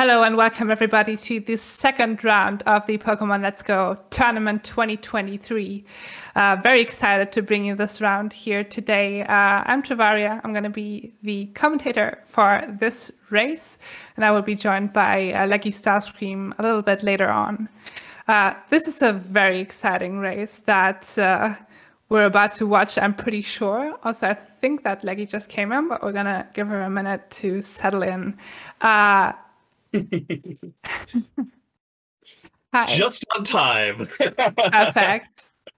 Hello and welcome everybody to the second round of the Pokemon Let's Go Tournament 2023. Very excited to bring you this round here today. I'm Trevaria. I'm going to be the commentator for this race, and I will be joined by Leggy Starscream a little bit later on. This is a very exciting race that we're about to watch, I'm pretty sure. Also, I think that Leggy just came in, but we're going to give her a minute to settle in. Hi. Just on time. Perfect.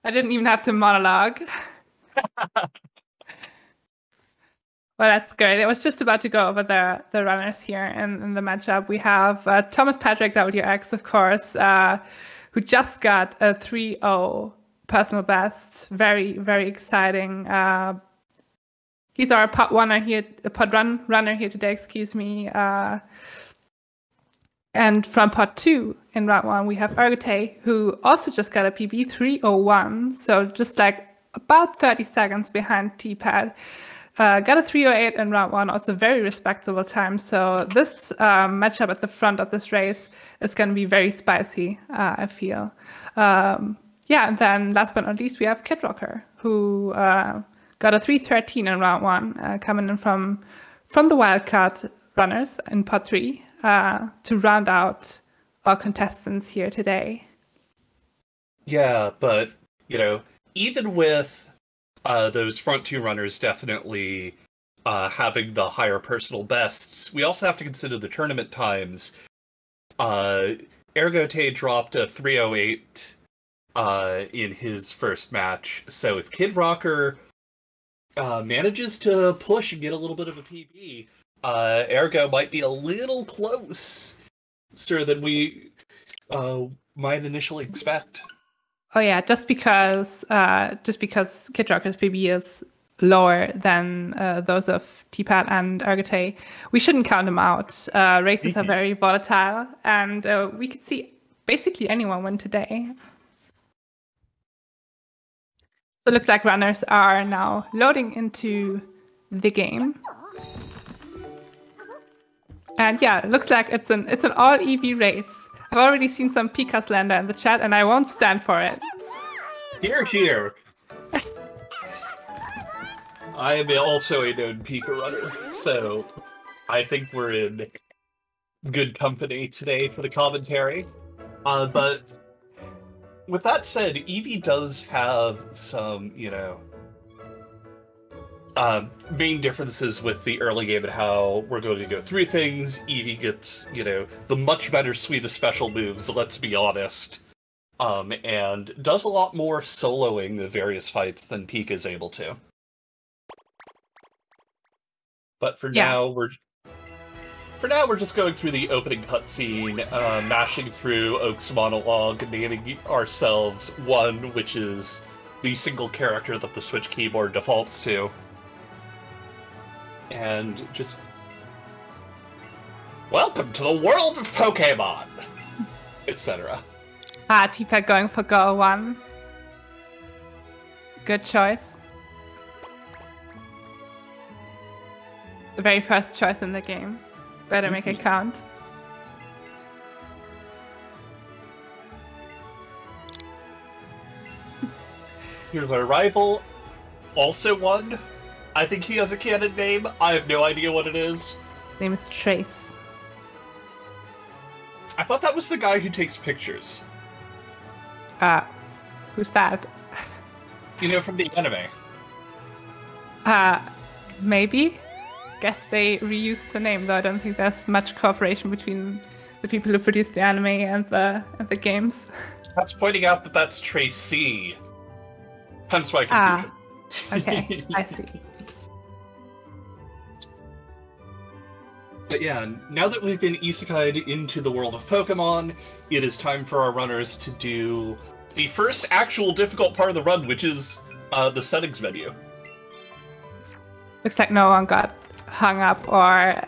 I didn't even have to monologue. Well, that's great. I was just about to go over the runners here in the matchup. We have Thomas Patrick WX, of course, who just got a 3-0 personal best. Very, very exciting. He's our pod run runner here today, excuse me. And from part two in round one, we have Ergote, who also just got a PB 301. So just like about 30 seconds behind T-Pad. Got a 308 in round one, also very respectable time. So this matchup at the front of this race is going to be very spicy, I feel. Yeah, and then last but not least, we have Kid Rocker, who got a 313 in round one, coming in from the wildcard runners in part three. To round out our contestants here today. Yeah, but, you know, even with those front two runners definitely having the higher personal bests, we also have to consider the tournament times. Ergote dropped a 308 in his first match, so if Kid Rocker manages to push and get a little bit of a PB, Ergo might be a little closer than we might initially expect. Oh yeah, just because Kid Rocker's PB is lower than those of T-Pad and Ergote, we shouldn't count them out. Races are very volatile, and we could see basically anyone win today. So it looks like runners are now loading into the game. And yeah, it looks like it's an all EV race. I've already seen some Pika slander in the chat, and I won't stand for it. Hear, hear. I am also a known Pika runner, so I think we're in good company today for the commentary. But with that said, Eevee does have some, you know, main differences with the early game and how we're going to go through things. Eevee gets, you know, the much better suite of special moves, let's be honest, and does a lot more soloing the various fights than Pika is able to. But for now we're just going through the opening cutscene, mashing through Oak's monologue, naming ourselves one, which is the single character that the Switch keyboard defaults to. And just... welcome to the world of Pokemon! Etc. Ah, T-Pad going for goal one. Good choice. The very first choice in the game. Better make it count. Here's our rival. Also one. I think he has a canon name. I have no idea what it is. His name is Trace. I thought that was the guy who takes pictures. Who's that? You know, from the anime. Maybe. Guess they reused the name, though. I don't think there's much cooperation between the people who produced the anime and the games. That's pointing out that that's Tracy. Hence my confusion. Okay, I see. But yeah, now that we've been isekai'd into the world of Pokemon, it is time for our runners to do the first actual difficult part of the run, which is the settings menu. Looks like no one got hung up or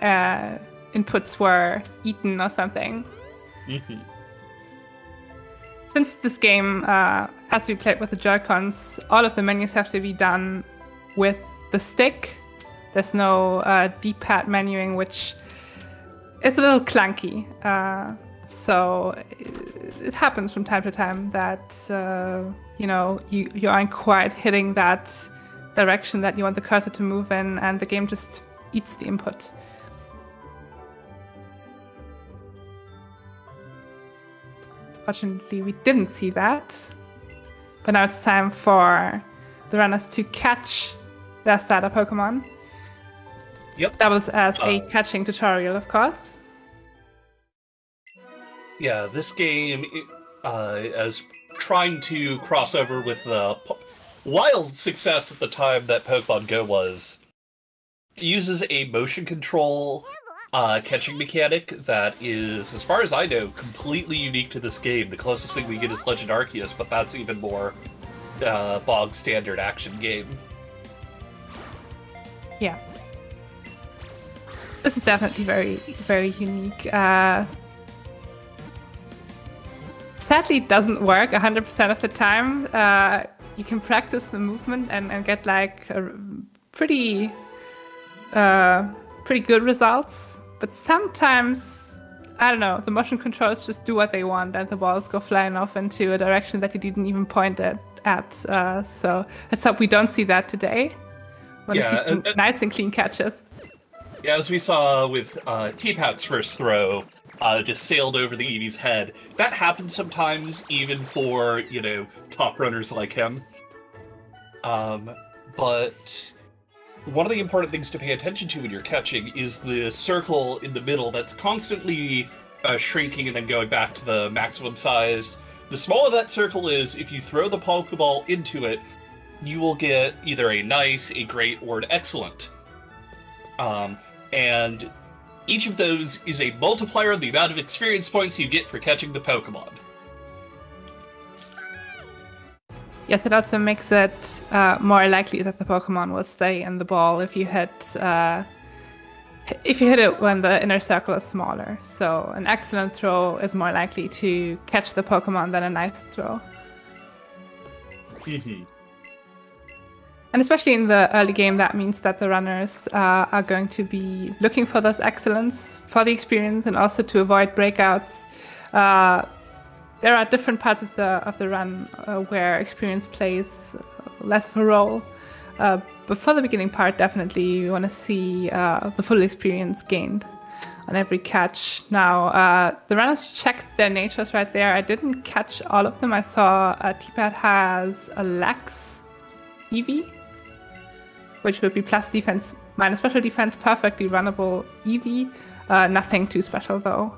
inputs were eaten or something. Mm-hmm. Since this game has to be played with the Joy-Cons, all of the menus have to be done with the stick. There's no D-pad menuing, which it's a little clunky. So it happens from time to time that you aren't quite hitting that direction that you want the cursor to move in, and the game just eats the input. Fortunately, we didn't see that. But now it's time for the runners to catch their starter Pokemon. Yep. Doubles as a catching tutorial, of course. Yeah, this game is trying to cross over with the wild success at the time that Pokemon Go was. It uses a motion control catching mechanic that is, as far as I know, completely unique to this game. The closest thing we get is Legend Arceus, but that's even more bog standard action game. Yeah. This is definitely very, very unique. Sadly, it doesn't work 100% of the time. You can practice the movement and get like a pretty good results. But sometimes, I don't know, the motion controls just do what they want, and the balls go flying off into a direction that you didn't even point it at. So let's hope we don't see that today. Want to see some nice and clean catches. Yeah, as we saw with T-Pat's first throw. Just sailed over the Eevee's head. That happens sometimes, even for, top runners like him. But one of the important things to pay attention to when you're catching is the circle in the middle that's constantly shrinking and then going back to the maximum size. The smaller that circle is, if you throw the Pokeball into it, you will get either a nice, a great, or an excellent. And each of those is a multiplier of the amount of experience points you get for catching the Pokemon. Yes, it also makes it more likely that the Pokemon will stay in the ball if you hit it when the inner circle is smaller. So an excellent throw is more likely to catch the Pokemon than a nice throw. Mm-hmm. And especially in the early game, that means that the runners are going to be looking for those excellence for the experience, and also to avoid breakouts. There are different parts of the run where experience plays less of a role, but for the beginning part, definitely we want to see the full experience gained on every catch. Now, the runners checked their natures right there. I didn't catch all of them. I saw T-Pat has a Lax Eevee, which would be plus defense, minus special defense, perfectly runnable Eevee. Nothing too special, though.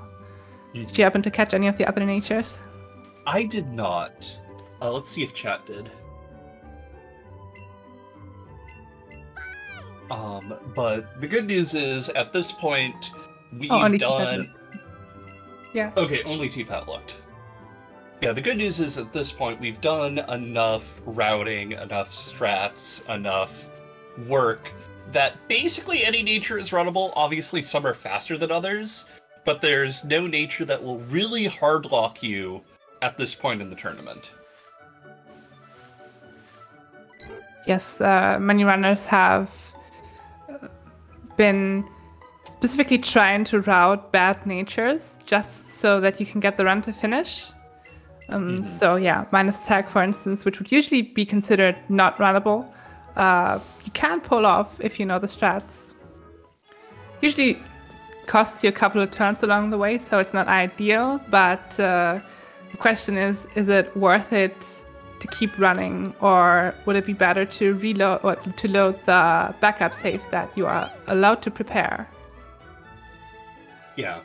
Mm-hmm. Did you happen to catch any of the other natures? I did not. Let's see if chat did. But the good news is, at this point, we've done... Yeah. Okay, only T-Pat looked. Yeah, the good news is, at this point, we've done enough routing, enough strats, enough work that basically any nature is runnable. Obviously, some are faster than others, but there's no nature that will really hardlock you at this point in the tournament. Yes, many runners have been specifically trying to route bad natures just so that you can get the run to finish. Mm-hmm. So yeah, minus attack, for instance, which would usually be considered not runnable, you can pull off if you know the strats. Usually costs you a couple of turns along the way, so it's not ideal, but the question is it worth it to keep running, or would it be better to reload or to load the backup save that you are allowed to prepare? Yeah.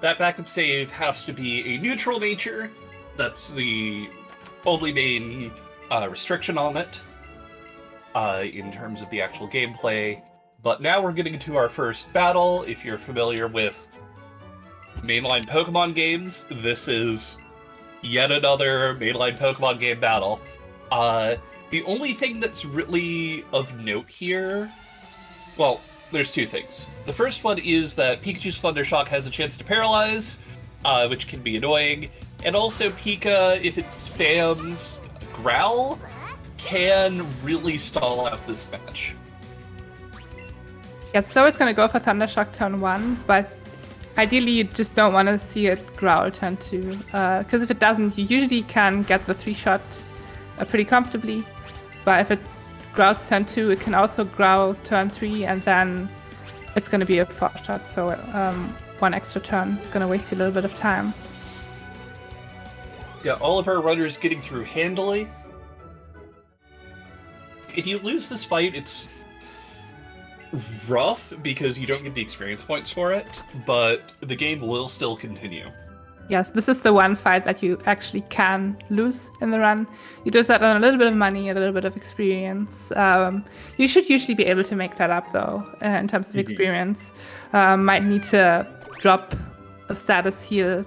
That backup save has to be a neutral nature. That's the only main restriction on it in terms of the actual gameplay. But now we're getting into our first battle. If you're familiar with mainline Pokemon games, this is yet another mainline Pokemon game battle. The only thing that's really of note here... Well, there's two things. The first one is that Pikachu's Thunder Shock has a chance to paralyze, which can be annoying. And also Pika, if it spams Growl, can really stall out this match. Yes, so it's always going to go for Thunder Shock turn 1, but Ideally, you just don't want to see it growl turn to, because if it doesn't, you usually can get the 3-shot pretty comfortably. But if it growls turn 2, it can also growl turn 3, and then it's going to be a 4-shot. So one extra turn, it's going to waste you a little bit of time. Yeah, all of our runners getting through handily. If you lose this fight, it's rough because you don't get the experience points for it, but the game will still continue. Yes, this is the one fight that you actually can lose in the run. You do that on a little bit of money, a little bit of experience. You should usually be able to make that up, though, in terms of experience. Might need to drop a status heal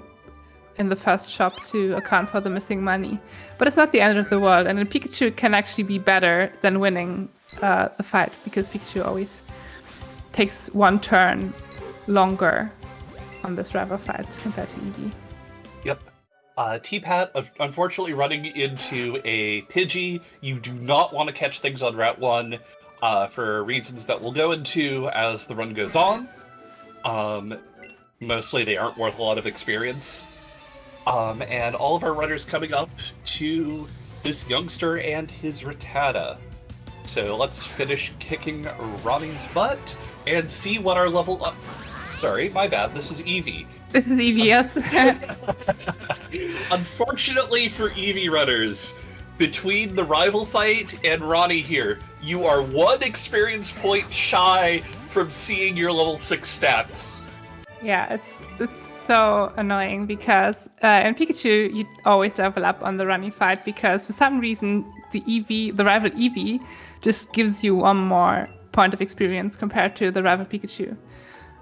in the first shop to account for the missing money. But it's not the end of the world, and Pikachu can actually be better than winning the fight, because Pikachu always takes one turn longer on this rival fight compared to Eevee. Yep. T-Pat, unfortunately running into a Pidgey. You do not want to catch things on Route 1 for reasons that we'll go into as the run goes on. Mostly they aren't worth a lot of experience. And all of our runners coming up to this youngster and his Rattata. So let's finish kicking Ronnie's butt and see what our level up... Sorry, my bad, this is Eevee. This is Eevee, yes. Unfortunately for Eevee runners, between the rival fight and Ronnie here, you are 1 experience point shy from seeing your level 6 stats. Yeah, it's so annoying because in Pikachu you always level up on the Ronnie fight, because for some reason the Eevee, the rival Eevee, just gives you 1 more point of experience compared to the rival Pikachu.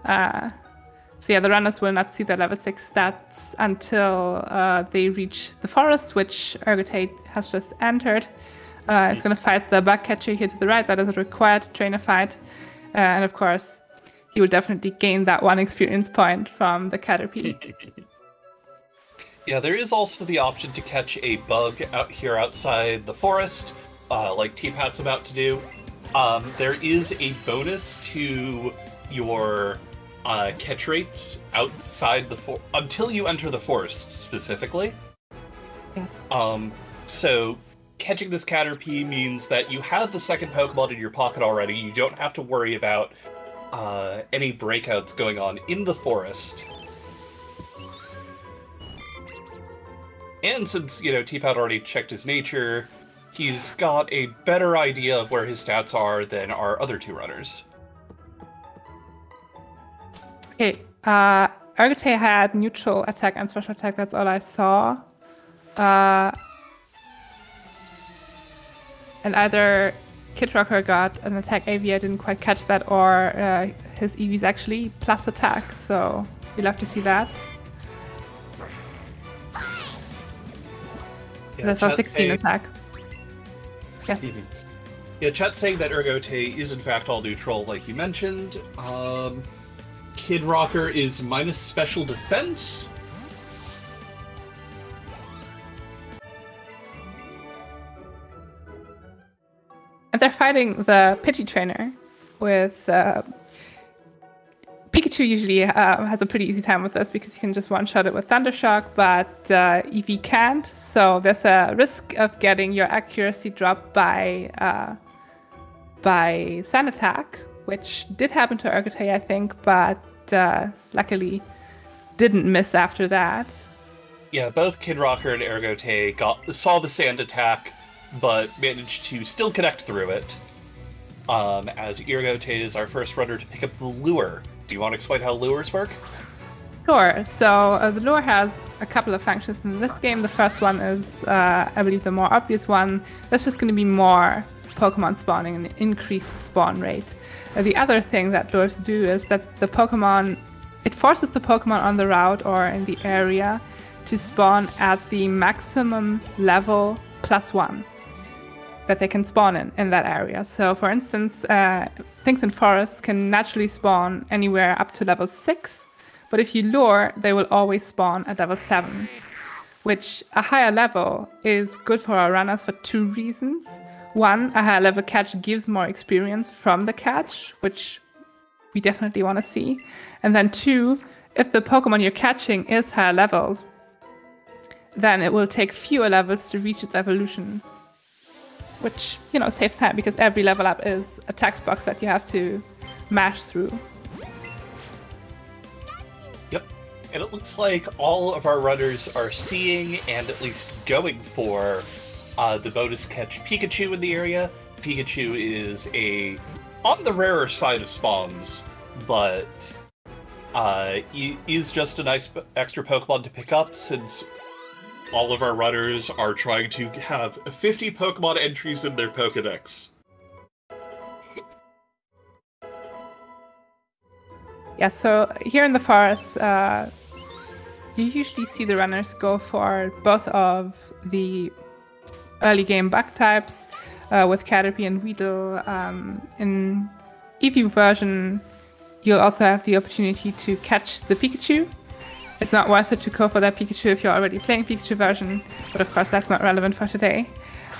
So yeah, the runners will not see their level 6 stats until they reach the forest, which Urgotate has just entered. It's going to fight the bug catcher here to the right. That is a required trainer fight, and of course he will definitely gain that 1 experience point from the Caterpie. Yeah, there is also the option to catch a bug out here outside the forest, like T-Pat's about to do. There is a bonus to your catch rates outside the forest, until you enter the forest, specifically. Yes. So catching this Caterpie means that you have the 2nd Pokemon in your pocket already. You don't have to worry about any breakouts going on in the forest. And since, you know, T-Pat already checked his nature, he's got a better idea of where his stats are than our other 2 runners. Okay, Urgotate had neutral attack and special attack, that's all I saw. And either Kidrocker got an attack AV, I didn't quite catch that, or his Eevee's actually plus attack, so you'll have to see that. Yeah, that's our 16 attack. Yes. Mm-hmm. Yeah, chat's saying that Urgotate is in fact all neutral, like you mentioned. Kidrocker is minus special defense. And they're fighting the Pidgey trainer with Pikachu. Usually has a pretty easy time with this because you can just one-shot it with Thundershock, but Eevee can't. So there's a risk of getting your accuracy dropped by Sand Attack, which did happen to Urgotate, I think, but luckily didn't miss after that. Yeah, both Kidrocker and Urgotate saw the Sand Attack, but managed to still connect through it, as Urgotate is our first runner to pick up the Lure. Do you want to explain how lures work? Sure. So the Lure has a couple of functions in this game. The first one is, I believe, the more obvious one. That's just going to be more Pokemon spawning and increased spawn rate. The other thing that lures do is that the Pokemon, it forces the Pokemon on the route or in the area to spawn at the maximum level +1. That they can spawn in that area. So for instance, things in forests can naturally spawn anywhere up to level 6, but if you lure, they will always spawn at level 7, which a higher level is good for our runners for 2 reasons. One, a higher level catch gives more experience from the catch, which we definitely want to see. And then 2, If the Pokemon you're catching is higher leveled, then it will take fewer levels to reach its evolutions. Which, you know, saves time, because every level up is a text box that you have to mash through. Yep. And it looks like all of our runners are seeing and at least going for the bonus catch Pikachu in the area. Pikachu is on the rarer side of spawns, but is just a nice extra Pokemon to pick up, since all of our runners are trying to have 50 Pokemon entries in their Pokedex. Yeah, so here in the forest, you usually see the runners go for both of the early game bug types with Caterpie and Weedle. In Eevee version, you'll also have the opportunity to catch the Pikachu. It's not worth it to go for that Pikachu if you're already playing Pikachu version, but of course that's not relevant for today.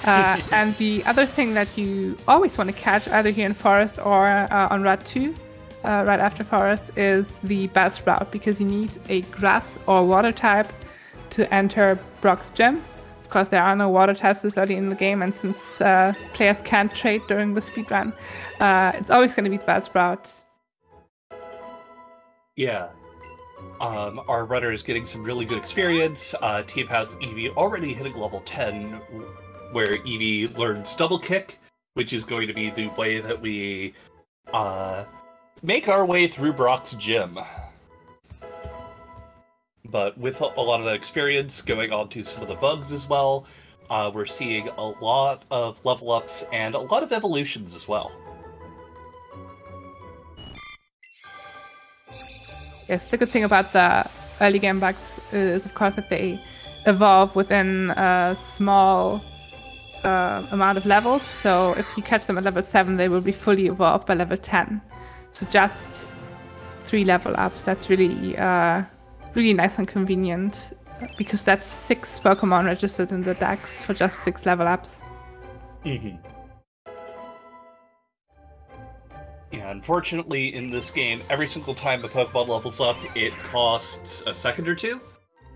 And the other thing that you always want to catch, either here in Forest or on Route 2, right after Forest, is the Bellsprout, because you need a grass or water type to enter Brock's Gym. Of course, there are no water types this early in the game, and since players can't trade during the speedrun, it's always going to be the Bellsprout. Yeah. Our runner is getting some really good experience. Team has Eevee already hitting level 10, where Eevee learns Double Kick, which is going to be the way that we make our way through Brock's Gym. But with a lot of that experience, going on to some of the bugs as well, we're seeing a lot of level ups and a lot of evolutions as well. Yes, the good thing about the early game bugs is, of course, that they evolve within a small amount of levels. So if you catch them at level 7, they will be fully evolved by level 10. So just 3 level ups. That's really, really nice and convenient, because that's 6 Pokemon registered in the Dex for just 6 level ups. Mm-hmm. Yeah, unfortunately, in this game, every single time the Pokemon levels up, it costs a second or two.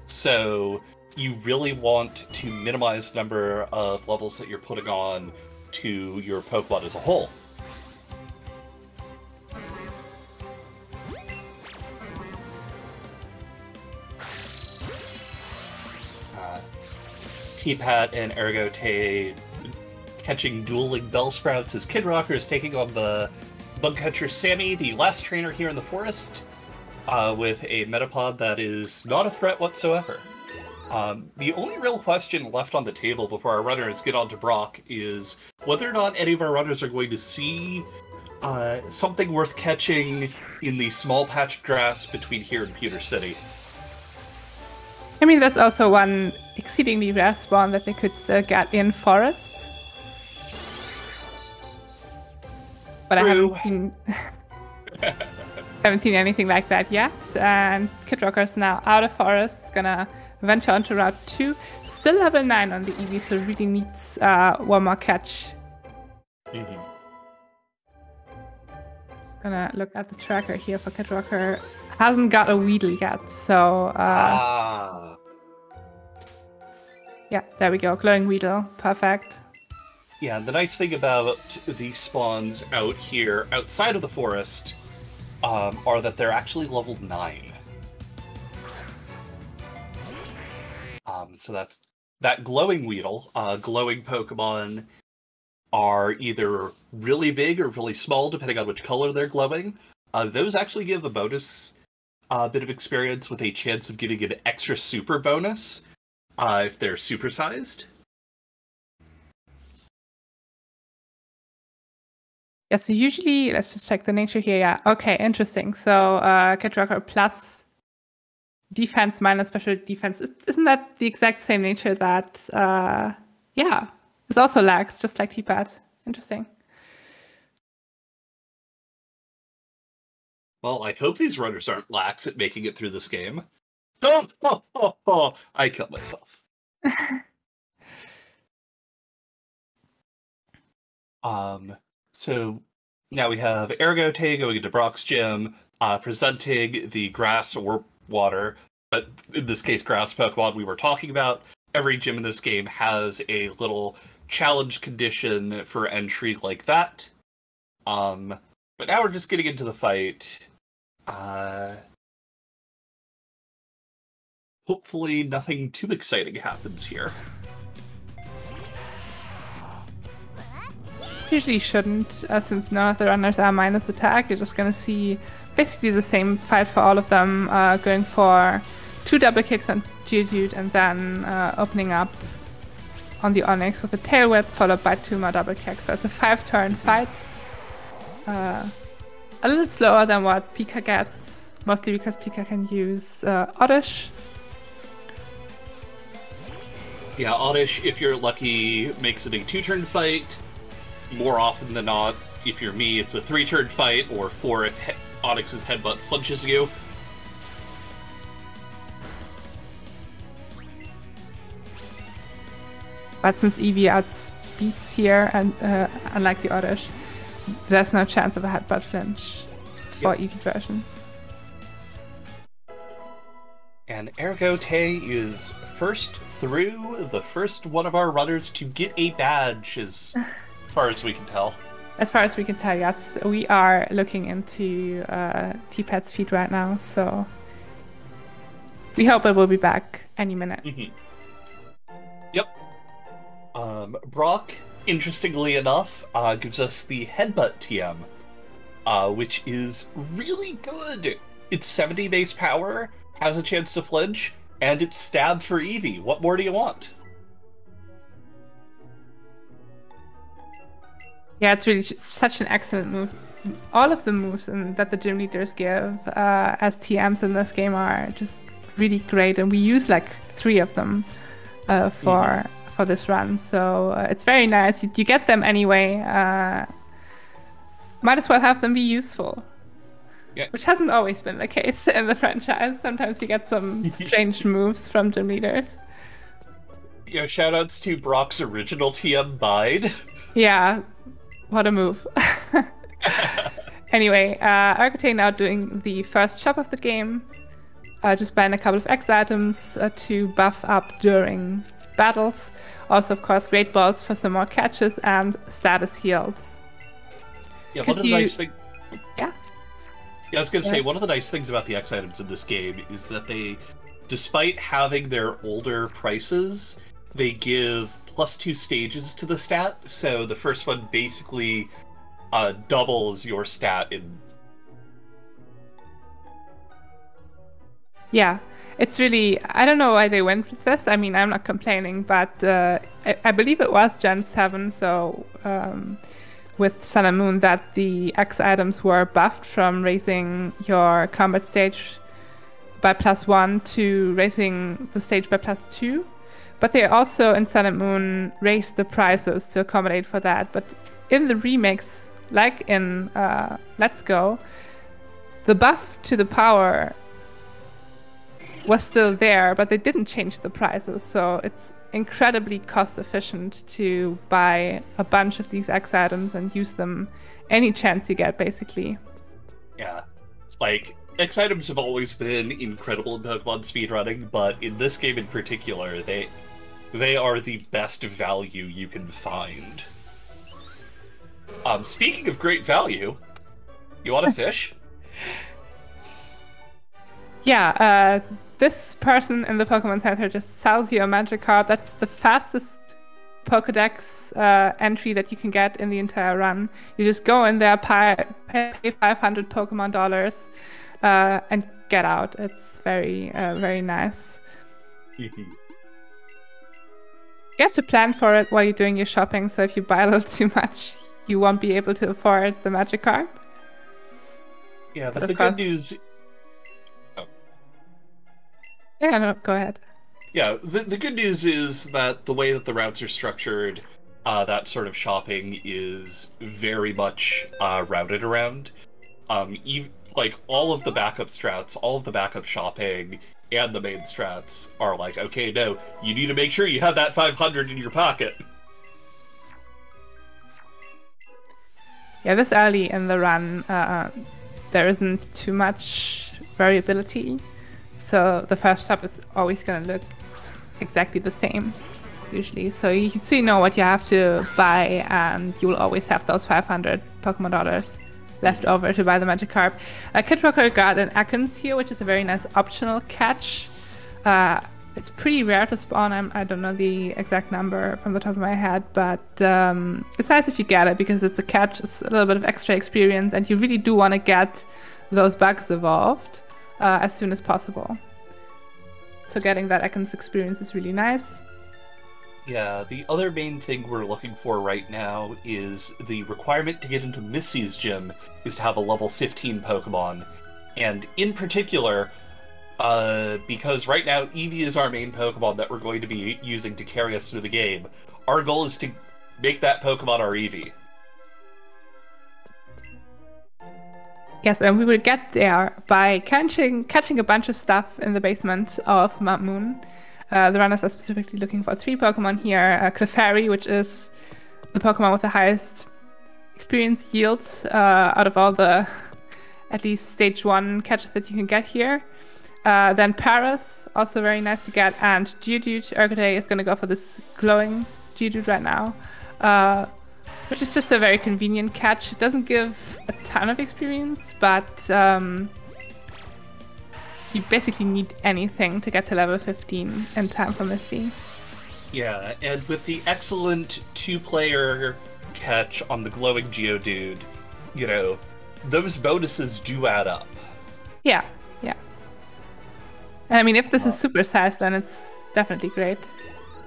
So you really want to minimize the number of levels that you're putting on to your Pokemon as a whole. T-Pat and Ergote catching dueling Bellsprouts as Kidrocker is taking on the Bugcatcher Sammy, the last trainer here in the forest, with a Metapod that is not a threat whatsoever. The only real question left on the table before our runners get onto Brock is whether or not any of our runners are going to see something worth catching in the small patch of grass between here and Pewter City. I mean, there's also one exceedingly rare spawn that they could get in Forest. But I haven't seen anything like that yet. And Kidrocker is now out of Forest. He's gonna venture onto Route 2. Still level 9 on the Eevee, so really needs one more catch. Mm-hmm. Just gonna look at the tracker here for Kidrocker. Hasn't got a Weedle yet, so... Yeah, there we go. Glowing Weedle. Perfect. Yeah, the nice thing about these spawns out here, outside of the forest, are that they're actually level 9. So that's that glowing Weedle. Glowing Pokemon are either really big or really small, depending on which color they're glowing. Those actually give a bonus bit of experience with a chance of getting an extra super bonus if they're supersized. Yeah, so usually, let's just check the nature here, yeah. Okay, interesting. So, Kidrocker plus defense minus special defense. Isn't that the exact same nature that, yeah, is also lags, just like T-Pat. Interesting. Well, I hope these runners aren't lax at making it through this game. Oh, I killed myself. So now we have Ergote going into Brock's Gym, presenting the grass or water, but in this case, grass Pokemon we were talking about, every gym in this game has a little challenge condition for entry like that. But now we're just getting into the fight. Hopefully nothing too exciting happens here. Usually shouldn't, since none of the runners are minus attack. You're just going to see basically the same fight for all of them, going for two double kicks on Geodude and then opening up on the Onix with a tail whip followed by two more double kicks. So it's a 5-turn fight. A little slower than what Pika gets, mostly because Pika can use Oddish. Yeah, Oddish, if you're lucky, makes it a 2-turn fight. More often than not, if you're me, it's a 3-turn fight, or 4 if Onix's headbutt flinches you. But since Eevee outspeeds here, and unlike the Oddish, there's no chance of a headbutt flinch for Eevee version. And Ergote is first through, the first one of our runners to get a badge is... As far as we can tell. As far as we can tell, yes. We are looking into T-Pet's feed right now, so we hope it will be back any minute. Mm-hmm. Yep. Brock, interestingly enough, gives us the Headbutt TM, which is really good. It's 70 base power, has a chance to flinch, and it's stab for Eevee. What more do you want? Yeah, it's really such an excellent move. All of the moves that the gym leaders give as TMs in this game are just really great, and we use like 3 of them for this run. So it's very nice. You get them anyway. Might as well have them be useful, which hasn't always been the case in the franchise. Sometimes you get some strange moves from gym leaders. You know, shoutouts to Brock's original TM Bide. Yeah. What a move. Anyway, Ergote now doing the first shop of the game, just buying a couple of X items to buff up during battles. Also, of course, Great Balls for some more catches and status heals. Yeah, one of the nice things... Yeah, I was going to say, one of the nice things about the X items in this game is that they, despite having their older prices, they give +2 stages to the stat, so the first one basically doubles your stat in. Yeah, it's really, I don't know why they went with this. I mean, I'm not complaining, but I believe it was Gen 7, so with Sun and Moon, that the X items were buffed from raising your combat stage by +1 to raising the stage by +2. But they also, in Sun and Moon, raised the prices to accommodate for that. But in the remakes, like in Let's Go, the buff to the power was still there, but they didn't change the prices. So it's incredibly cost efficient to buy a bunch of these X items and use them any chance you get, basically. Yeah, like... X items have always been incredible in Pokemon speedrunning, but in this game in particular, they are the best value you can find. Speaking of great value, you want a fish? Yeah, this person in the Pokemon Center just sells you a Magikarp. That's the fastest Pokedex entry that you can get in the entire run. You just go in there, pay $500 Pokemon. And get out. It's very, very nice. You have to plan for it while you're doing your shopping, so if you buy a little too much, you won't be able to afford the Magikarp. Yeah, but the good news... Oh. Yeah, no, go ahead. Yeah, the good news is that the way that the routes are structured, that sort of shopping is very much routed around. Like, all of the backup strats, all of the backup shopping, and the main strats are like, okay, no, you need to make sure you have that 500 in your pocket. Yeah, this early in the run, there isn't too much variability. So the first shop is always going to look exactly the same, usually. So you know what you have to buy, and you will always have those 500 Pokemon dollars left over to buy the Magikarp. Kid Rocker got an Ekans here, which is a very nice optional catch. It's pretty rare to spawn. I don't know the exact number from the top of my head, but it's nice if you get it, because it's a catch, it's a little bit of extra experience, and you really do want to get those bugs evolved as soon as possible. So getting that Ekans experience is really nice. Yeah, the other main thing we're looking for right now is the requirement to get into Missy's gym is to have a level 15 Pokemon. And in particular, because right now Eevee is our main Pokemon that we're going to be using to carry us through the game, our goal is to make that Pokemon our Eevee. Yes, and we will get there by catching a bunch of stuff in the basement of Mount Moon. The runners are specifically looking for 3 Pokemon here. Clefairy, which is the Pokemon with the highest experience yields out of all the at least stage 1 catches that you can get here. Then Paras, also very nice to get, and Geodude. Urgoday is going to go for this glowing Geodude right now, which is just a very convenient catch. It doesn't give a ton of experience, but you basically need anything to get to level 15 in time for Misty. Yeah, and with the excellent 2-player catch on the glowing Geodude, you know, those bonuses do add up. Yeah. And I mean, if this is supersized, then it's definitely great.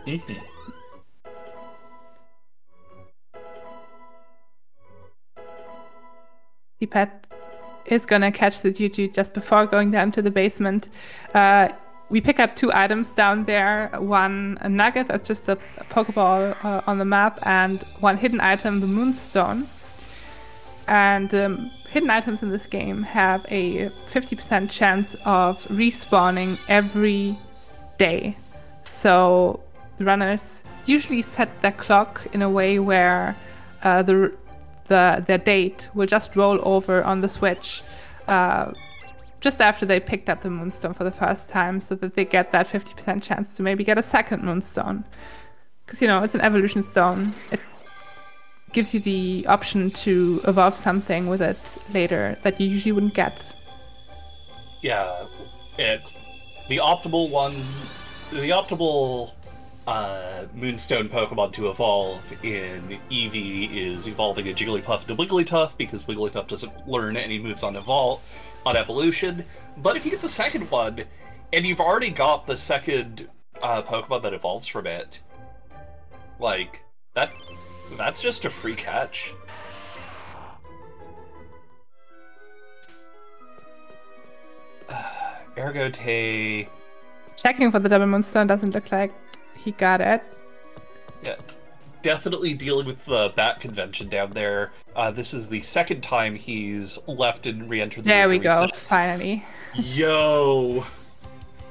Mm-hmm. Weepet is gonna catch the Geodude just before going down to the basement. We pick up 2 items down there. One a nugget, that's just a Pokeball on the map, and one hidden item, the Moonstone. And hidden items in this game have a 50% chance of respawning every day. So the runners usually set their clock in a way where their date will just roll over on the Switch just after they picked up the Moonstone for the first time, so that they get that 50% chance to maybe get a second Moonstone. Because, you know, it's an evolution stone. It gives you the option to evolve something with it later that you usually wouldn't get. Yeah, the optimal Moonstone Pokemon to evolve in Eevee is evolving a Jigglypuff to Wigglytuff, because Wigglytuff doesn't learn any moves on evolution. But if you get the second one, and you've already got the second Pokemon that evolves from it, like, that's just a free catch. Ergote. Checking for the double Moonstone, doesn't look like he got it. Yeah, definitely dealing with the bat convention down there. This is the second time he's left and re-entered the There we go, set. Finally. Yo!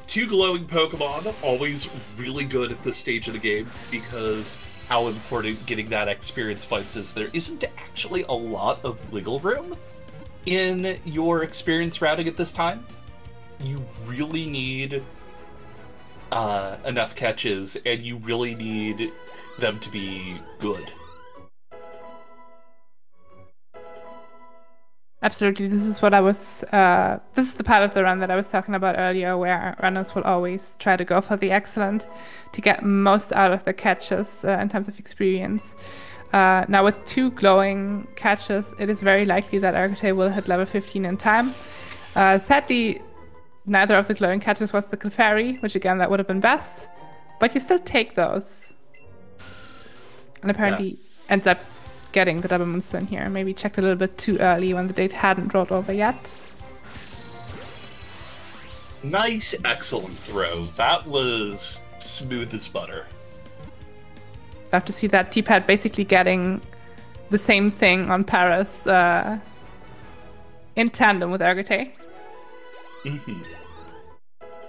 2 glowing Pokemon, always really good at this stage of the game, because how important getting that experience fights is. There isn't actually a lot of wiggle room in your experience routing at this time. You really need enough catches, and you really need them to be good. Absolutely, this is the part of the run that I was talking about earlier, where runners will always try to go for the excellent to get most out of the catches in terms of experience. Now with 2 glowing catches, it is very likely that Arcotay will hit level 15 in time. Sadly, neither of the glowing catches was the Clefairy, which again, that would have been best, but you still take those. And apparently ends up getting the double Moonstone here. Maybe checked a little bit too early when the date hadn't rolled over yet. Nice, excellent throw. That was smooth as butter. Love to see that T-Pad basically getting the same thing on Paras in tandem with Ergote. Mm-hmm.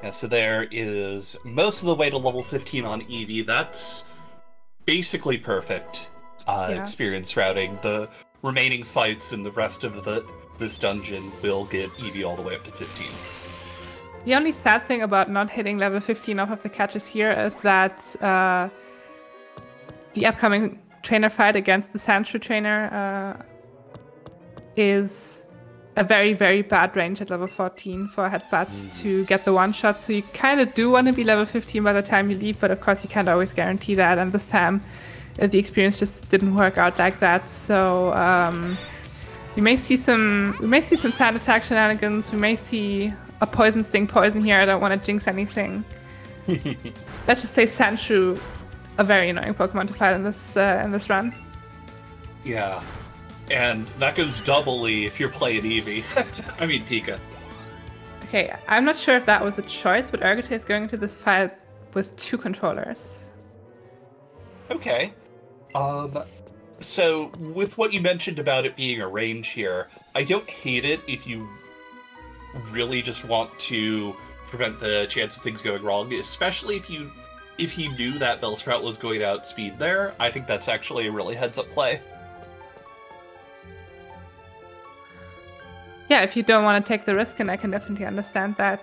Yeah, so there is most of the way to level 15 on Eevee. That's basically perfect. Experience routing. The remaining fights in the rest of this dungeon will get Eevee all the way up to 15. The only sad thing about not hitting level 15 off of the catches here is that the upcoming trainer fight against the Sandshrew trainer is a very, very bad range at level 14 for headbutts to get the one shot. So you kind of do want to be level 15 by the time you leave, but of course you can't always guarantee that. And this time the experience just didn't work out like that. So we may see some sand attack shenanigans. We may see a poison sting poison here. I don't want to jinx anything. Let's just say Sandshrew, a very annoying Pokemon to fight in this run. Yeah. And that goes doubly if you're playing Eevee. I mean, Pika. Okay, I'm not sure if that was a choice, but Urgotay is going into this fight with two controllers. Okay. So, with what you mentioned about it being a range here, I don't hate it if you really just want to prevent the chance of things going wrong, especially if he knew that Bellsprout was going to outspeed there. I think that's actually a really heads-up play. Yeah, if you don't want to take the risk, and I can definitely understand that,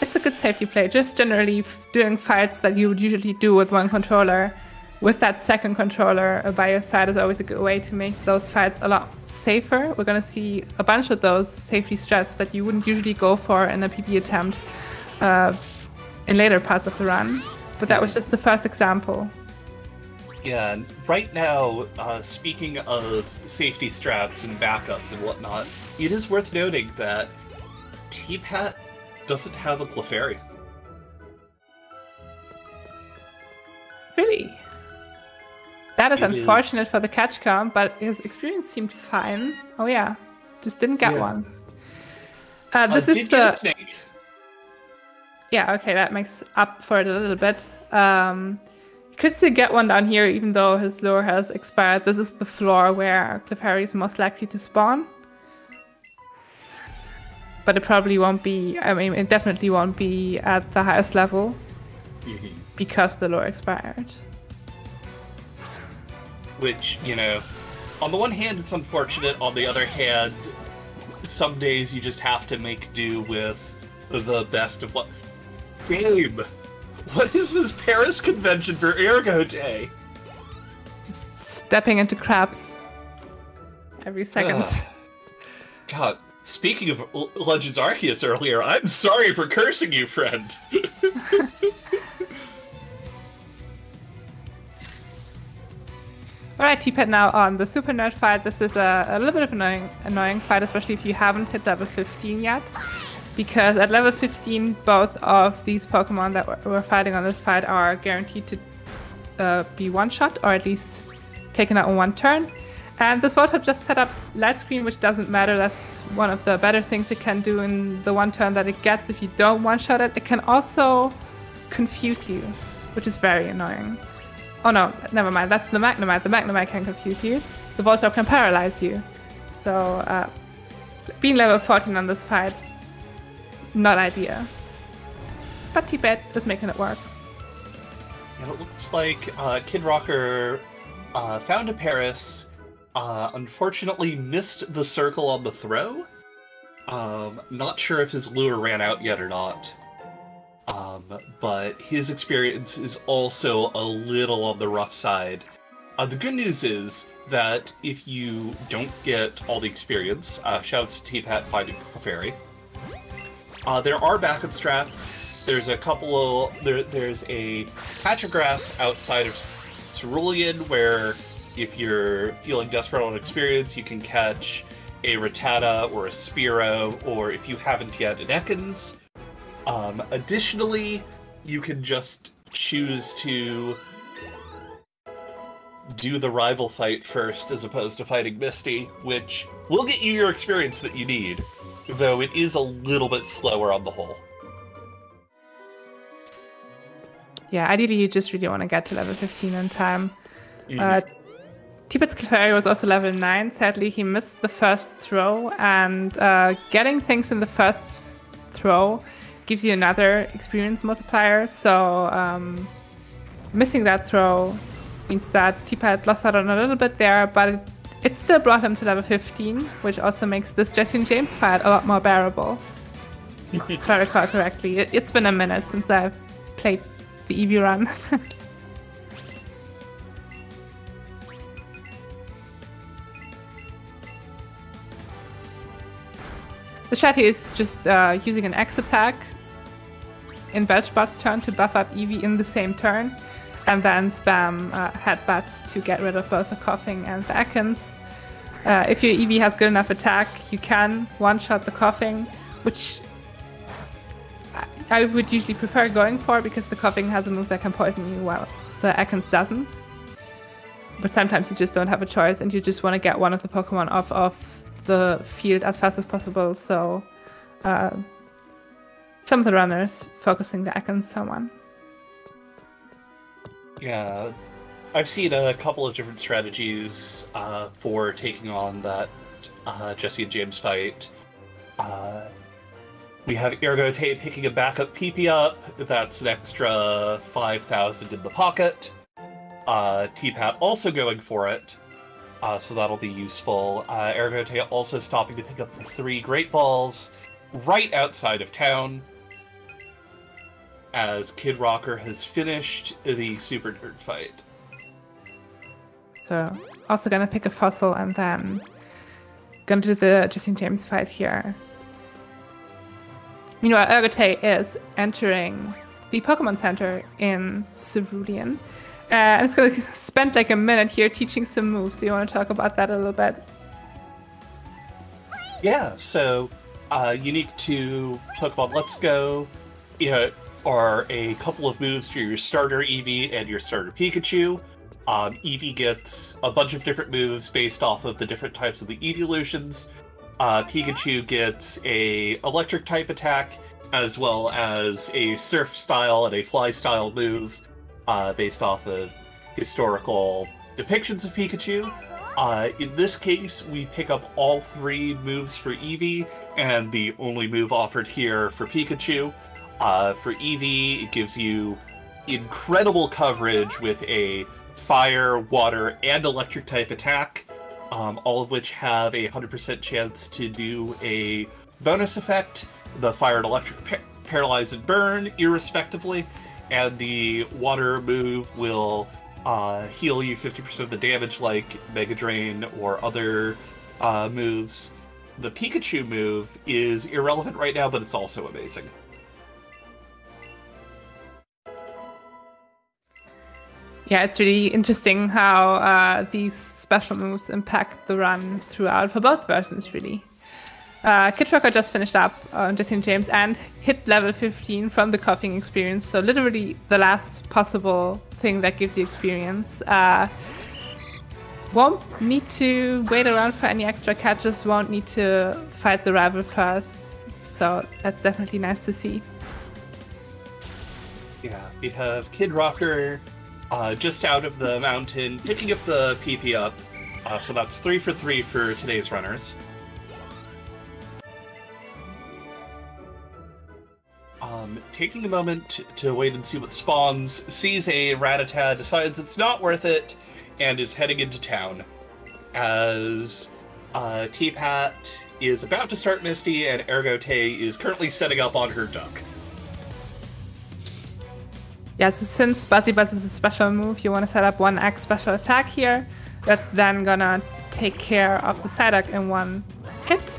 it's a good safety play. Just generally doing fights that you would usually do with one controller, with that second controller by your side is always a good way to make those fights a lot safer. We're going to see a bunch of those safety strats that you wouldn't usually go for in a PP attempt in later parts of the run. But that was just the first example. Yeah, and right now, speaking of safety strats and backups and whatnot, it is worth noting that T-Pat doesn't have a Clefairy. Really? That is unfortunate for the catch count, but his experience seemed fine. Oh yeah, just didn't get one. This is the... Yeah, okay, that makes up for it a little bit. Could still get one down here, even though his lure has expired. This is the floor where Clefairy is most likely to spawn. But it probably won't be, I mean, it definitely won't be at the highest level because the lure expired. Which, you know, on the one hand, it's unfortunate. On the other hand, some days you just have to make do with the best of what... Game! What is this Paris convention for Urgotay? Just stepping into crabs every second. God, speaking of Legends Arceus earlier, I'm sorry for cursing you, friend. Alright, T-Pet now on the Super Nerd fight. This is a little bit of an annoying fight, especially if you haven't hit level 15 yet. Because at level 15, both of these Pokemon that we're fighting on this fight are guaranteed to be one-shot, or at least taken out in one turn. And this Voltorb just set up Light Screen, which doesn't matter. That's one of the better things it can do in the one turn that it gets if you don't one-shot it. It can also confuse you, which is very annoying. Oh no, never mind. That's the Magnemite. The Magnemite can confuse you. The Voltorb can paralyze you. So, being level 14 on this fight, not idea. But T-Pet is making it work. Yeah, it looks like Kid Rocker found a Paris, unfortunately missed the circle on the throw. Not sure if his lure ran out yet or not. But his experience is also a little on the rough side. The good news is that if you don't get all the experience, shouts to T-Pat finding Clefairy. There are backup strats. There's a couple of... There's a patch of grass outside of Cerulean where if you're feeling desperate on experience, you can catch a Rattata or a Spearow, or if you haven't yet, an Ekans. Additionally, you can just choose to do the rival fight first as opposed to fighting Misty, which will get you your experience that you need. Though it is a little bit slower on the whole. Yeah, ideally you just really want to get to level 15 in time. T-Pet's Clefairy was also level 9. Sadly, he missed the first throw, and getting things in the first throw gives you another experience multiplier. So missing that throw means that T-Pet lost out on a little bit there, but it still brought him to level 15, which also makes this Jesse and James fight a lot more bearable. if I recall correctly. It's been a minute since I've played the Eevee run. The shot here is just using an X attack in Belchbot's turn to buff up Eevee in the same turn, and then spam Headbutt to get rid of both the Koffing and the Ekans. If your Eevee has good enough attack, you can one-shot the Koffing, which I would usually prefer going for, because the Koffing has a move that can poison you while the Ekans doesn't. But sometimes you just don't have a choice and you just want to get one of the Pokemon off of the field as fast as possible, so some of the runners focusing the Ekans on one. Yeah, I've seen a couple of different strategies for taking on that Jesse and James fight. We have Ergo Tate picking a backup PP up. That's an extra 5,000 in the pocket. T-Pat also going for it, so that'll be useful. Ergo Tate also stopping to pick up the 3 Great Balls right outside of town. As Kid Rocker has finished the Super Nerd fight. So, also gonna pick a fossil and then gonna do the Jesse and James fight here. Meanwhile, Ergo Tate is entering the Pokemon Center in Cerulean. And it's gonna spend like a minute here teaching some moves. So you wanna talk about that a little bit? Yeah, so, unique to Pokemon Let's Go, are a couple of moves for your starter Eevee and your starter Pikachu. Eevee gets a bunch of different moves based off of the different types of the Eeveelutions. Pikachu gets a electric type attack, as well as a surf style and a fly style move based off of historical depictions of Pikachu. In this case, we pick up all 3 moves for Eevee, and the only move offered here for Pikachu. For Eevee, it gives you incredible coverage with a fire, water, and electric type attack, all of which have a 100% chance to do a bonus effect, the fire and electric paralyze and burn, irrespectively, and the water move will heal you 50% of the damage like Mega Drain or other moves. The Pikachu move is irrelevant right now, but it's also amazing. Yeah, it's really interesting how these special moves impact the run throughout for both versions, really. Kid Rocker just finished up on Jesse and James and hit level 15 from the Koffing experience, so literally the last possible thing that gives you experience. Won't need to wait around for any extra catches, won't need to fight the rival first, so that's definitely nice to see. Yeah, we have Kid Rocker just out of the mountain, picking up the PP up. So that's 3 for 3 for today's runners. Taking a moment to wait and see what spawns, sees a Rattata, decides it's not worth it, and is heading into town. As T-Pat is about to start Misty, and Ergo Tate is currently setting up on her duck. Yeah, so since Buzzy Buzz is a special move, you want to set up 1x special attack here. That's then gonna take care of the Psyduck in one hit.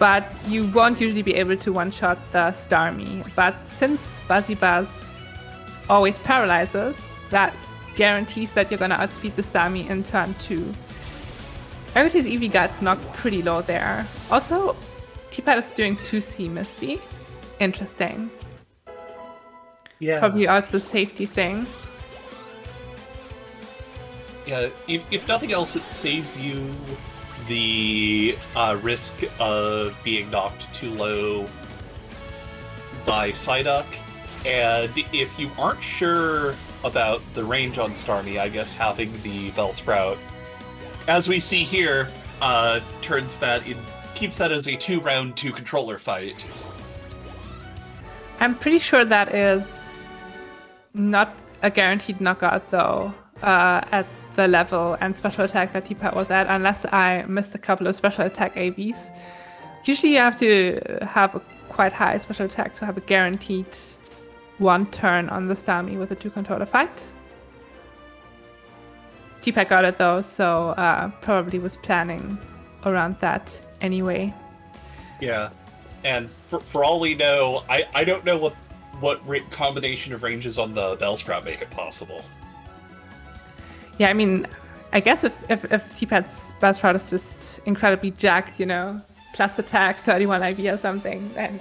But you won't usually be able to one-shot the Starmie. But since Buzzy Buzz always paralyzes, that guarantees that you're gonna outspeed the Starmie in turn 2. Ergo Tate's Eevee got knocked pretty low there. Also, T-Pat is doing 2C Misty. Interesting. Yeah. Probably also a safety thing. Yeah, if nothing else, it saves you the risk of being knocked too low by Psyduck. And if you aren't sure about the range on Starmie, I guess having the Bellsprout, as we see here, turns that in, keeps that as a 2-round 2 controller fight. I'm pretty sure that is not a guaranteed knockout, though, at the level and special attack that T-Pat was at, unless I missed a couple of special attack AVs. Usually you have to have a quite high special attack to have a guaranteed one turn on the Sami with a two controller fight. G-Pack got it though, so probably was planning around that anyway. Yeah, and for all we know, I don't know what combination of ranges on the Bellsprout make it possible. Yeah, I mean, I guess if T-Pat's Bellsprout is just incredibly jacked, you know, plus attack, 31 IV or something, then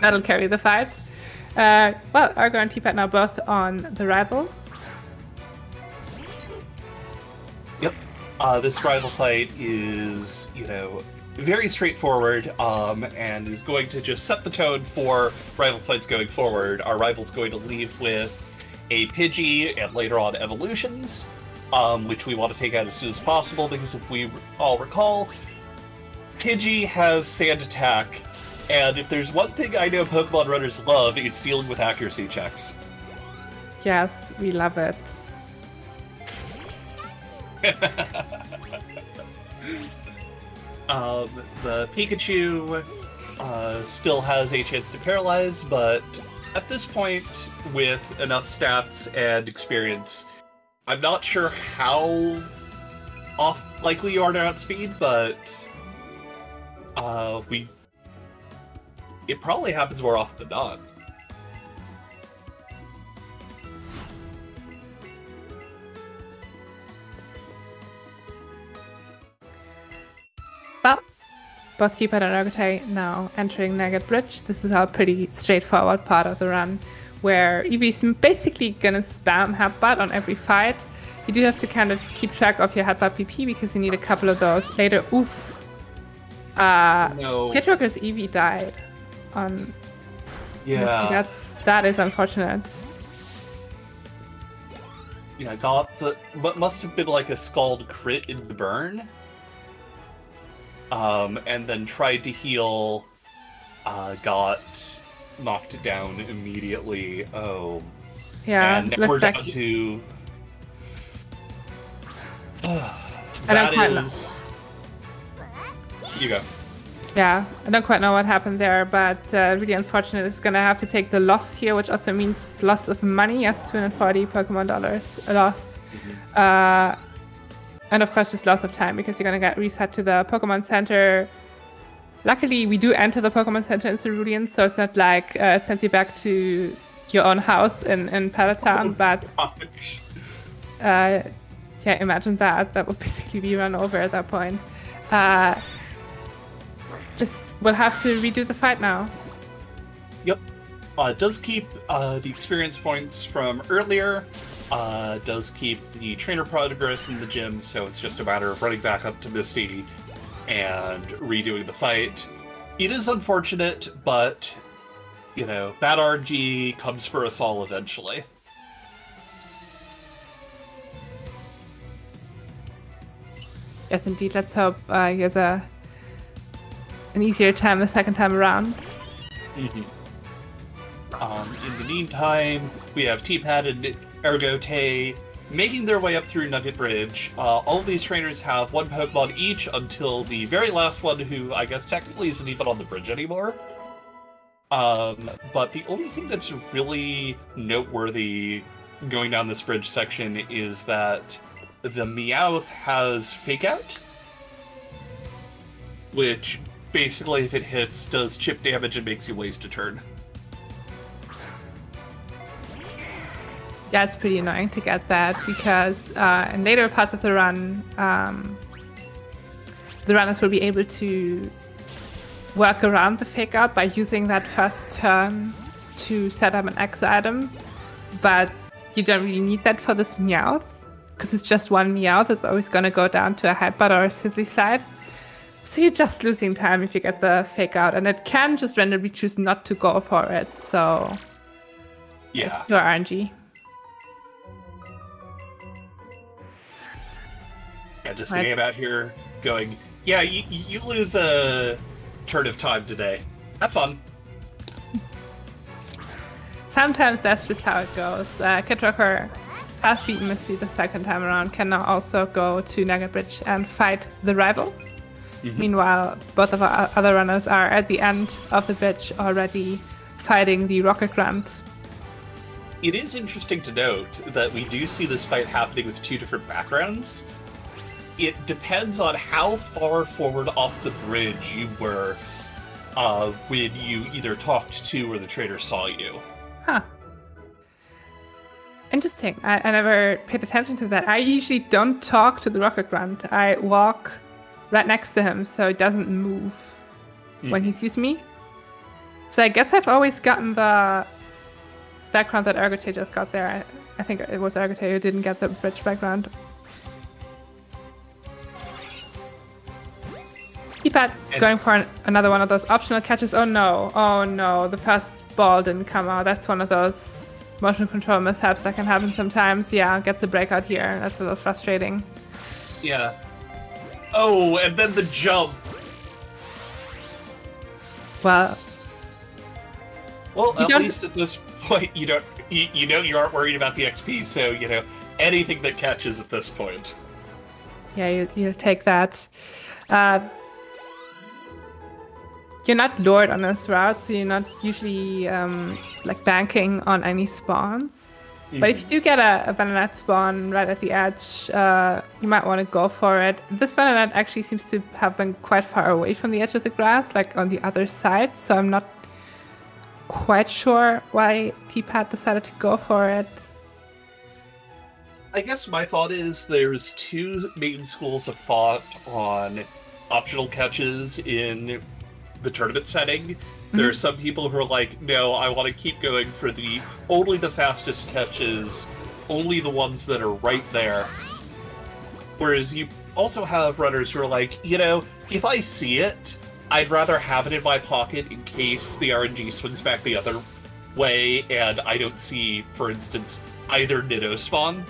that'll carry the fight. Well, Argo and T-Pat now both on the rival. Yep. This rival fight is, you know, very straightforward, and is going to just set the tone for rival fights going forward. Our rival's going to leave with a Pidgey and later on evolutions, which we want to take out as soon as possible, because if we all recall, Pidgey has sand attack, and if there's one thing I know Pokemon runners love, it's dealing with accuracy checks. Yes, we love it. The Pikachu still has a chance to paralyze, but at this point, with enough stats and experience, I'm not sure how likely you are to outspeed, but it probably happens more often than not. Well, both Keeper and Argotai now entering Nugget Bridge. This is our pretty straightforward part of the run, where Eevee's basically gonna spam Headbutt on every fight. You do have to kind of keep track of your Headbutt PP because you need a couple of those later. Oof. No. Kidrocker's Eevee died. Yeah. That is unfortunate. Yeah, I got what must have been like a Scald crit in the burn. And then tried to heal, got knocked down immediately. Oh. Yeah, and now we're down to... You go. Yeah, I don't quite know what happened there, but really unfortunate. It's going to have to take the loss here, which also means loss of money. Yes, 240 Pokemon dollars lost. Mm-hmm. And of course, just loss of time because you're going to get reset to the Pokemon Center. Luckily, we do enter the Pokemon Center in Cerulean, so it's not like it sends you back to your own house in Palatown, but yeah, imagine that. That would basically be run over at that point. Just we'll have to redo the fight now. Yep. It does keep the experience points from earlier. Does keep the trainer progress in the gym, so it's just a matter of running back up to Misty and redoing the fight. It is unfortunate, but, you know, that RNG comes for us all eventually. Yes, indeed. Let's hope he has an easier time the second time around. Mm-hmm. In the meantime, we have T-Pat and Ergote making their way up through Nugget Bridge. All of these trainers have one Pokemon each until the very last one, who I guess technically isn't even on the bridge anymore. But the only thing that's really noteworthy going down this bridge section is that the Meowth has Fake Out, which basically, if it hits, does chip damage and makes you waste a turn. Yeah, it's pretty annoying to get that because in later parts of the runners will be able to work around the Fake Out by using that first turn to set up an X item, but you don't really need that for this Meowth because it's just one Meowth. It's always going to go down to a Headbutt or a Scizzy side. So you're just losing time if you get the Fake Out, and it can just randomly choose not to go for it. So yeah, it's pure RNG. Yeah, just sitting about here going, yeah, you lose a turn of time today. Have fun. Sometimes that's just how it goes. Kidrocker has beaten Misty the second time around, can now also go to Nugget Bridge and fight the rival. Mm-hmm. Meanwhile, both of our other runners are at the end of the pitch already fighting the rocket grunt. It is interesting to note that we do see this fight happening with two different backgrounds. It depends on how far forward off the bridge you were when you either talked to or the trader saw you. Huh. Interesting. I never paid attention to that. I usually don't talk to the rocket grunt. I walk right next to him so it doesn't move when he sees me. So I guess I've always gotten the background that Ergote just got there. I think it was Ergote who didn't get the bridge background. Keepat going for another one of those optional catches. Oh no, the first ball didn't come out. That's one of those motion control mishaps that can happen sometimes. Yeah, gets the breakout here. That's a little frustrating. Yeah. Oh, and then the jump. Well, at least at this point, you aren't worried about the XP, so, anything that catches at this point. Yeah, you'll take that. You're not lured on this route, so you're not usually banking on any spawns. Mm-hmm. But if you do get a Venonat spawn right at the edge, you might want to go for it. This Venonat actually seems to have been quite far away from the edge of the grass, like on the other side, so I'm not quite sure why Keepat decided to go for it. I guess my thought is there's two main schools of thought on optional catches in the tournament setting. Mm-hmm. There are some people who are like, no, I want to keep going for only the fastest catches, only the ones that are right there. Whereas you also have runners who are like, if I see it, I'd rather have it in my pocket in case the RNG swings back the other way and I don't see, for instance, either Nidho spawn.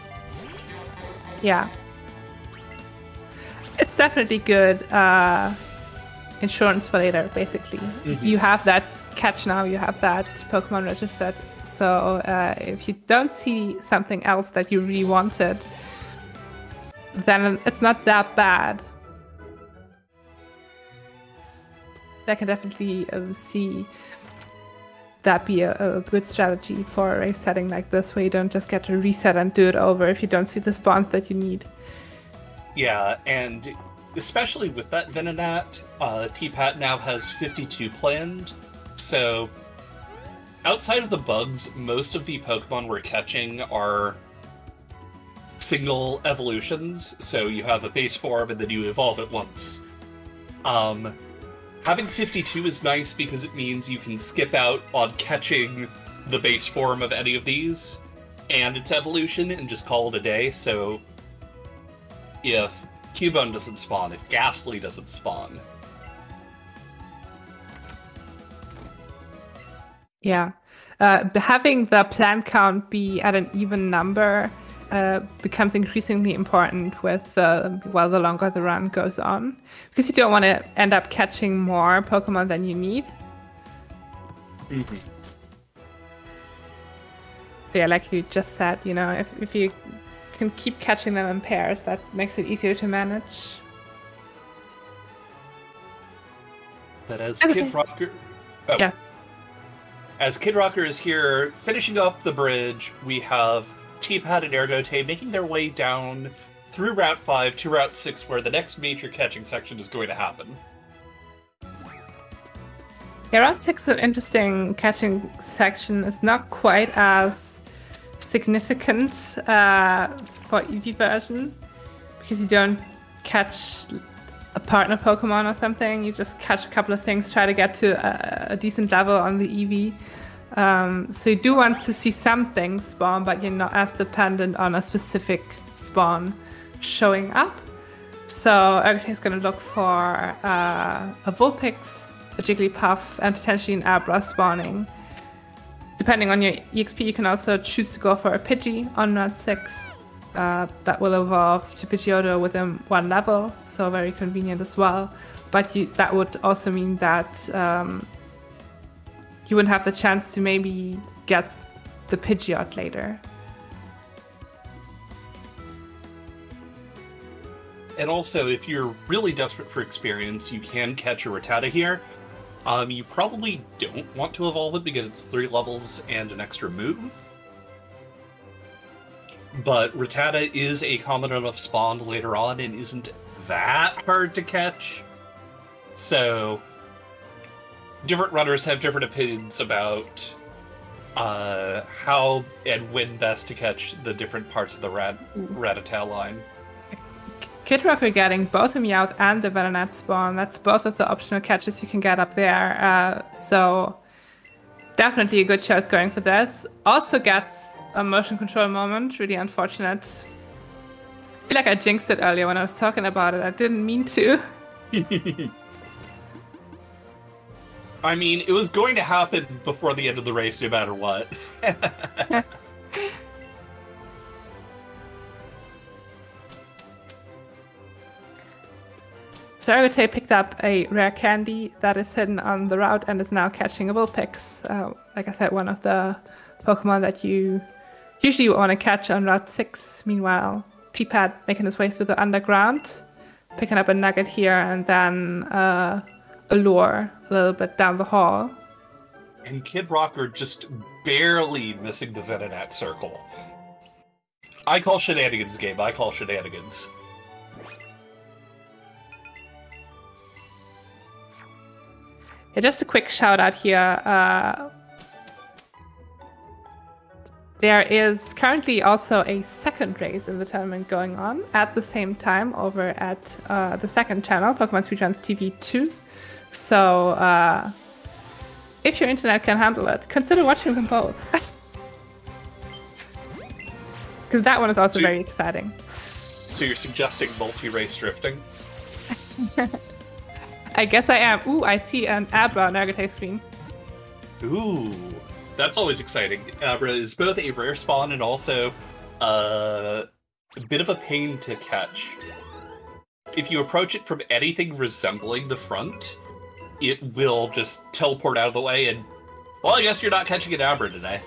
Yeah. It's definitely good insurance for later, basically. Mm-hmm. You have that catch now, you have that Pokemon registered. So if you don't see something else that you really wanted, then it's not that bad. I can definitely see that be a good strategy for a race setting like this, where you don't just get to reset and do it over if you don't see the spawns that you need. Yeah, and especially with that Venonat, Keepat now has 52 planned, so outside of the bugs, most of the Pokemon we're catching are single evolutions, so you have a base form and then you evolve it once. Having 52 is nice because it means you can skip out on catching the base form of any of these and its evolution and just call it a day. So if Cubone doesn't spawn, if Ghastly doesn't spawn. Yeah. Having the plan count be at an even number becomes increasingly important with the longer the run goes on, because you don't want to end up catching more Pokemon than you need. Mm-hmm. Yeah, like you just said, if you can keep catching them in pairs, that makes it easier to manage. That as Kid Rocker... Oh. Yes. As Kid Rocker is here, finishing up the bridge, we have Keepat and Ergote making their way down through Route 5 to Route 6, where the next major catching section is going to happen. Yeah, Route 6 is an interesting catching section. It's not quite as significant for Eevee version, because you don't catch a partner Pokemon or something. You just catch a couple of things, try to get to a decent level on the Eevee. So you do want to see some things spawn, but you're not as dependent on a specific spawn showing up. So Ergote is going to look for a Vulpix, a Jigglypuff, and potentially an Abra spawning. Depending on your EXP, you can also choose to go for a Pidgey on Route 6. That will evolve to Pidgeotto within one level, so very convenient as well. But that would also mean that you wouldn't have the chance to maybe get the Pidgeot later. And also, if you're really desperate for experience, you can catch a Rattata here. You probably don't want to evolve it because it's 3 levels and an extra move. But Rattata is a common enough spawn later on and isn't that hard to catch. So, different runners have different opinions about how and when best to catch the different parts of the Rattata line. Kidrock getting both the Meowth and the Venonat spawn. That's both of the optional catches you can get up there. So definitely a good choice going for this. Also gets a motion control moment. Really unfortunate. I feel like I jinxed it earlier when I was talking about it. I didn't mean to. I mean, it was going to happen before the end of the race no matter what. Shargote picked up a rare candy that is hidden on the route and is now catching a Bullpix. Like I said, one of the Pokemon that you usually want to catch on Route 6. Meanwhile, T-Pad making his way through the underground, picking up a nugget here and then a lure a little bit down the hall. And Kid Rocker just barely missing the Venonat circle. I call shenanigans, game. I call shenanigans. Yeah, just a quick shout out here. There is currently also a second race in the tournament going on at the same time over at the second channel, Pokemon Speedruns TV 2. So if your internet can handle it, consider watching them both. Because that one is also very exciting. So you're suggesting multi-race drifting? I guess I am. Ooh, I see an Abra on Argote's screen. Ooh, that's always exciting. Abra is both a rare spawn and also a bit of a pain to catch. If you approach it from anything resembling the front, it will just teleport out of the way and, well, I guess you're not catching an Abra today.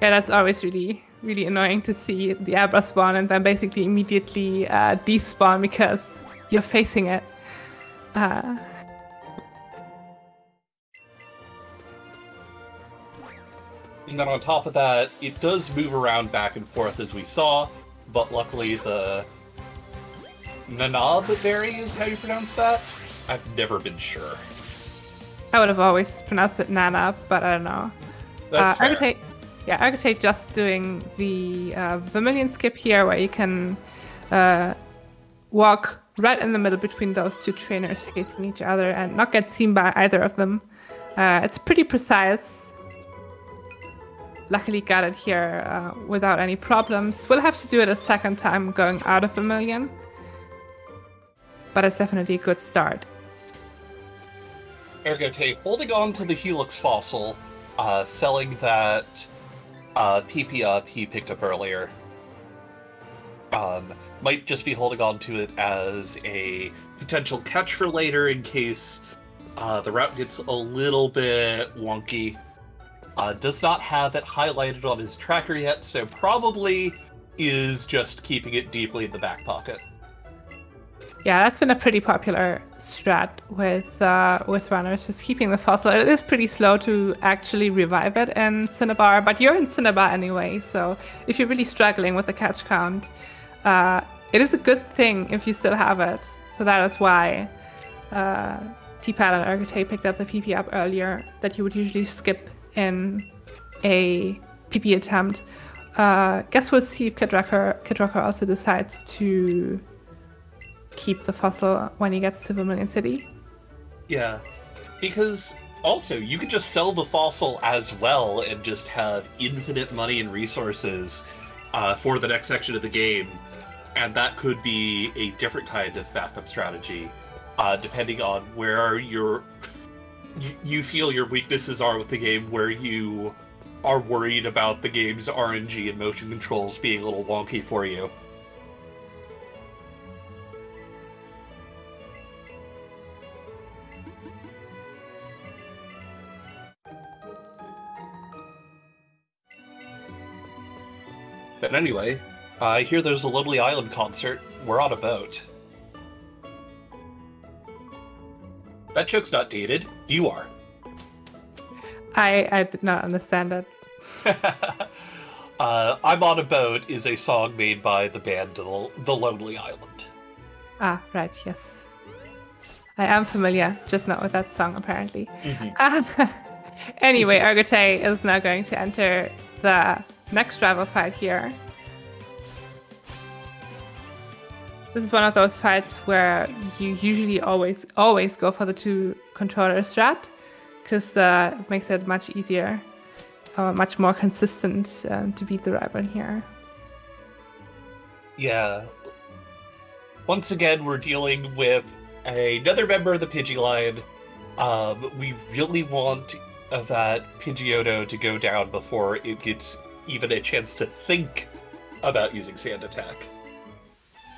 Yeah, that's always really annoying to see the Abra spawn and then basically immediately despawn because you're facing it. And then on top of that, it does move around back and forth as we saw, but luckily the Nanab berry is how you pronounce that? I've never been sure. I would have always pronounced it Nanab, but I don't know. That's fair. Yeah, Argote just doing the Vermilion skip here, where you can walk right in the middle between those two trainers facing each other and not get seen by either of them. It's pretty precise. Luckily got it here without any problems. We'll have to do it a second time going out of Vermilion, but it's definitely a good start. Argote holding on to the Helix Fossil, selling that PP up he picked up earlier. Might just be holding on to it as a potential catch for later in case the route gets a little bit wonky. Does not have it highlighted on his tracker yet, so probably is just keeping it deeply in the back pocket. Yeah, that's been a pretty popular strat with runners, just keeping the fossil. It is pretty slow to actually revive it in Cinnabar, but you're in Cinnabar anyway, so if you're really struggling with the catch count, it is a good thing if you still have it. So that is why T-Pad and Argote picked up the PP up earlier that you would usually skip in a PP attempt. Guess we'll see if Kid Rocker also decides to keep the fossil when he gets to Vermilion City. Yeah, because also you could just sell the fossil as well and just have infinite money and resources for the next section of the game, and that could be a different kind of backup strategy depending on where you feel your weaknesses are with the game, where you are worried about the game's RNG and motion controls being a little wonky for you. But anyway, I hear there's a Lonely Island concert. We're on a boat. That joke's not dated. You are. I did not understand that. I'm on a Boat is a song made by the band The Lonely Island. Ah, right, yes. I am familiar, just not with that song, apparently. Mm-hmm. Anyway, Urgotay is now going to enter the next rival fight here. This is one of those fights where you usually always go for the two controller strat, because it makes it much easier, much more consistent to beat the rival here. Yeah. Once again, we're dealing with another member of the Pidgeyon. We really want that Pidgeotto to go down before it gets even a chance to think about using Sand Attack.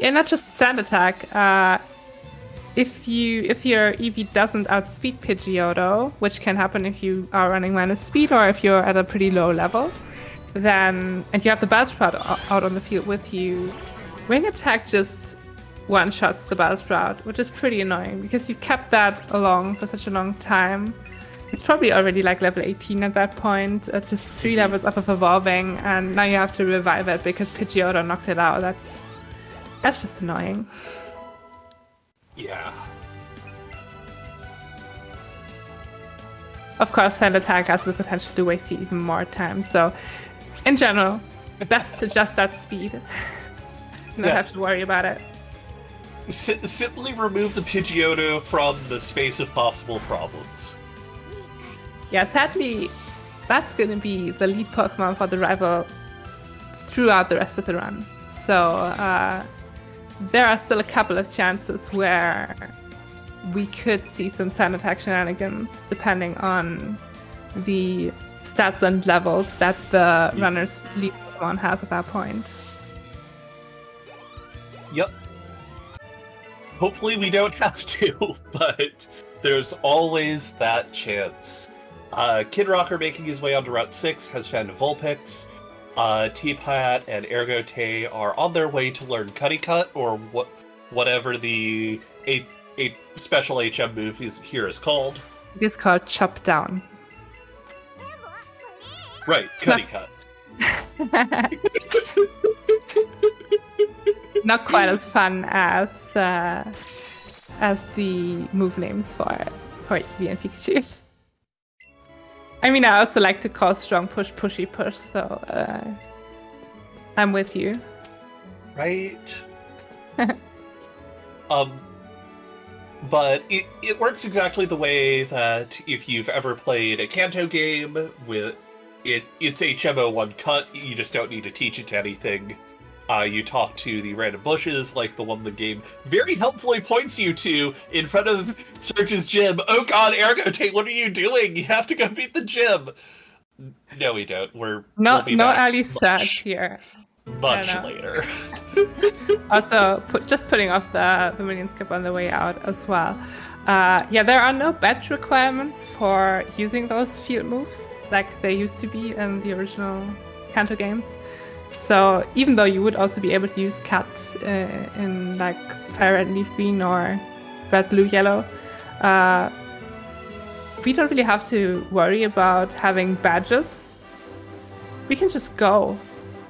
Yeah, not just Sand Attack. If your EV doesn't outspeed Pidgeotto, which can happen if you are running minus speed or if you're at a pretty low level, then and you have the Bellsprout out on the field with you, Wing Attack just one-shots the Bellsprout, which is pretty annoying because you kept that along for such a long time. It's probably already like level 18 at that point, just 3 levels up of evolving, and now you have to revive it because Pidgeotto knocked it out. That's just annoying. Yeah. Of course, Sand Attack has the potential to waste you even more time. So, in general, best to just that speed. Not have to worry about it. Simply remove the Pidgeotto from the space of possible problems. Yeah, sadly, that's going to be the lead Pokemon for the rival throughout the rest of the run. So, there are still a couple of chances where we could see some Sand Attack shenanigans depending on the stats and levels that the runner's lead Pokemon has at that point. Yep. Hopefully we don't have to, but there's always that chance. Kid Rocker, making his way onto Route 6, has found Vulpix. T-Pat and Urgotay are on their way to learn Cutty-Cut, or whatever the a special HM move is called. It is called Chop Down. Right, Cutty-Cut. Not quite as fun as the move names for Eevee and Pikachu. I mean, I also like to call Strong Push Pushy Push, so I'm with you. Right. But it works exactly the way that if you've ever played a Kanto game with it's HMO1 cut, you just don't need to teach it to anything. You talk to the random bushes, like the one the game very helpfully points you to in front of Surge's gym. Oh god, Urgotay, what are you doing? You have to go beat the gym. No, we don't. We'll be back Ali Surge here. Much later. Also, just putting off the minion skip on the way out as well. Yeah, there are no badge requirements for using those field moves like they used to be in the original Kanto games. So even though you would also be able to use Cut in like Fire Red, Leaf Green or Red, Blue, Yellow, we don't really have to worry about having badges. We can just go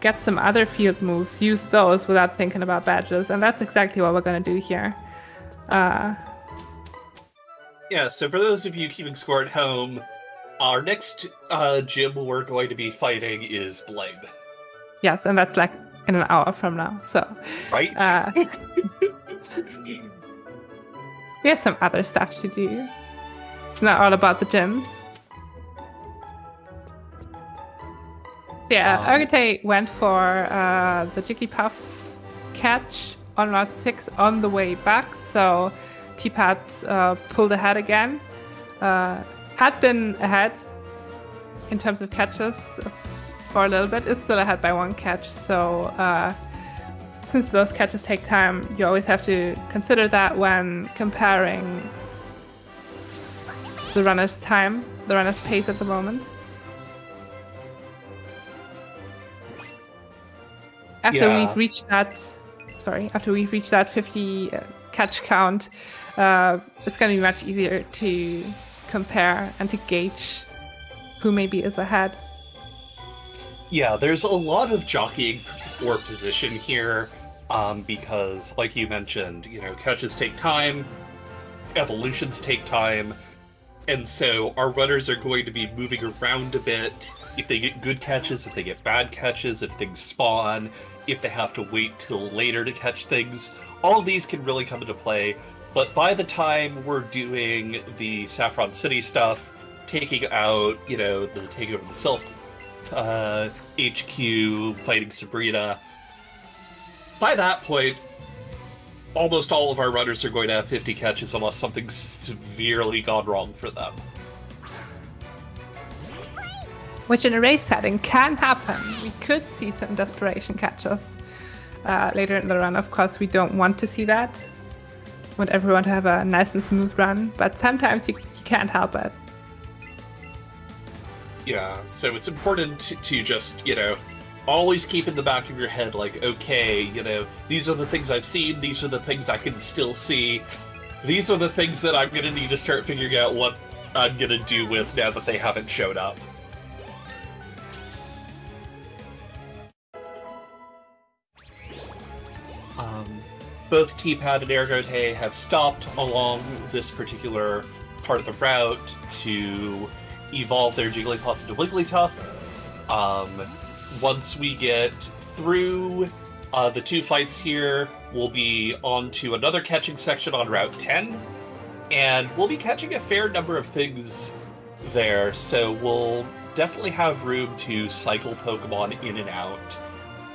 get some other field moves, use those without thinking about badges, and that's exactly what we're going to do here. Yeah, so for those of you keeping score at home, our next gym we're going to be fighting is Blame. Yes, and that's like in an hour from now, so... Right? We have some other stuff to do. It's not all about the gyms. So yeah, Urgotay went for the Jigglypuff catch on Route 6 on the way back, so T-Pat pulled ahead again. Had been ahead in terms of catches for a little bit, is still ahead by 1 catch, so since those catches take time, you always have to consider that when comparing the runner's time, the runner's pace at the moment. after we've reached that, after we've reached that 50 catch count, it's going to be much easier to compare and to gauge who maybe is ahead. Yeah, there's a lot of jockeying for position here, because, like you mentioned, you know, catches take time, evolutions take time, and so our runners are going to be moving around a bit. If they get good catches, if they get bad catches, if things spawn, if they have to wait till later to catch things, all these can really come into play. But by the time we're doing the Saffron City stuff, taking out, you know, the taking over the self HQ, fighting Sabrina, by that point, almost all of our runners are going to have 50 catches unless something's severely gone wrong for them. Which in a race setting can happen. We could see some desperation catches later in the run. Of course, we don't want to see that. We want everyone to have a nice and smooth run, but sometimes you can't help it. Yeah, so it's important to just, you know, always keep in the back of your head, like, okay, you know, these are the things I've seen, these are the things I can still see, these are the things that I'm going to need to start figuring out what I'm going to do with now that they haven't showed up. Both T-Pad and Ergote have stopped along this particular part of the route to evolve their Jigglypuff into Wigglytuff. Once we get through the two fights here, we'll be on to another catching section on Route 10, and we'll be catching a fair number of things there, so we'll definitely have room to cycle Pokemon in and out,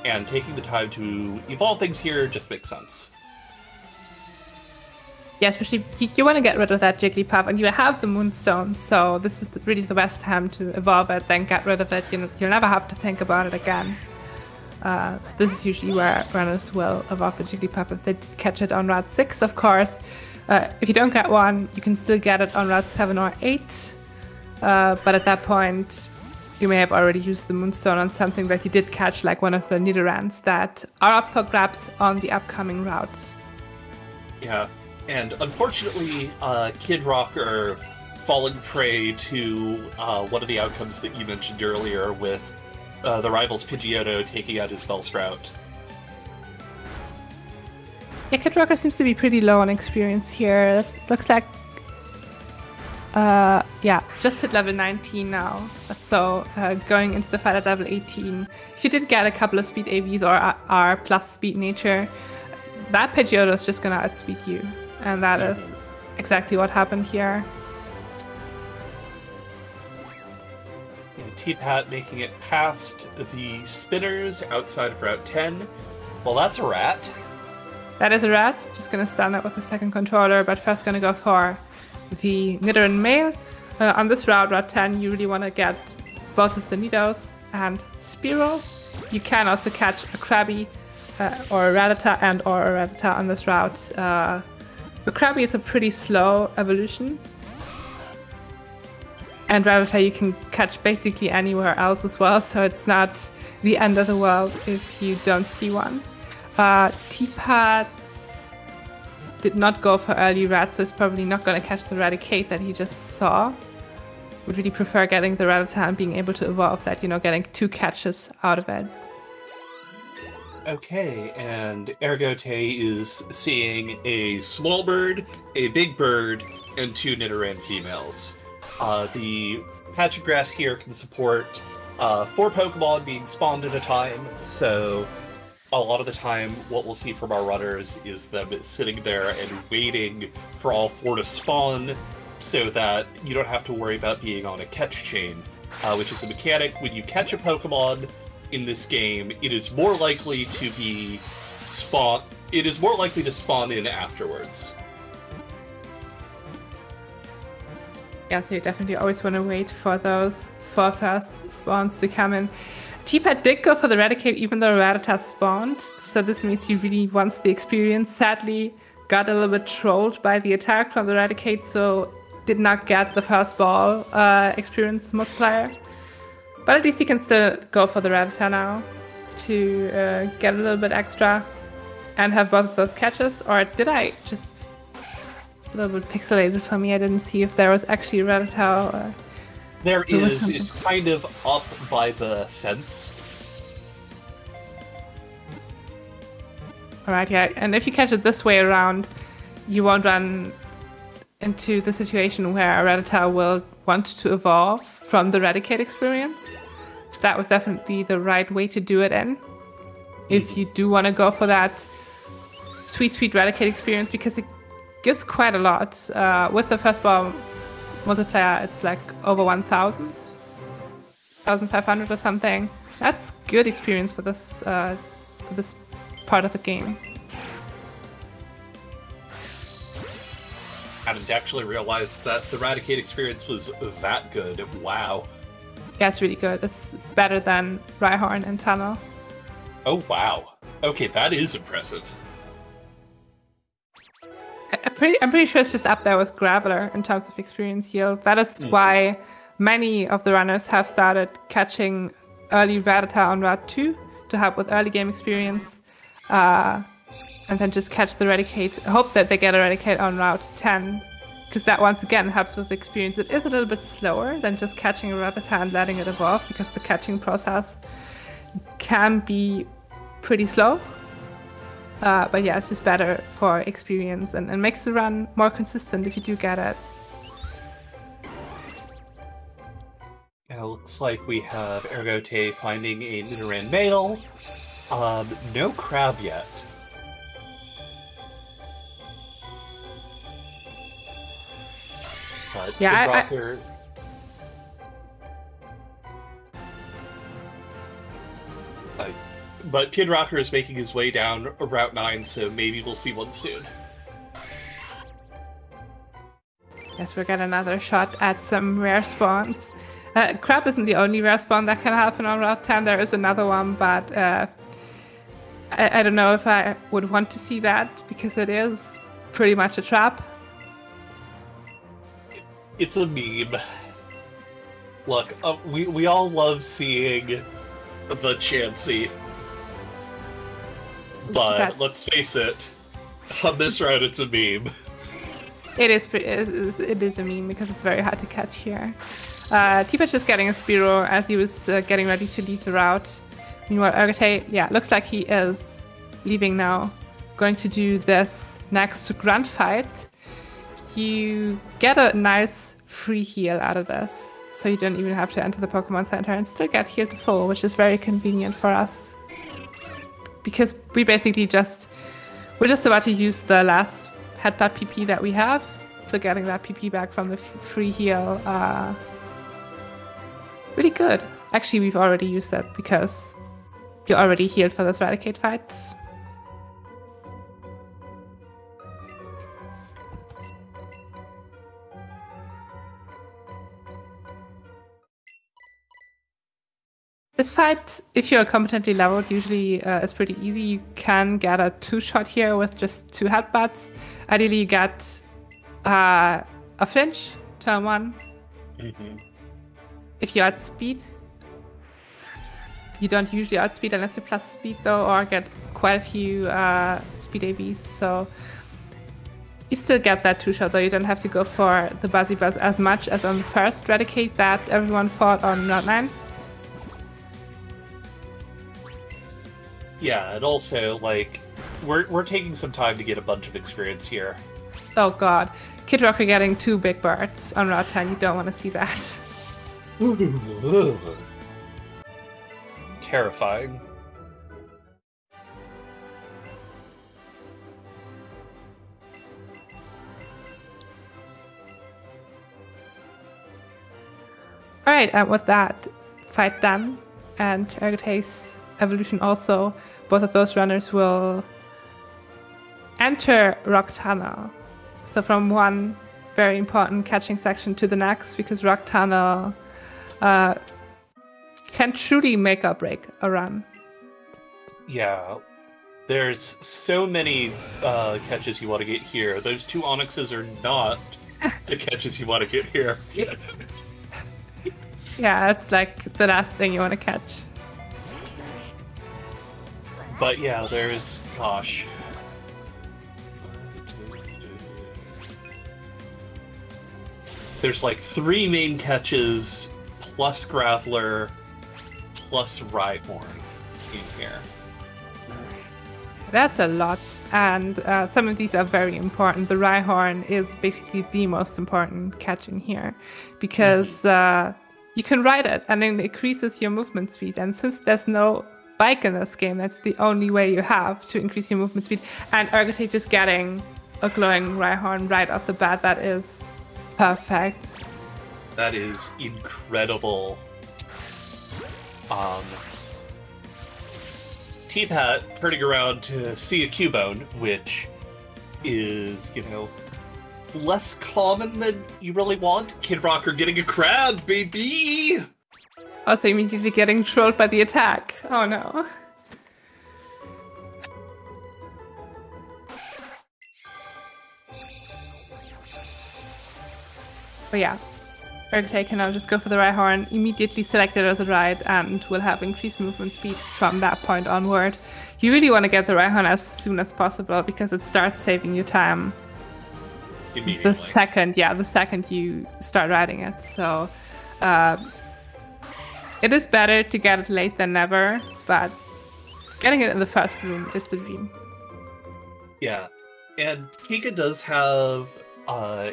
and taking the time to evolve things here just makes sense. Yeah, especially you want to get rid of that Jigglypuff, and you have the Moonstone, so this is really the best time to evolve it, then get rid of it. You'll never have to think about it again. So this is usually where runners will evolve the Jigglypuff if they did catch it on Route 6, of course. If you don't get one, you can still get it on Route 7 or 8, but at that point, you may have already used the Moonstone on something that you did catch, like one of the Nidorans that are up for grabs on the upcoming route. Yeah. And unfortunately, Kid Rock are falling prey to one of the outcomes that you mentioned earlier with the rival's Pidgeotto taking out his Bellsprout. Yeah, Kid Rocker seems to be pretty low on experience here. It looks like, yeah, just hit level 19 now. So going into the fight at level 18, if you did get a couple of speed AVs or are plus speed nature, that Pidgeotto is just going to outspeed you. And that is exactly what happened here. Yeah, T-Pat making it past the spinners outside of Route 10. Well, that's a rat. That is a rat. Just going to stand up with the second controller, but first going to go for the Nidoran male. On this route, Route 10, you really want to get both of the Nidos and Spearow. You can also catch a Krabby or a Rattata on this route. But Krabby is a pretty slow evolution. And Rattata you can catch basically anywhere else as well, so it's not the end of the world if you don't see one. T-Pat did not go for early rats, so it's probably not going to catch the Raticate that he just saw. Would really prefer getting the Rattata and being able to evolve that, you know, getting two catches out of it. Okay, and Ergote is seeing a small bird, a big bird, and two Nidoran females. The patch of grass here can support 4 Pokemon being spawned at a time, so a lot of the time what we'll see from our runners is them sitting there and waiting for all 4 to spawn so that you don't have to worry about being on a catch chain, which is a mechanic when you catch a Pokemon in this game, it is more likely to be spawn. It is more likely to spawn in afterwards. Yeah, so you definitely always want to wait for those 4 first spawns to come in. T-Pad did go for the Raticate, even though Rattata spawned, so this means he really wants the experience. Sadly, got a little bit trolled by the attack from the Raticate, so did not get the first ball experience multiplier. But at least you can still go for the Rattata now. to get a little bit extra and have both of those catches, or did I just... It's a little bit pixelated for me. I didn't see if there was actually Rattata or... There is. It's kind of up by the fence. Alright, yeah. And if you catch it this way around, you won't run into the situation where Rattata will want to evolve from the Raticate experience. So that was definitely the right way to do it in. If you do want to go for that sweet, sweet Raticate experience, because it gives quite a lot. With the first ball multiplier, it's like over 1,000, 1,500 or something. That's good experience for this this part of the game. I didn't actually realize that the Raticate experience was that good. Wow. Yeah, it's really good. It's better than Rhyhorn and Tunnel. Oh, wow. Okay, that is impressive. I'm pretty sure it's just up there with Graveler in terms of experience yield. That is why many of the runners have started catching early Rattata on Route 2 to help with early game experience. And then just catch the Raticate. Hope that they get a Raticate on Route 10, because that once again helps with experience. It is a little bit slower than just catching a Rattata and letting it evolve, because the catching process can be pretty slow. But yeah, it's just better for experience and makes the run more consistent if you do get it. It looks like we have Ergote finding a Nidoran male. No crab yet. But yeah, Kid Rocker is making his way down Route 9, so maybe we'll see one soon. Yes, we'll get another shot at some rare spawns. Crab isn't the only rare spawn that can happen on Route 10. There is another one, but I don't know if I would want to see that, because it is pretty much a trap. It's a meme. Look, we all love seeing the Chansey. But let's face it, on this route it's a meme. It is a meme because it's very hard to catch here. T-Patch is getting a Spearow as he was getting ready to leave the route. Meanwhile, Ergote, yeah, looks like he is leaving now. Going to do this next grunt fight. You get a nice free heal out of this, so you don't even have to enter the Pokemon Center and still get healed to full, which is very convenient for us, because we basically we're just about to use the last Headbutt PP that we have, so getting that PP back from the free heal, really good. Actually, we've already used that because you're already healed for this Raticate fight. This fight, if you're competently leveled, usually is pretty easy. You can get a 2-shot here with just 2 headbutts. Ideally, you get a flinch, turn 1. If you outspeed, you don't usually outspeed unless you plus speed, though, or get quite a few speed ABs. So you still get that 2-shot, though. You don't have to go for the Buzzy Buzz as much as on the first Raticate that everyone fought on Route 9. Yeah, and also, like, we're taking some time to get a bunch of experience here. Oh god. Kid Rocker getting 2 big birds on Route 10, you don't want to see that. Ooh. Terrifying. Alright, and with that, fight done, and Ergota's evolution also, both of those runners will enter Rock Tunnel. So from one very important catching section to the next, because Rock Tunnel can truly make or break a run. Yeah, there's so many catches you want to get here. Those 2 Onyxes are not the catches you want to get here. Yeah, it's like the last thing you want to catch. But yeah, there's... gosh. There's like 3 main catches, plus Graveler, plus Rhyhorn in here. That's a lot, and some of these are very important. The Rhyhorn is basically the most important catch in here, because you can ride it, and it increases your movement speed. And since there's no bike in this game, that's the only way you have to increase your movement speed. And Urgotage is getting a glowing Rhyhorn right off the bat. That is perfect. That is incredible. T-Pat turning around to see a Cubone, which is, you know, less common than you really want. Kid Rocker getting a crab, baby! Also immediately getting trolled by the attack. Oh no. But yeah, Urgotage can now just go for the Rhyhorn, immediately select it as a ride, and will have increased movement speed from that point onward. You really want to get the Rhyhorn as soon as possible, because it starts saving you time the second, yeah, the second you start riding it. So it is better to get it late than never, but getting it in the first bloom is the dream. Yeah, and Pika does have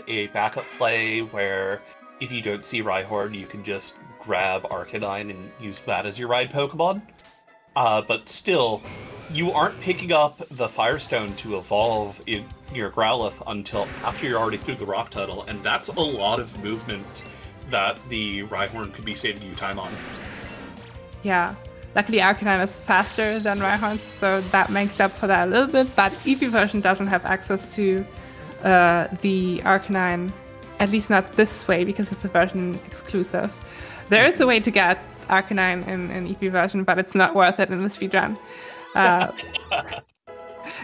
a backup play where if you don't see Rhyhorn, you can just grab Arcanine and use that as your ride Pokemon. But still, you aren't picking up the Firestone to evolve in your Growlithe until after you're already through the Rock Tunnel, and that's a lot of movement that the Rhyhorn could be saving you time on. Yeah. Luckily, Arcanine is faster than Rhyhorn, so that makes up for that a little bit, but Eevee version doesn't have access to the Arcanine, at least not this way, because it's a version exclusive. There is a way to get Arcanine in an EP version, but it's not worth it in the speedrun.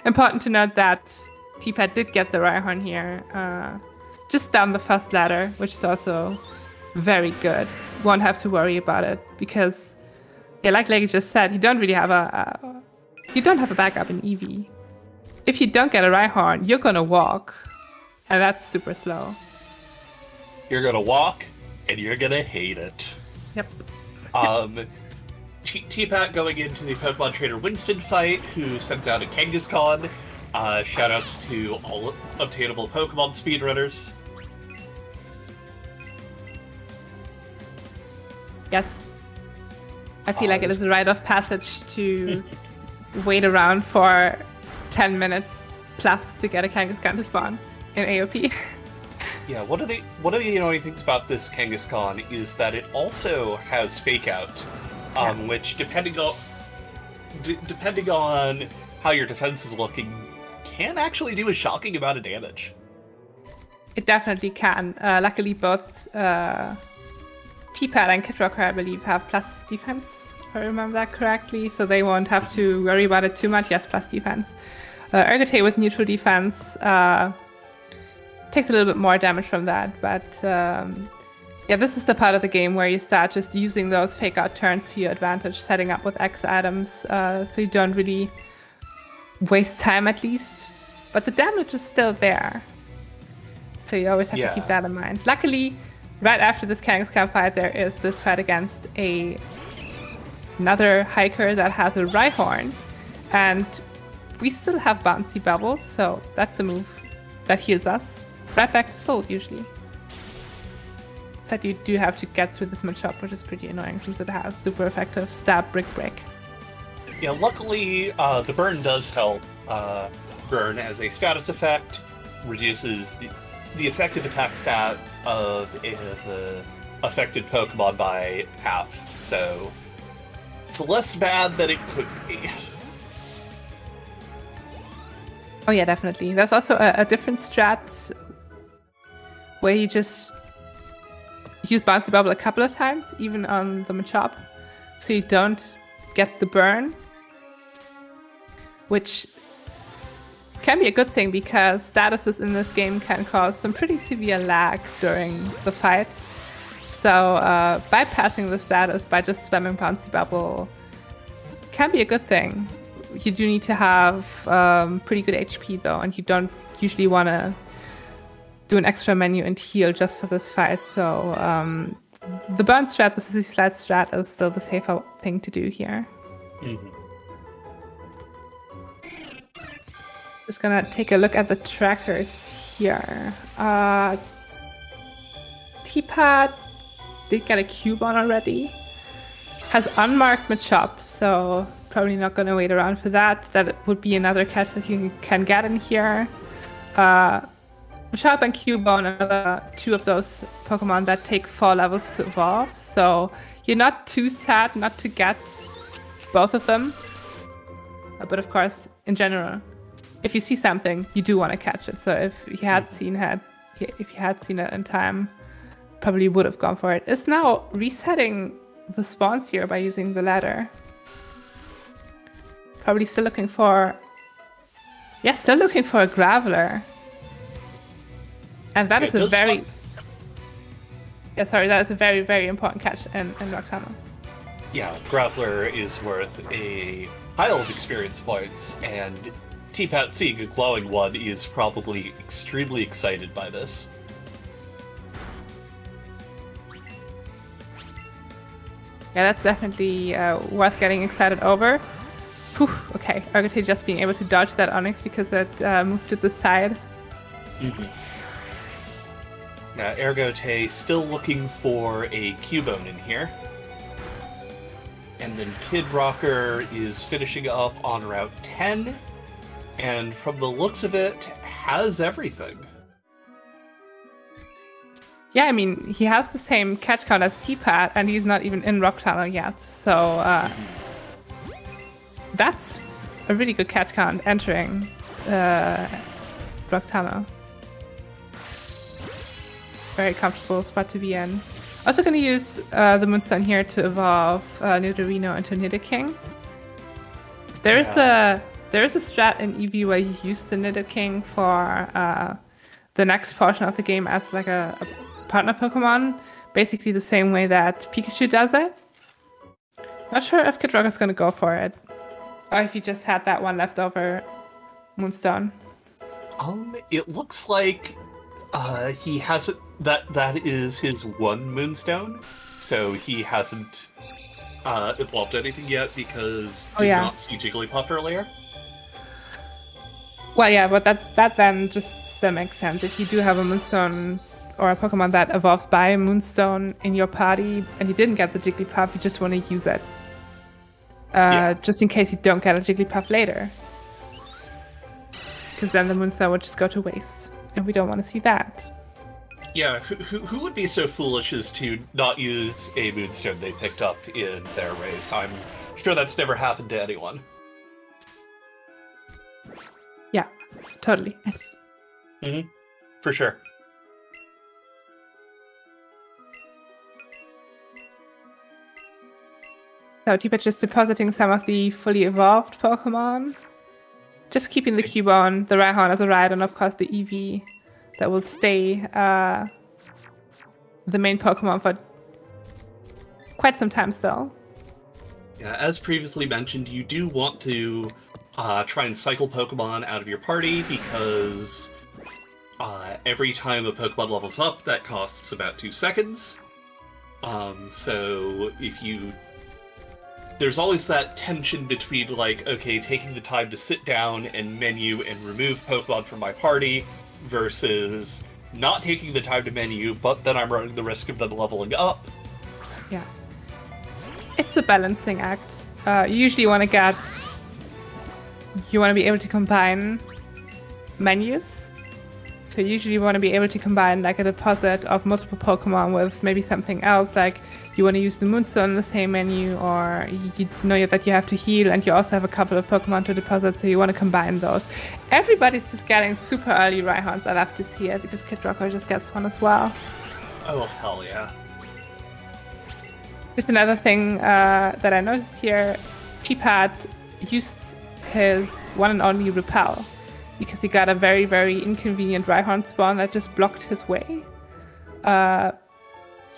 Important to note that T-Pat did get the Rhyhorn here, just down the first ladder, which is also very good. Won't have to worry about it, because, yeah, like Leggy just said, you don't really have a backup in Eevee. If you don't get a Rhyhorn, you're gonna walk, and that's super slow. You're gonna walk, and you're gonna hate it. Yep. T-Pat going into the Pokemon Trainer Winston fight, who sends out a Kangaskhan. Shoutouts to all obtainable Pokemon speedrunners. Yes. I feel like it is a rite of passage to wait around for 10 minutes plus to get a Kangaskhan to spawn in AOP. Yeah, one of the annoying things about this Kangaskhan is that it also has Fake Out, which depending on how your defense is looking, can actually do a shocking amount of damage. It definitely can. Luckily, both T-Pat and Kid Rocker, I believe, have plus defense, if I remember that correctly, so they won't have to worry about it too much. Yes, plus defense. Urgotage with neutral defense. Takes a little bit more damage from that, but yeah, this is the part of the game where you start just using those Fake Out turns to your advantage, setting up with X items, so you don't really waste time at least. But the damage is still there, so you always have to keep that in mind. Luckily, right after this Kangaskhan fight, there is this fight against another hiker that has a Rhyhorn, and we still have Bouncy Bubble, so that's a move that heals us. Right back to full, usually. Except you do have to get through this matchup, which is pretty annoying since it has super effective stab, brick, break. Yeah, luckily the burn does help. Burn as a status effect reduces the effective attack stat of the affected Pokemon by half, so it's less bad than it could be. Oh yeah, definitely. There's also a different strat where you just use Bouncy Bubble a couple of times, even on the Machop, so you don't get the burn, which can be a good thing because statuses in this game can cause some pretty severe lag during the fight. So bypassing the status by just spamming Bouncy Bubble can be a good thing. You do need to have pretty good HP though, and you don't usually want to do an extra menu and heal just for this fight. So the burn strat, the Sissy Slide strat, is still the safer thing to do here. Just gonna take a look at the trackers here. Teapot did get a cube on already. Has unmarked Machop, so probably not gonna wait around for that. That would be another catch that you can get in here. Machop and Cubone are another two of those Pokemon that take 4 levels to evolve, so you're not too sad not to get both of them. But of course, in general, if you see something, you do want to catch it. So if you had seen it, in time, probably would have gone for it. It's now resetting the spawns here by using the ladder. Probably still looking for, yeah, still looking for a Graveler. And that is a very, yeah, sorry, that is a very, very important catch in Rocktunnel. Yeah, Graveler is worth a pile of experience points, and Teapot, seeing a glowing one, is probably extremely excited by this. Yeah, that's definitely worth getting excited over. Whew, okay, Urgate just being able to dodge that Onix because it moved to the side. Now, Ergote still looking for a Cubone in here. And then Kid Rocker is finishing up on Route 10. And from the looks of it, has everything. Yeah, I mean, he has the same catch count as Teapot, and he's not even in Rocktunnel yet. So that's a really good catch count entering Rocktunnel. Very comfortable spot to be in. Also going to use the Moonstone here to evolve Nidorino into Nidoking. There is a strat in Eevee where you use the Nidoking for the next portion of the game as like a partner Pokemon, basically the same way that Pikachu does it. Not sure if Kid Rocker's going to go for it, or if he just had that one left over Moonstone. It looks like he hasn't. That is his one Moonstone, so he hasn't evolved anything yet because did not see Jigglypuff earlier. Well, yeah, but that then just still makes sense. If you do have a Moonstone or a Pokemon that evolves by a Moonstone in your party and you didn't get the Jigglypuff, you just want to use it. Just in case you don't get a Jigglypuff later. Because then the Moonstone would just go to waste, and we don't want to see that. Yeah, who would be so foolish as to not use a Moonstone they picked up in their race? I'm sure that's never happened to anyone. Yeah, totally. For sure. So Teapot just depositing some of the fully evolved Pokemon. Just keeping the Cubone, the Rhyhorn as a ride, and of course the Eevee. That will stay the main Pokemon for quite some time still. Yeah, as previously mentioned, you do want to try and cycle Pokemon out of your party because every time a Pokemon levels up, that costs about 2 seconds. So if you... There's always that tension between, like, okay, taking the time to sit down and menu and remove Pokemon from my party, versus not taking the time to menu, but then I'm running the risk of them leveling up. Yeah. It's a balancing act. You usually want to get... You want to be able to combine menus. So you usually want to be able to combine like a deposit of multiple Pokemon with maybe something else, like you want to use the Moonstone in the same menu, or you know that you have to heal and you also have a couple of Pokemon to deposit, so you want to combine those. Everybody's just getting super early Rhyhorns. I love to see it because Kid Rocker just gets one as well. Oh, hell yeah. Just another thing that I noticed here, Teapot used his one and only Repel, because he got a very, very inconvenient Rhyhorn spawn that just blocked his way.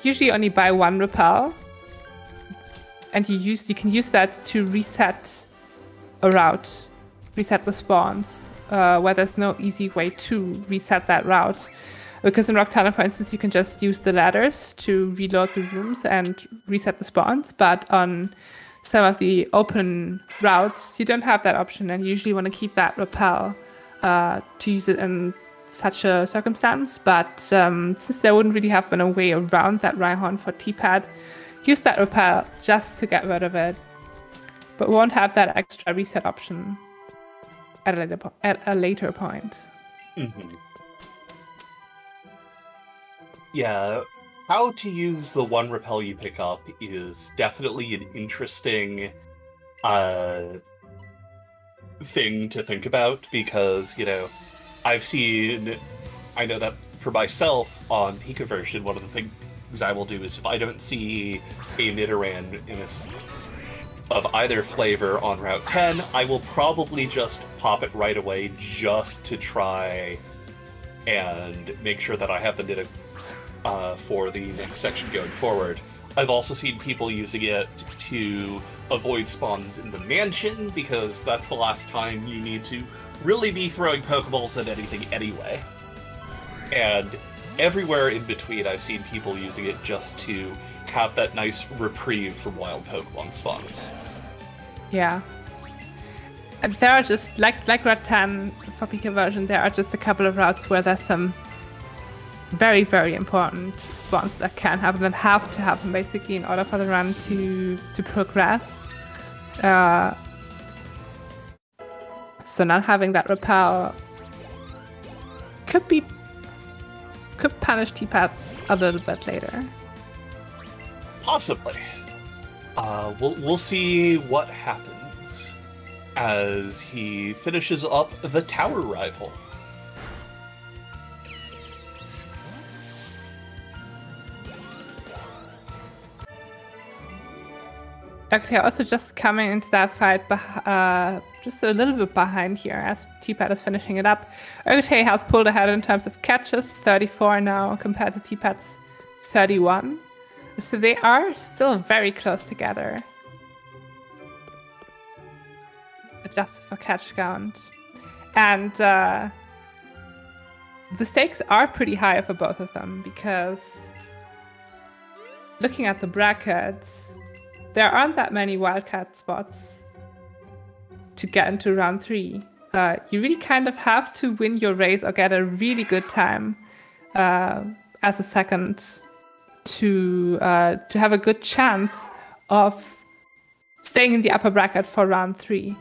Usually only buy one Repel, and you can use that to reset a route, reset the spawns, where there's no easy way to reset that route. Because in Rocktana, for instance, you can just use the ladders to reload the rooms and reset the spawns, but on some of the open routes, you don't have that option, and you usually want to keep that rappel to use it in such a circumstance. But since there wouldn't really have been a way around that Rhyhorn for T-Pad, use that rappel just to get rid of it, but we won't have that extra reset option at a later point. Mm-hmm. Yeah, how to use the one rappel you pick up is definitely an interesting thing to think about, because, you know, I know that for myself on Picoversion, one of the things I will do is if I don't see a Nidoran of either flavor on Route 10, I will probably just pop it right away just to try and make sure that I have the Nidoran for the next section going forward. I've also seen people using it to avoid spawns in the mansion, because that's the last time you need to really be throwing Pokeballs at anything anyway. And everywhere in between, I've seen people using it just to have that nice reprieve from wild Pokemon spawns. Yeah. And there are just, like Route 10 for Picoversion, there are just a couple of routes where there's some very, very important spawns that can happen and have to happen basically in order for the run to progress. So not having that rappel could punish T-Pad a little bit later. Possibly. We'll see what happens as he finishes up the tower rival. Okay, also just coming into that fight just a little bit behind here as T-Pad is finishing it up. Urgotay has pulled ahead in terms of catches, 34 now compared to T-Pad's 31. So they are still very close together. Adjusted for catch count. And the stakes are pretty high for both of them, because looking at the brackets, there aren't that many wildcard spots to get into round 3. You really kind of have to win your race or get a really good time as a second to have a good chance of staying in the upper bracket for round 3.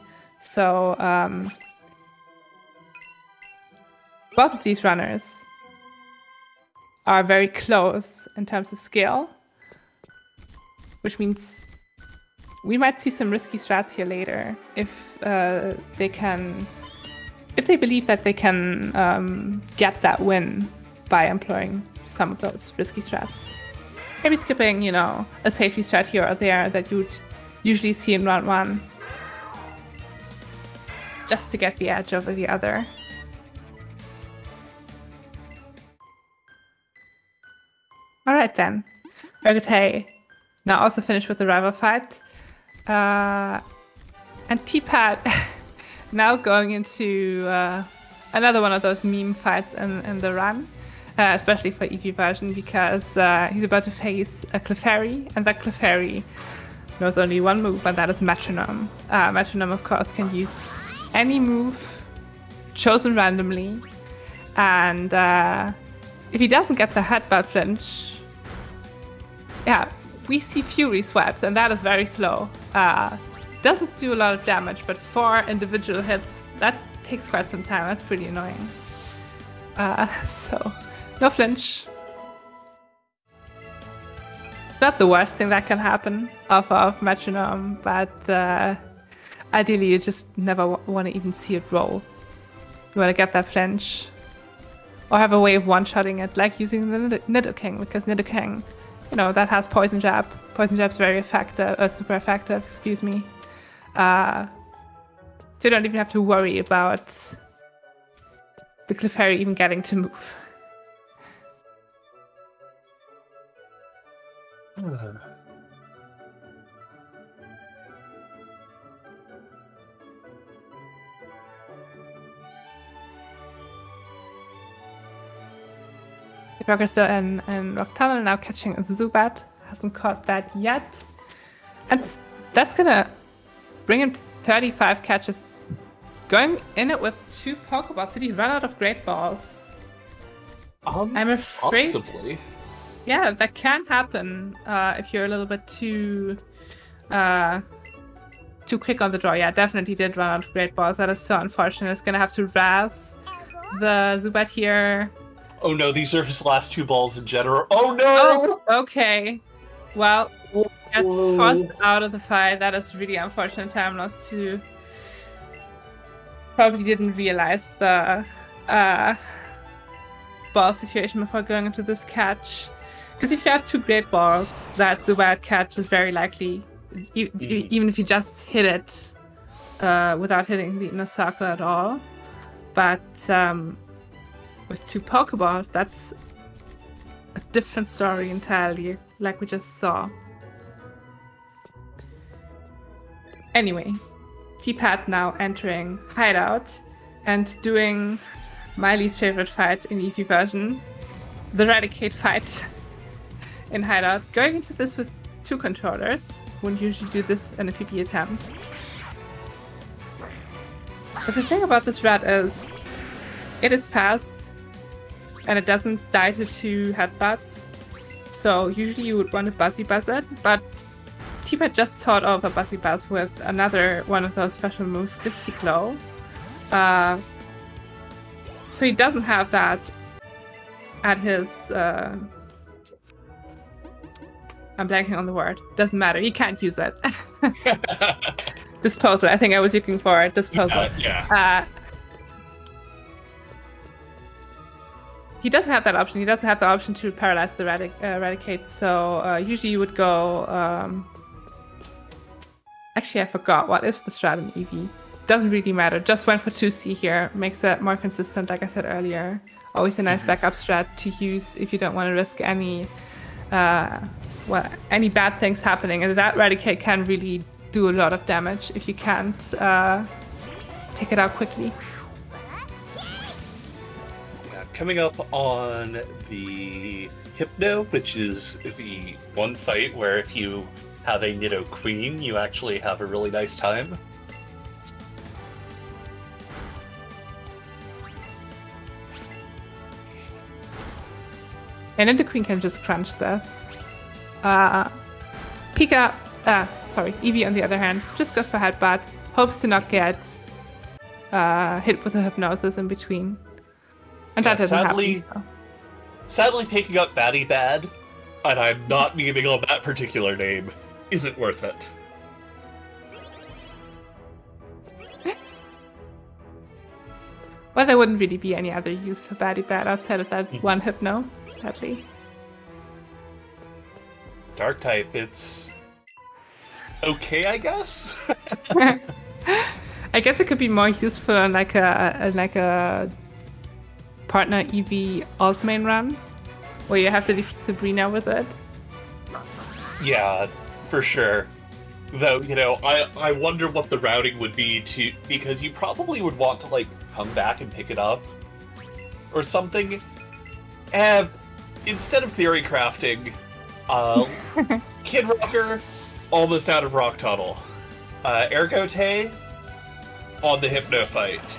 So both of these runners are very close in terms of skill, which means we might see some risky strats here later if they believe that they can get that win by employing some of those risky strats. Maybe skipping, you know, a safety strat here or there that you would usually see in round 1, just to get the edge over the other. All right then, Urgotay now also finished with the rival fight. And T-Pad now going into another one of those meme fights in the run, especially for Eeveeversion, because he's about to face a Clefairy, and that Clefairy knows only one move, and that is Metronome. Metronome, of course, can use any move chosen randomly, and if he doesn't get the headbutt flinch, yeah, we see Fury Swipes, and that is very slow. Doesn't do a lot of damage, but 4 individual hits, that takes quite some time. That's pretty annoying. So, no flinch. Not the worst thing that can happen off of Metronome, but ideally you just never want to even see it roll. You want to get that flinch, or have a way of one-shotting it, like using the Nidoking, because Nidoking, you know, that has Poison Jab. Poison Jab's very effective, super effective, excuse me. So you don't even have to worry about the Clefairy even getting to move. The Draco is still in Rock Tunnel, now catching Zubat. Hasn't caught that yet. And that's gonna bring him to 35 catches. Going in it with 2 Pokeballs. Did he run out of Great Balls? I'm afraid. Possibly. Yeah, that can happen if you're a little bit too quick on the draw. Yeah, definitely did run out of Great Balls. That is so unfortunate. It's gonna have to Raz the Zubat here. Oh no, these are his last 2 balls in general. Oh no! Oh, okay. Well, gets forced out of the fight. That is really unfortunate time loss too. Probably didn't realize the ball situation before going into this catch. Because if you have 2 great balls, that Zubat catch is very likely, even if you just hit it without hitting the inner circle at all. But with 2 Pokeballs, that's a different story entirely, like we just saw. Anyway, T-Pat now entering Hideout and doing my least favorite fight in Eevee version, the Raticate fight in Hideout. Going into this with 2 controllers, wouldn't usually do this in a PP attempt. But the thing about this rat is, it is fast and it doesn't die to 2 headbutts, so usually you would want to Buzzy Buzz it, but T-Pat just taught over Buzzy Buzz with another one of those special moves, Glitzy Glow. So he doesn't have that at his... I'm blanking on the word. Doesn't matter. He can't use it. Disposal. I think I was looking for it. Disposal. Yeah. He doesn't have that option. He doesn't have the option to paralyze the Raticate. So usually you would go... Actually, I forgot. What is the strat in Eevee? Doesn't really matter. Just went for 2C here. Makes it more consistent, like I said earlier. Always a nice backup strat to use if you don't want to risk any bad things happening. And that Raticate can really do a lot of damage if you can't take it out quickly. Coming up on the Hypno, which is the one fight where if you have a Nidoqueen, you actually have a really nice time. And Nidoqueen can just crunch this. Eevee on the other hand, just goes for Headbutt, hopes to not get hit with a Hypnosis in between. And yeah, that doesn't happen, so. Sadly, picking up Batty Bad, and I'm not naming on that particular name, isn't worth it. Well, there wouldn't really be any other use for Batty Bad outside of that one Hypno, sadly. Dark type, it's okay, I guess. I guess it could be more useful on like a partner Eevee alt main run, where you have to defeat Sabrina with it. Yeah, for sure. Though, you know, I wonder what the routing would be to, because you probably would want to like come back and pick it up or something. And instead of theory crafting, Kid Rocker almost out of Rock Tunnel, Ergote on the Hypno fight,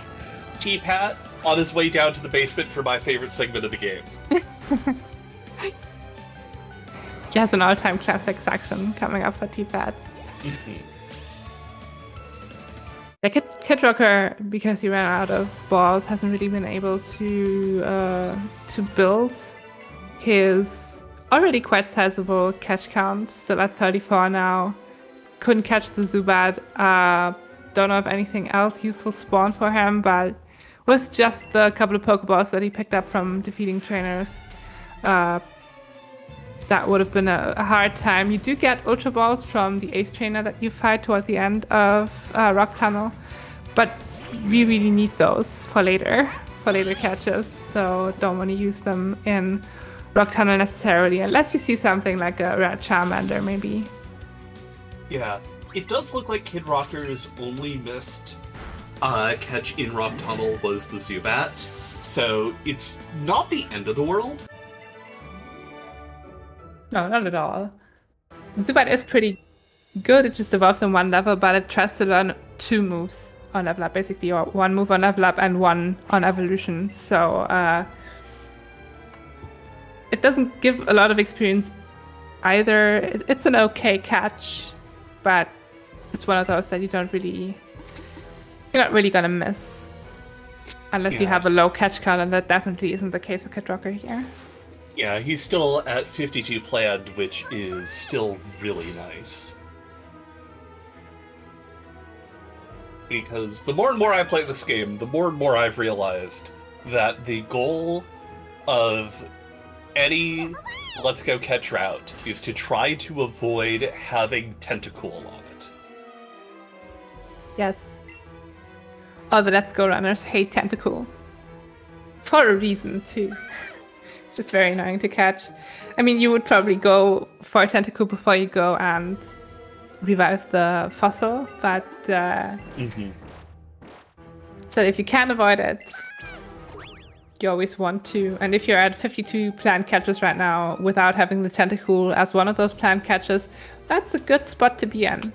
T-Pat on his way down to the basement for my favorite segment of the game. He has an all-time classic section coming up for T-Pat. The Kid Rocker, because he ran out of balls, hasn't really been able to build his already quite sizable catch count, still at 34 now. Couldn't catch the Zubat. Don't know if anything else useful spawned for him, but with just the couple of Pokeballs that he picked up from defeating trainers, that would have been a hard time. You do get Ultra Balls from the Ace Trainer that you fight toward the end of Rock Tunnel, but we really need those for later catches, so don't want to use them in Rock Tunnel necessarily, unless you see something like a Rat Charmander, maybe. Yeah, it does look like Kid Rocker's only missed catch in Rock Tunnel was the Zubat, so it's not the end of the world. No, not at all. Zubat is pretty good. It just evolves in one level, but it tries to learn two moves on level up, basically, or one move on level up and one on evolution. So it doesn't give a lot of experience either. It's an okay catch, but it's one of those that you don't really, you're not really gonna miss, unless you have a low catch count, and that definitely isn't the case with Kidrocker here. Yeah, he's still at 52 plaid, which is still really nice. Because the more and more I play this game, the more and more I've realized that the goal of any Let's Go Catch route is to try to avoid having Tentacool on it. Yes. Oh, the Let's Go runners hate Tentacool. For a reason, too. It's just very annoying to catch. I mean, you would probably go for a Tentacool before you go and revive the fossil, but so if you can avoid it, you always want to. And if you're at 52 planned catches right now without having the Tentacool as one of those planned catches, that's a good spot to be in.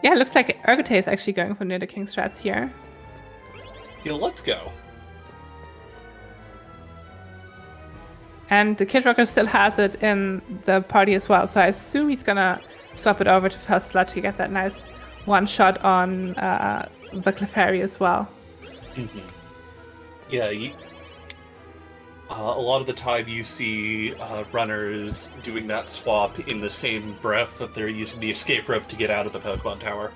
Yeah, it looks like Ergote is actually going for near the King strats here. Yeah, let's go. And the Kidrocker still has it in the party as well, so I assume he's gonna swap it over to First Sludge to get that nice one-shot on the Clefairy as well. Yeah, a lot of the time you see runners doing that swap in the same breath that they're using the escape rope to get out of the Pokemon Tower.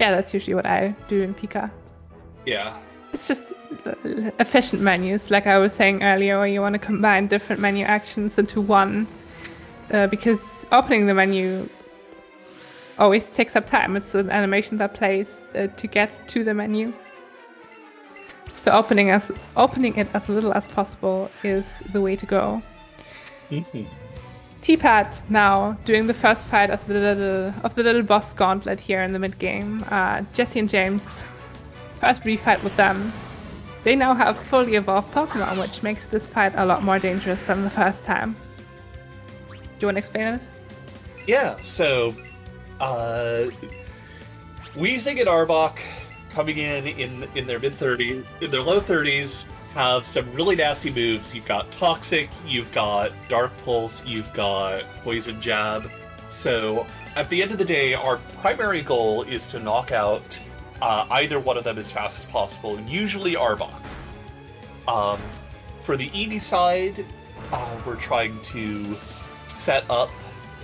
Yeah, that's usually what I do in Pika. Yeah. It's just efficient menus, like I was saying earlier, where you want to combine different menu actions into one, because opening the menu always takes up time. It's an animation that plays to get to the menu. So opening it as little as possible is the way to go. T-Pat now doing the first fight of the little boss gauntlet here in the mid game. Jesse and James. First refight with them. They now have fully evolved Pokemon, which makes this fight a lot more dangerous than the first time. Do you want to explain it? Yeah, so Weezing and Arbok coming in their mid-30s, in their low 30s, have some really nasty moves. You've got Toxic, you've got Dark Pulse, you've got Poison Jab. So at the end of the day, our primary goal is to knock out either one of them as fast as possible, usually Arbok. For the Eevee side, we're trying to set up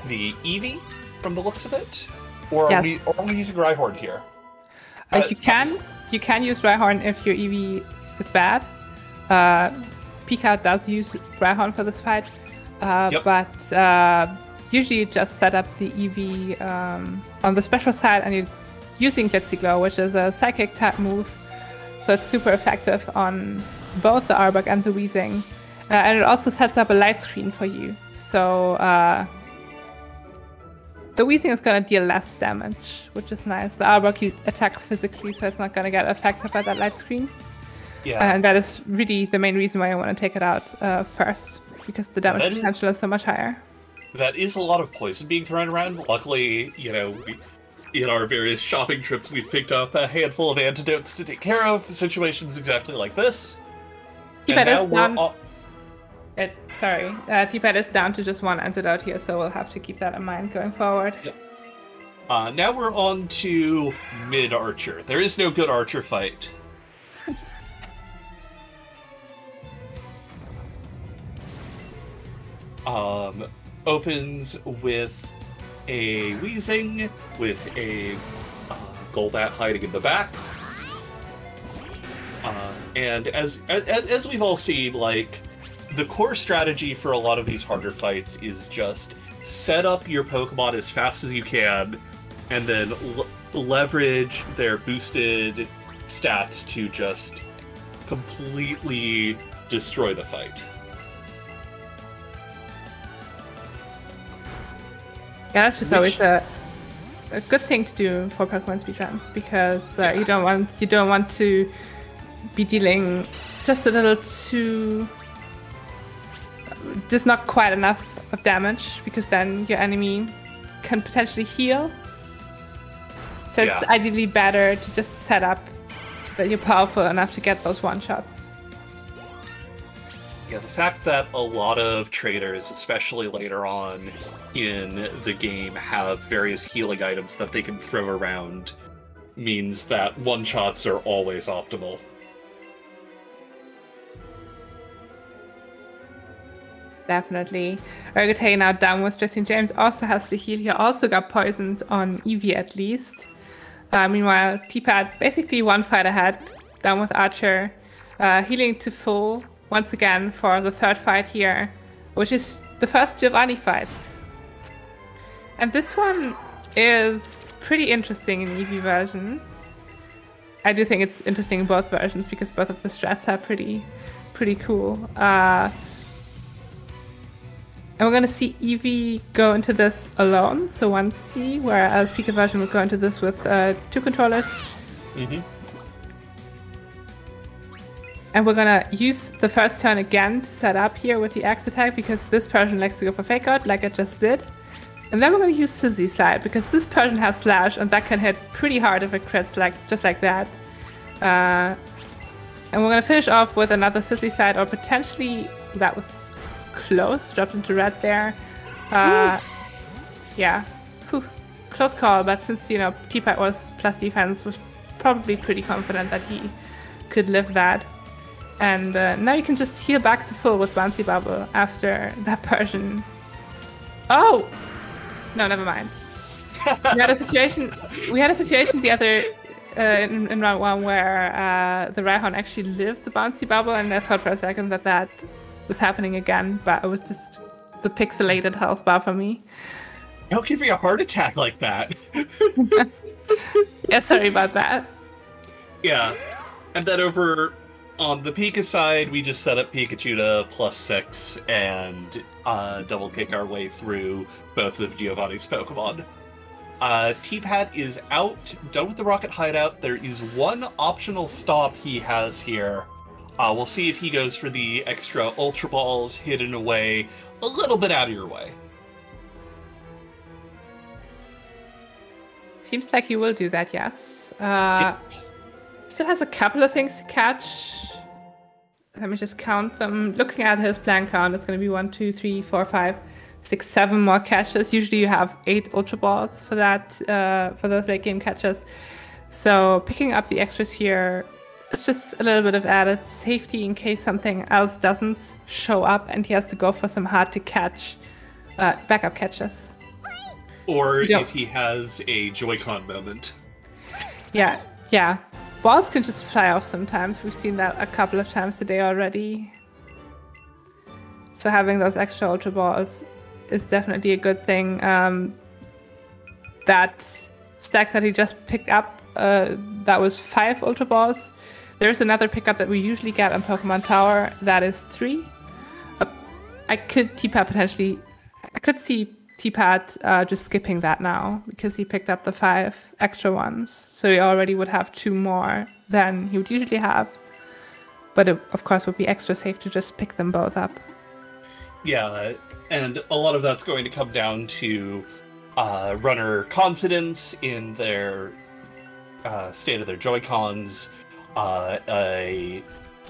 the Eevee from the looks of it, or are we using Rhyhorn here? You can use Rhyhorn if your Eevee is bad. Pika does use Rhyhorn for this fight, but usually you just set up the Eevee on the special side, and you using Glitzy Glow, which is a psychic type move, so it's super effective on both the Arbok and the Weezing, and it also sets up a light screen for you, so the Weezing is going to deal less damage, which is nice. The Arbok attacks physically, so it's not going to get affected by that light screen, and that is really the main reason why I want to take it out first, because the damage potential is so much higher. That is a lot of poison being thrown around. Luckily, you know, in our various shopping trips, we've picked up a handful of antidotes to take care of situations exactly like this. T-Pad is down to just one antidote here, so we'll have to keep that in mind going forward. Yep. Now we're on to mid-Archer. There is no good Archer fight. Opens with a Weezing with a Golbat hiding in the back, and as we've all seen, like, the core strategy for a lot of these harder fights is just set up your Pokemon as fast as you can, and then leverage their boosted stats to just completely destroy the fight. Yeah, that's just always a a good thing to do for Pokemon speedruns, because you don't want to be dealing just a little too, just not quite enough of damage, because then your enemy can potentially heal. So it's ideally better to just set up so that you're powerful enough to get those one-shots. Yeah, the fact that a lot of traders, especially later on in the game, have various healing items that they can throw around means that one-shots are always optimal. Definitely. Urgotay now down with Dressing James also has to heal. He also got poisoned on Eevee at least. Meanwhile, T-Pad basically one fight ahead, down with Archer, healing to full once again for the third fight here, which is the first Giovanni fight. And this one is pretty interesting in Eevee version. I do think it's interesting in both versions because both of the strats are pretty cool. And we're going to see Eevee go into this alone, so 1C, whereas Pika version would go into this with two controllers. Mm-hmm. And we're going to use the first turn again to set up here with the Axe attack, because this Persian likes to go for Fake Out, like I just did. And then we're going to use Sizzy Slide, because this Persian has Slash, and that can hit pretty hard if it crits, like, just like that. And we're going to finish off with another Sizzy Slide, or potentially... that was... close, dropped into red there. Yeah. Whew. Close call, but since, you know, T-Pad was plus defense, was probably pretty confident that he could live that. And now you can just heal back to full with Bouncy Bubble after that Persian. Oh! No, never mind. We had a situation the other... in round one where the Rhyhorn actually lived the Bouncy Bubble, and I thought for a second that that was happening again, but it was just the pixelated health bar for me. Don't give me a heart attack like that. Yeah, sorry about that. Yeah, and then over on the Pika side, we just set up Pikachu to +6 and double kick our way through both of Giovanni's Pokemon. T-Pat is out, done with the Rocket Hideout. There is one optional stop he has here. We'll see if he goes for the extra Ultra Balls hidden away a little bit out of your way. Seems like he will do that, yes. Still has a couple of things to catch. Let me just count them. Looking at his plan count, it's going to be 1, 2, 3, 4, 5, 6, 7 more catches. Usually you have 8 Ultra Balls for that, for those late game catches. So picking up the extras here, it's just a little bit of added safety in case something else doesn't show up and he has to go for some hard-to-catch backup catches. Or if he has a Joy-Con moment. Yeah, yeah. Balls can just fly off sometimes. We've seen that a couple of times today already. So having those extra Ultra Balls is definitely a good thing. That stack that he just picked up, that was 5 Ultra Balls. There's another pickup that we usually get on Pokemon Tower. That is 3. I could see T-Pad just skipping that now, because he picked up the 5 extra ones. So he already would have 2 more than he would usually have. But it, of course, would be extra safe to just pick them both up. Yeah, and a lot of that's going to come down to runner confidence in their state of their Joy-Cons.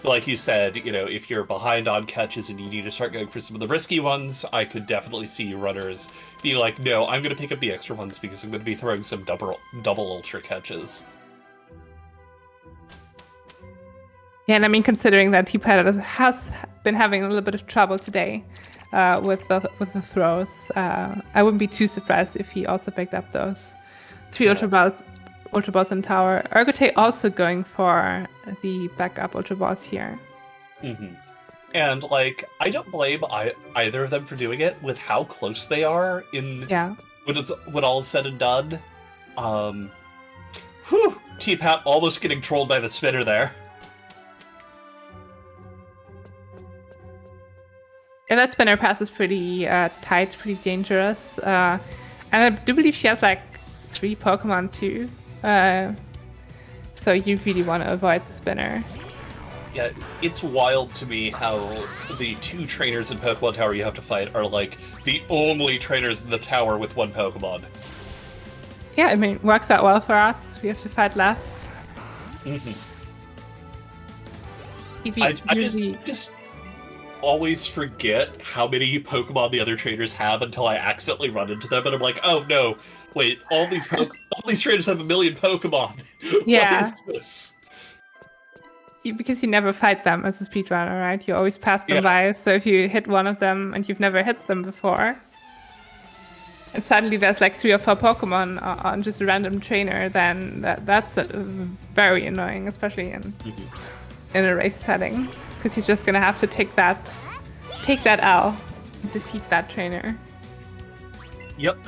Like you said, you know, if you're behind on catches and you need to start going for some of the risky ones, I could definitely see runners be like, no, I'm going to pick up the extra ones because I'm going to be throwing some double Ultra catches. Yeah, and I mean, considering that T-Pad has been having a little bit of trouble today with the throws, I wouldn't be too surprised if he also picked up those 3 Ultra Balls in tower. Urgotay also going for the backup Ultra Balls here. Mm-hmm. And, like, I don't blame either of them for doing it with how close they are in when all is said and done. Whew! T-Pat almost getting trolled by the spinner there. Yeah, that spinner pass is pretty tight, pretty dangerous. And I do believe she has, like, 3 Pokemon too. So you really want to avoid the spinner. Yeah, it's wild to me how the 2 trainers in Pokemon Tower you have to fight are like the only trainers in the tower with 1 Pokemon. Yeah, I mean, it works out well for us. We have to fight less. Mm-hmm. I just always forget how many Pokemon the other trainers have until I accidentally run into them, and I'm like, oh no, wait, all these trainers have 1 million Pokemon. Yeah. What is this? Because you never fight them as a speedrunner, right? You always pass them by, so if you hit one of them and you've never hit them before, and suddenly there's like 3 or 4 Pokemon on just a random trainer, then that's very annoying, especially in a race setting, because you're just gonna have to take that L, defeat that trainer. Yep.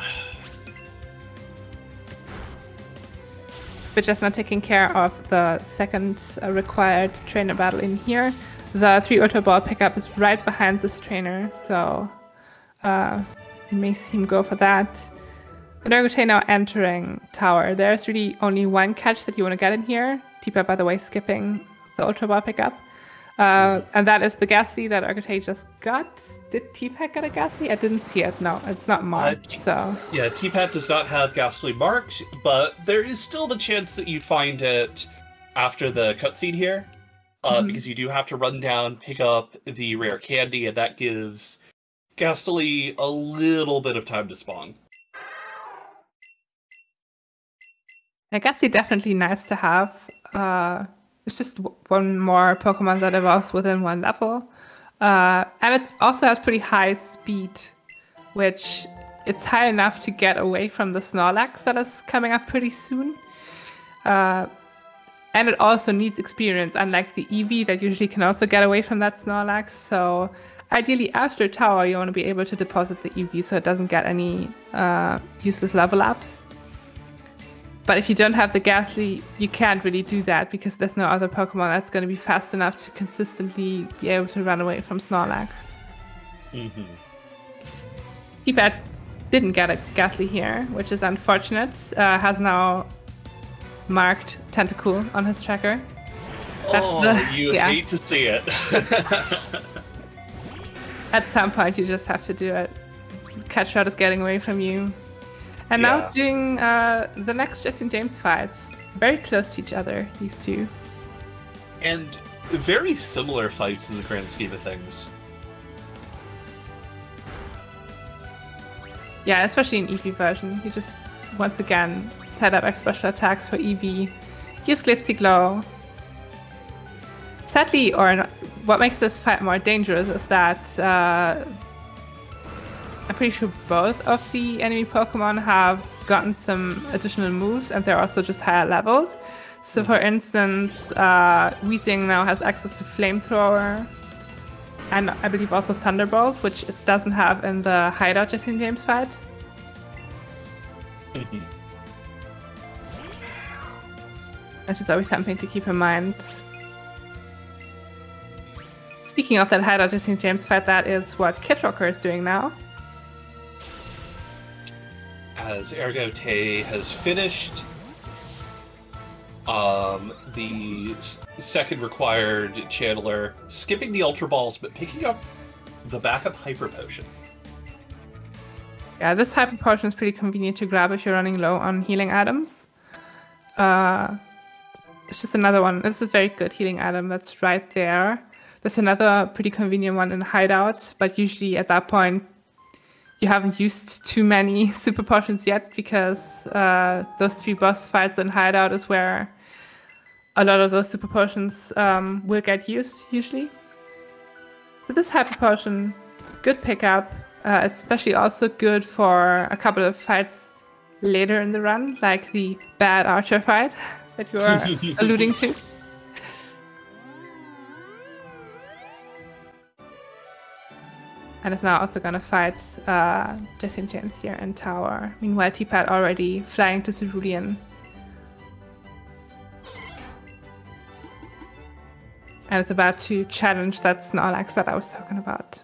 We're just not taking care of the second required trainer battle in here. The 3 Ultra Ball pickup is right behind this trainer, so it makes him go for that. Energote now entering tower. There's really only 1 catch that you want to get in here. Deepa, by the way, skipping the Ultra Ball pickup. And that is the Ghastly that Urgotay just got. Did T-Pat get a Ghastly? I didn't see it. No, it's not marked. Yeah, T-Pat does not have Ghastly marked, but there is still the chance that you find it after the cutscene here, because you do have to run down, pick up the rare candy, and that gives Ghastly a little bit of time to spawn. I guess they're definitely nice to have. It's just 1 more Pokemon that evolves within 1 level. And it also has pretty high speed, which it's high enough to get away from the Snorlax that is coming up pretty soon. And it also needs experience, unlike the Eevee that usually can also get away from that Snorlax. So ideally after tower, you want to be able to deposit the Eevee so it doesn't get any useless level ups. But if you don't have the Ghastly, you can't really do that because there's no other Pokemon that's going to be fast enough to consistently be able to run away from Snorlax. T-Pat didn't get a Ghastly here, which is unfortunate. Has now marked Tentacool on his tracker. That's you hate to see it. At some point, you just have to do it. Catshot is getting away from you. And now doing the next Jesse and James fight. Very close to each other, these two. And very similar fights in the grand scheme of things. Yeah, especially in Eevee version. You just, once again, set up special attacks for Eevee. Use Glitzy Glow. Sadly, or what makes this fight more dangerous is that I'm pretty sure both of the enemy Pokemon have gotten some additional moves, and they're also just higher leveled. So for instance, Weezing now has access to Flamethrower, and I believe also Thunderbolt, which it doesn't have in the Hideout Jesse and James fight. That's just always something to keep in mind. Speaking of that Hideout Jesse and James fight, that is what Kidrocker is doing now. As Ergote has finished, the second required channeler, skipping the Ultra Balls, but picking up the backup Hyper Potion. Yeah, this Hyper Potion is pretty convenient to grab if you're running low on healing items. It's just another one. It's a very good healing item that's right there. There's another pretty convenient one in Hideout, but usually at that point, you haven't used too many super potions yet, because those 3 boss fights in Hideout is where a lot of those super potions will get used, usually. So this Hyper Potion, good pickup, especially also good for a couple of fights later in the run, like the bad archer fight that you were alluding to. And is now also going to fight Jesse and James here in tower. Meanwhile, T-Pat already flying to Cerulean. And it's about to challenge that Snorlax that I was talking about.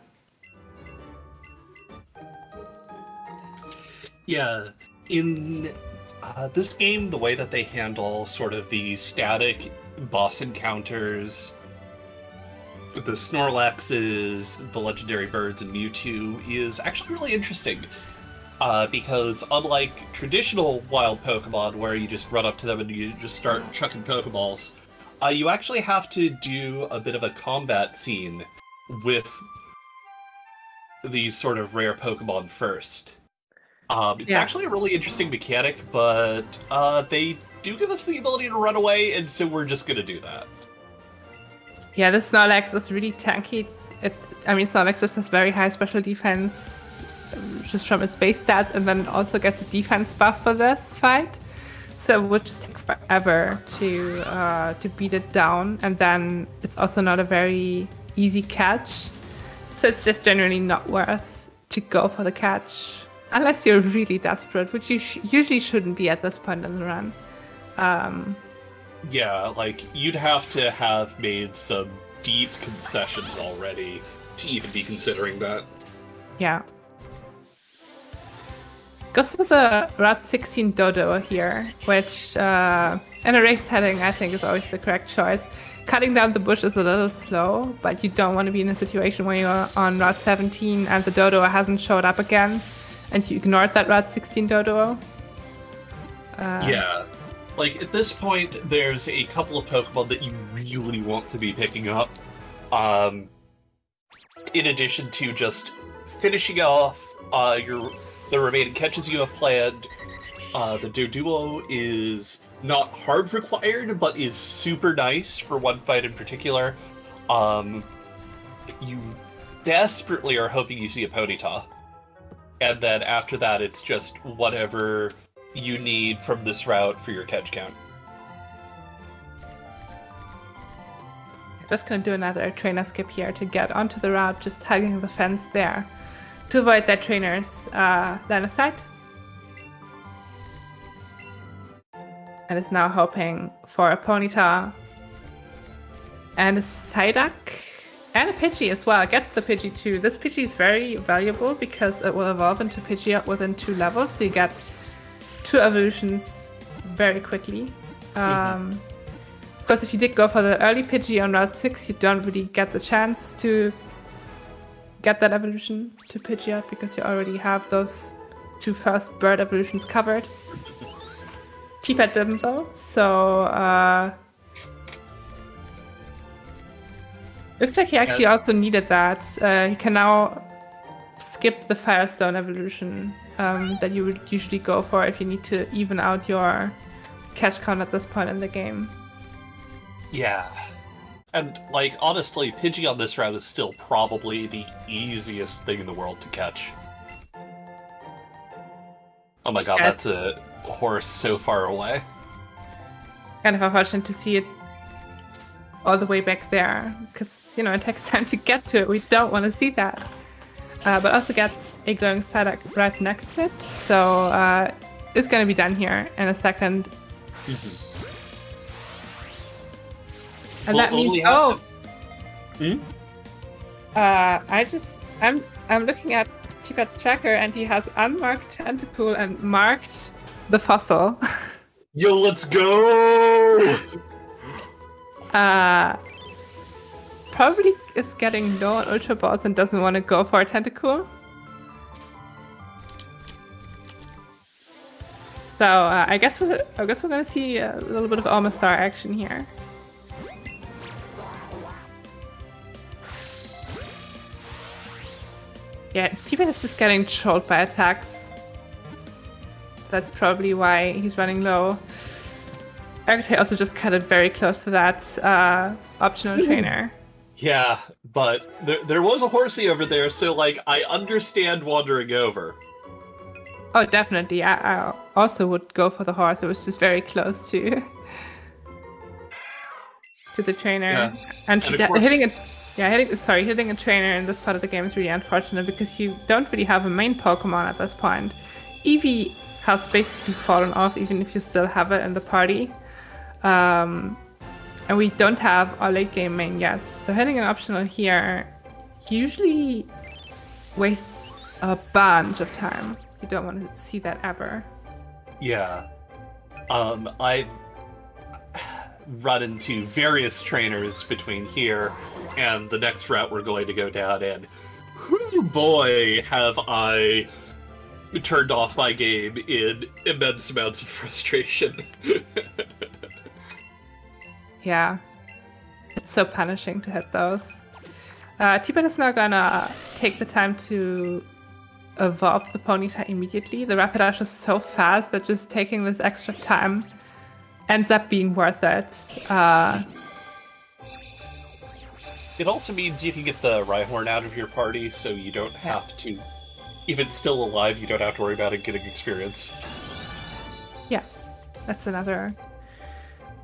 Yeah, in This game, the way that they handle sort of the static boss encounters, the Snorlaxes, the legendary birds, and Mewtwo is actually really interesting. Because unlike traditional wild Pokemon, where you just run up to them and you just start chucking Pokeballs, you actually have to do a bit of a combat scene with these sort of rare Pokemon first. It's actually a really interesting mechanic, but they do give us the ability to run away, and so we're just going to do that. Yeah, the Snorlax is really tanky. Snorlax just has very high special defense just from its base stats, and then also gets a defense buff for this fight. So it would just take forever to beat it down, and then it's also not a very easy catch. So it's just generally not worth to go for the catch, unless you're really desperate, which you usually shouldn't be at this point in the run. Yeah, like, you'd have to have made some deep concessions already to even be considering that. Yeah. Goes for the Route 16 Dodo here, which, in a race heading, I think is always the correct choice. Cutting down the bush is a little slow, but you don't want to be in a situation where you're on Route 17 and the Dodo hasn't showed up again, and you ignored that Route 16 Dodo. Yeah. Like, at this point, there's a couple of Pokemon that you really want to be picking up. In addition to just finishing off the remaining catches you have planned, the Doduo is not hard required, but is super nice for one fight in particular. You desperately are hoping you see a Ponyta. And then after that, it's just whatever you need from this route for your catch count. Just gonna do another trainer skip here to get onto the route, just hugging the fence there to avoid that trainer's line of sight. And is now hoping for a Ponyta and a Psyduck and a Pidgey as well. Gets the Pidgey too. This Pidgey is very valuable because it will evolve into Pidgeot within 2 levels, so you get 2 evolutions very quickly. Of course, if you did go for the early Pidgey on Route 6, you don't really get the chance to get that evolution to Pidgeot because you already have those 2 first bird evolutions covered. T-Pet didn't though, so looks like he actually also needed that. He can now skip the Firestone evolution that you would usually go for if you need to even out your catch count at this point in the game. Yeah. And, like, honestly, Pidgey on this route is still probably the easiest thing in the world to catch. Oh my god, that's a horse so far away. Kind of unfortunate to see it all the way back there, because, you know, it takes time to get to it. We don't want to see that. But also gets a glowing Psyduck right next to it, so it's going to be done here in a second. And that means I'm looking at T-Pet's tracker, and he has unmarked Tentacool and marked the fossil. Yo, let's go. Probably is getting low on Ultra Balls and doesn't want to go for a Tentacool. So I guess we're gonna see a little bit of Omastar action here. Yeah, T-Pet is just getting trolled by attacks. That's probably why he's running low. Ergotay also just cut it very close to that optional trainer. Yeah, but there was a horsey over there, so, like, I understand wandering over. Oh, definitely. I also would go for the horse. It was just very close to the trainer. Yeah. And of course, hitting a trainer in this part of the game is really unfortunate because you don't really have a main Pokemon at this point. Eevee has basically fallen off, even if you still have it in the party. And we don't have our late game main yet, so hitting an optional here usually wastes a bunch of time. You don't want to see that ever. Yeah, I've run into various trainers between here and the next route we're going to go down, and whoo boy, have I turned off my game in immense amounts of frustration. Yeah. It's so punishing to hit those. T-Bone is now gonna take the time to evolve the Ponyta immediately. The Rapidash is so fast that just taking this extra time ends up being worth it. It also means you can get the Rhyhorn out of your party, so you don't have to... If it's still alive, you don't have to worry about it getting experience. Yeah, that's another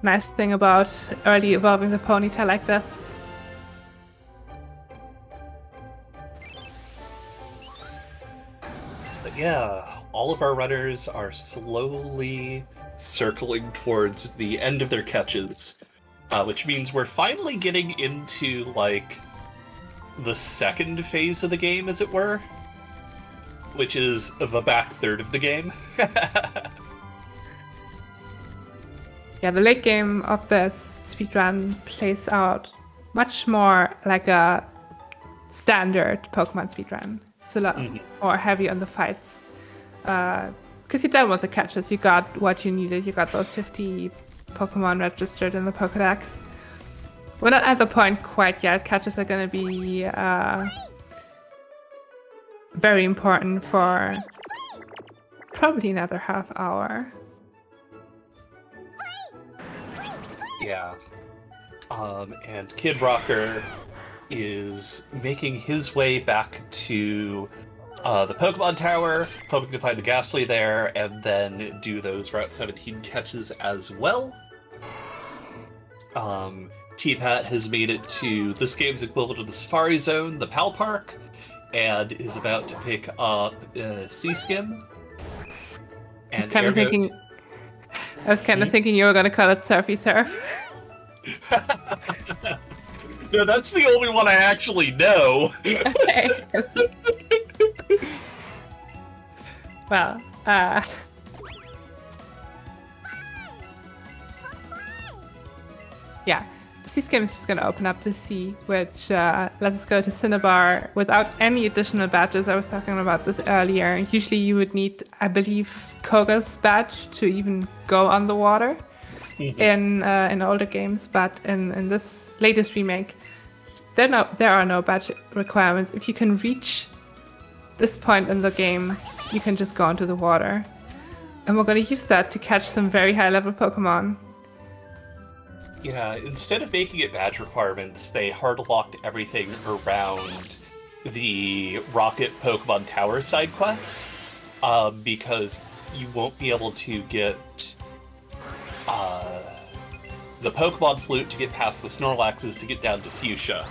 nice thing about early evolving the Ponyta like this. But yeah, all of our runners are slowly circling towards the end of their catches, which means we're finally getting into, like, the second phase of the game, as it were, which is the back third of the game. Yeah, the late game of this speedrun plays out much more like a standard Pokemon speedrun. It's a lot more heavy on the fights. Because you dealt with the catches, you got what you needed, you got those 50 Pokemon registered in the Pokedex. We're not at the point quite yet. Catches are going to be very important for probably another half hour. Yeah. And Kid Rocker is making his way back to the Pokemon Tower, hoping to find the Ghastly there, and then do those Route 17 catches as well. T-Pat has made it to this game's equivalent of the Safari Zone, the Pal Park, and is about to pick up Seaskim. And I was kind of thinking, you were going to call it Surfy Surf. No, that's the only one I actually know. Okay. Well, yeah. Seaskim is just going to open up the sea, which lets us go to Cinnabar without any additional badges. I was talking about this earlier. Usually you would need, I believe, Koga's badge to even go on the water in older games, but in this latest remake, there are no badge requirements. If you can reach this point in the game, you can just go into the water. And we're going to use that to catch some very high-level Pokemon. Yeah, instead of making it badge requirements, they hard-locked everything around the Rocket Pokemon Tower side quest, because you won't be able to get the Pokemon Flute to get past the Snorlaxes to get down to Fuchsia.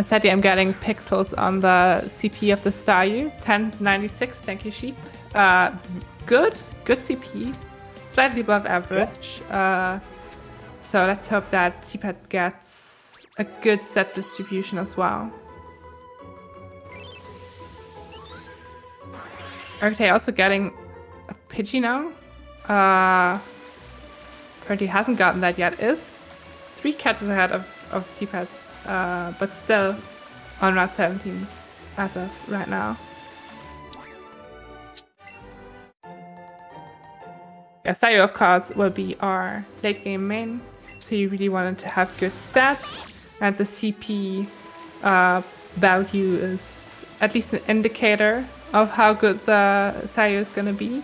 Sadly, I'm getting pixels on the CP of the Staryu, 1096, thank you, Sheep. Good CP. Slightly above average, so let's hope that T-Pet gets a good set distribution as well. Okay, also getting a Pidgey now. Apparently hasn't gotten that yet, is 3 catches ahead of T-Pet, but still on Route 17 as of right now. Staryu, of course, will be our late game main, so you really wanted to have good stats, and the CP value is at least an indicator of how good the Staryu is going to be,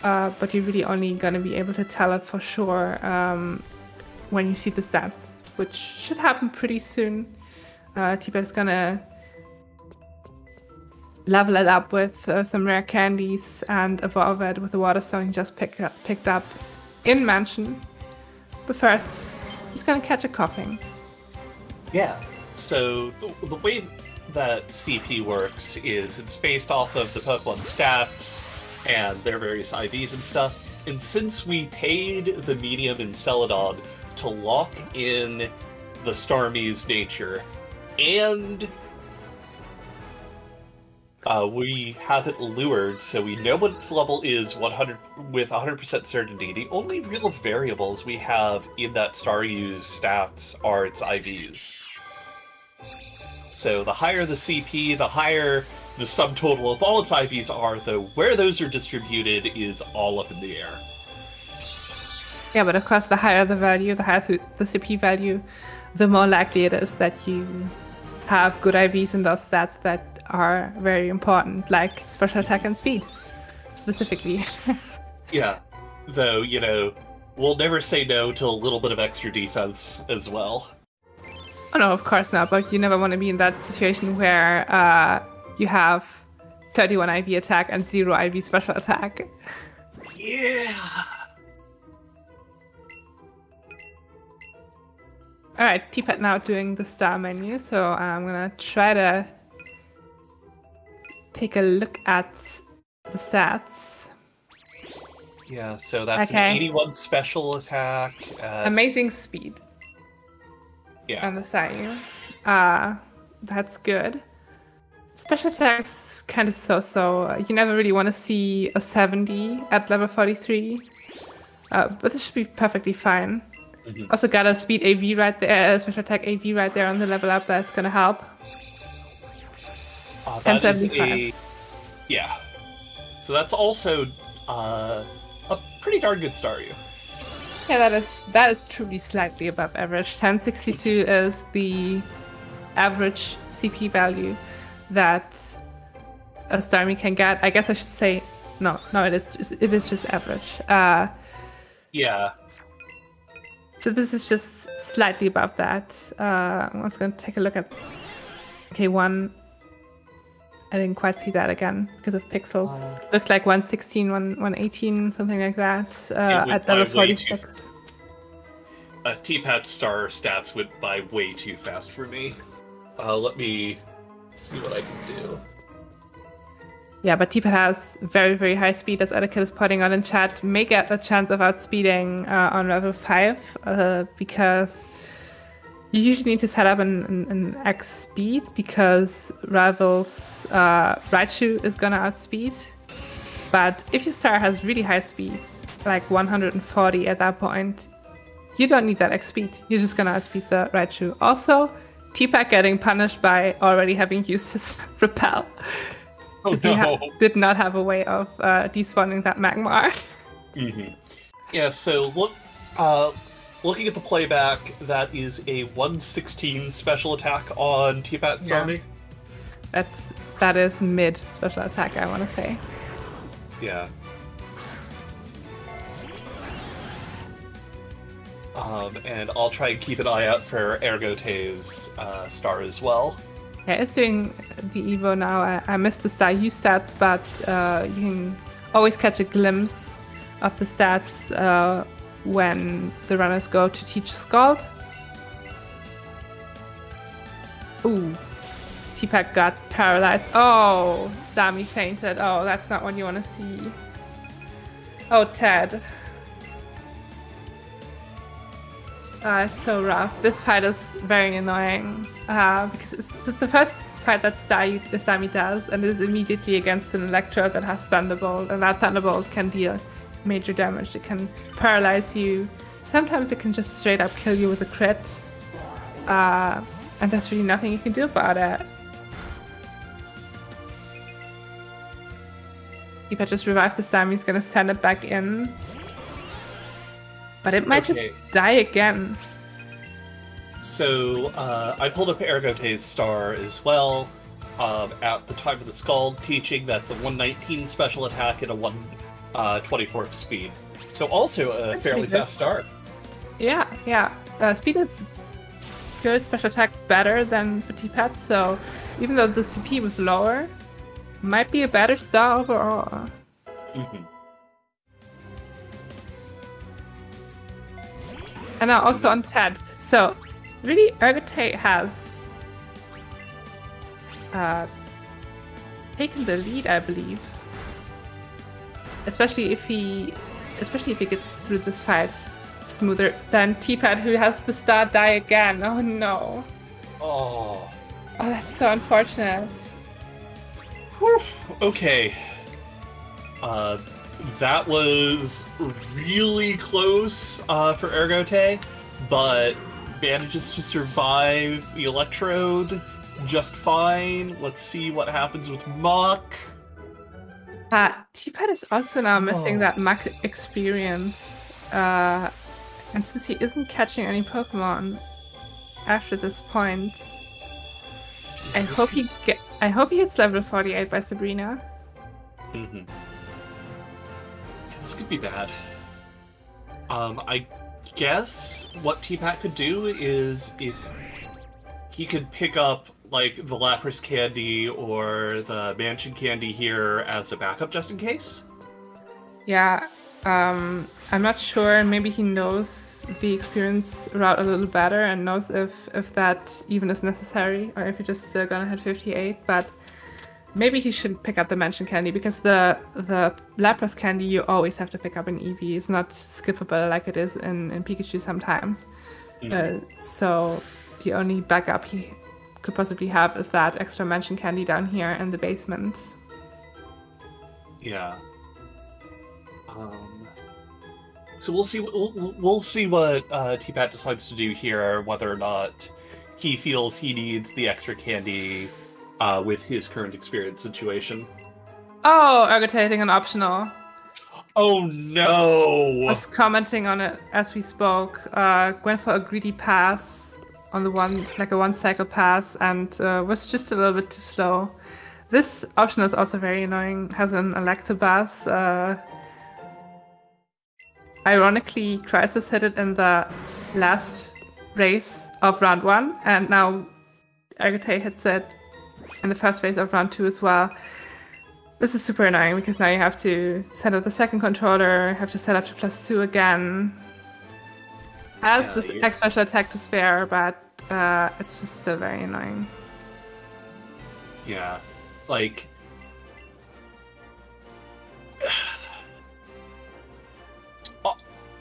but you're really only going to be able to tell it for sure when you see the stats, which should happen pretty soon. T-Pet is going to level it up with some rare candies and evolve it with the water stone he just picked up in Mansion. But first, he's going to catch a Koffing. Yeah, so the way that CP works is it's based off of the Pokemon stats and their various IVs and stuff. And since we paid the medium in Celadon to lock in the Starmie's nature and We have it lured, so we know what its level is 100 with 100% certainty. The only real variables we have in that Staryu's stats are its IVs. So the higher the CP, the higher the sum total of all its IVs are, though where those are distributed is all up in the air. Yeah, but of course the higher the value, the higher the CP value, the more likely it is that you have good IVs in those stats that are very important, like special attack and speed, specifically. Yeah, though, you know, we'll never say no to a little bit of extra defense as well. Oh no, of course not, but you never want to be in that situation where you have 31 IV attack and 0 IV special attack. Yeah! Alright, T-Pad now doing the star menu, so I'm gonna try to take a look at the stats. Yeah, so that's okay. An 81 special attack. Amazing speed. Yeah. On the Staryu. That's good. Special attack's kind of so-so. You never really want to see a 70 at level 43. But this should be perfectly fine. Mm-hmm. Also got a speed AV right there, special attack AV right there on the level up. That's gonna help. That is a, yeah. So that's also a pretty darn good Staryu. Yeah, that is truly slightly above average. 1062 is the average CP value that a Staryu can get. I guess I should say no. It is just average. Yeah. So this is just slightly above that. I'm also going to take a look at. Okay, one. I didn't quite see that again because of pixels. Looked like 116, 118, something like that at level 46. T-Pat star stats went by way too fast for me. Let me see what I can do. Yeah, but T-Pat has very, very high speed, as Etiquette is pointing out in chat. May get a chance of outspeeding on level 5 because you usually need to set up an X speed because Ravel's Raichu is gonna outspeed. But if your star has really high speed, like 140 at that point, you don't need that X speed. You're just gonna outspeed the Raichu. Also, T-Pack getting punished by already having used his Repel. Oh no! He did not have a way of despawning that Magmar. Mm-hmm. Yeah. So look. Looking at the playback, that is a 116 special attack on T-Pat's Starmie. That is mid special attack, I want to say. Yeah. And I'll try and keep an eye out for Ergote's star as well. Yeah, it's doing the Evo now. I missed the Staryu stats, but you can always catch a glimpse of the stats when the runners go to teach Scald. Ooh, T-Pack got paralyzed. Oh, Starmie fainted. Oh, that's not what you want to see. Oh, Ted. It's so rough. This fight is very annoying because it's the first fight that Starmie does, and it is immediately against an Electrode that has Thunderbolt, and that Thunderbolt can deal major damage. It can paralyze you. Sometimes it can just straight up kill you with a crit. And there's really nothing you can do about it. If I just revive the Starmie, he's gonna send it back in. But it might just die again. So I pulled up Ergote's star as well. At the time of the Scald teaching, that's a 119 special attack and a 24 speed. So also a fairly fast start. Yeah, yeah. Speed is good, special attack's better than for T-Pat, so even though the CP was lower, might be a better star overall. Mm-hmm. And now also on Ted. So really Ergote has taken the lead, I believe. Especially if he gets through this fight smoother than T-Pat, who has the star die again. Oh no. Oh. Oh, that's so unfortunate. Okay. That was really close for Ergote, but manages to survive the electrode just fine. Let's see what happens with Mach. T-Pad is also now missing that Mach experience. And since he isn't catching any Pokemon after this point, I hope he hits level 48 by Sabrina. Mm-hmm. This could be bad. I guess what T-Pat could do is if he could pick up like the Lapras candy or the Mansion candy here as a backup just in case. Yeah, I'm not sure. Maybe he knows the experience route a little better and knows if that even is necessary or if you're just still gonna hit 58, but maybe he shouldn't pick up the Mansion candy, because the Lapras candy you always have to pick up in Eevee. It's not skippable like it is in Pikachu sometimes. Mm-hmm. So the only backup he could possibly have is that extra Mansion candy down here in the basement. Yeah. So we'll see what T-Pat decides to do here, whether or not he feels he needs the extra candy with his current experience situation. Oh, agitating an optional. Oh no! I was commenting on it as we spoke. Went for a greedy pass on the one, like a one-cycle pass, and was just a little bit too slow. This optional is also very annoying. Has an Electabuzz. Ironically, Crisis hit it in the last race of round one, and now Agate hits it in the first phase of round 2 as well. This is super annoying because now you have to set up the second controller, have to set up to +2 again. Has this attack special attack to spare, but it's just still very annoying. Yeah, like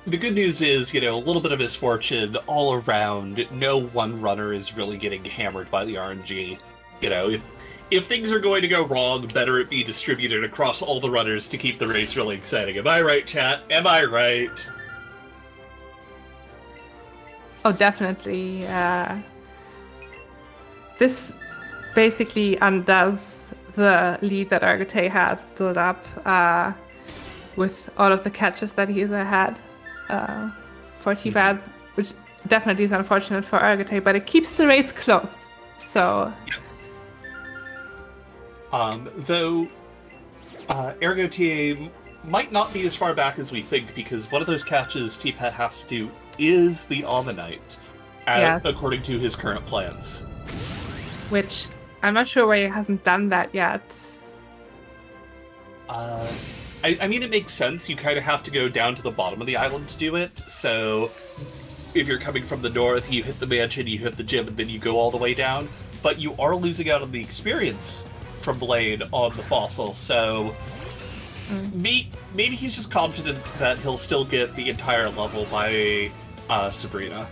the good news is, you know, a little bit of misfortune all around. No one runner is really getting hammered by the RNG. You know, if things are going to go wrong, better it be distributed across all the runners to keep the race really exciting. Am I right, chat? Am I right? Oh, definitely. This basically undoes the lead that Argate had built up with all of the catches that he had for T-Bad, which definitely is unfortunate for Argate, but it keeps the race close. So, yeah. Though Ergote might not be as far back as we think, because one of those catches T-Pat has to do is the Omanyte, according to his current plans. Which I'm not sure why he hasn't done that yet. I mean, it makes sense. You kind of have to go down to the bottom of the island to do it, so if you're coming from the north, you hit the mansion, you hit the gym, and then you go all the way down. But you are losing out on the experience from Blade on the fossil, so maybe he's just confident that he'll still get the entire level by Sabrina.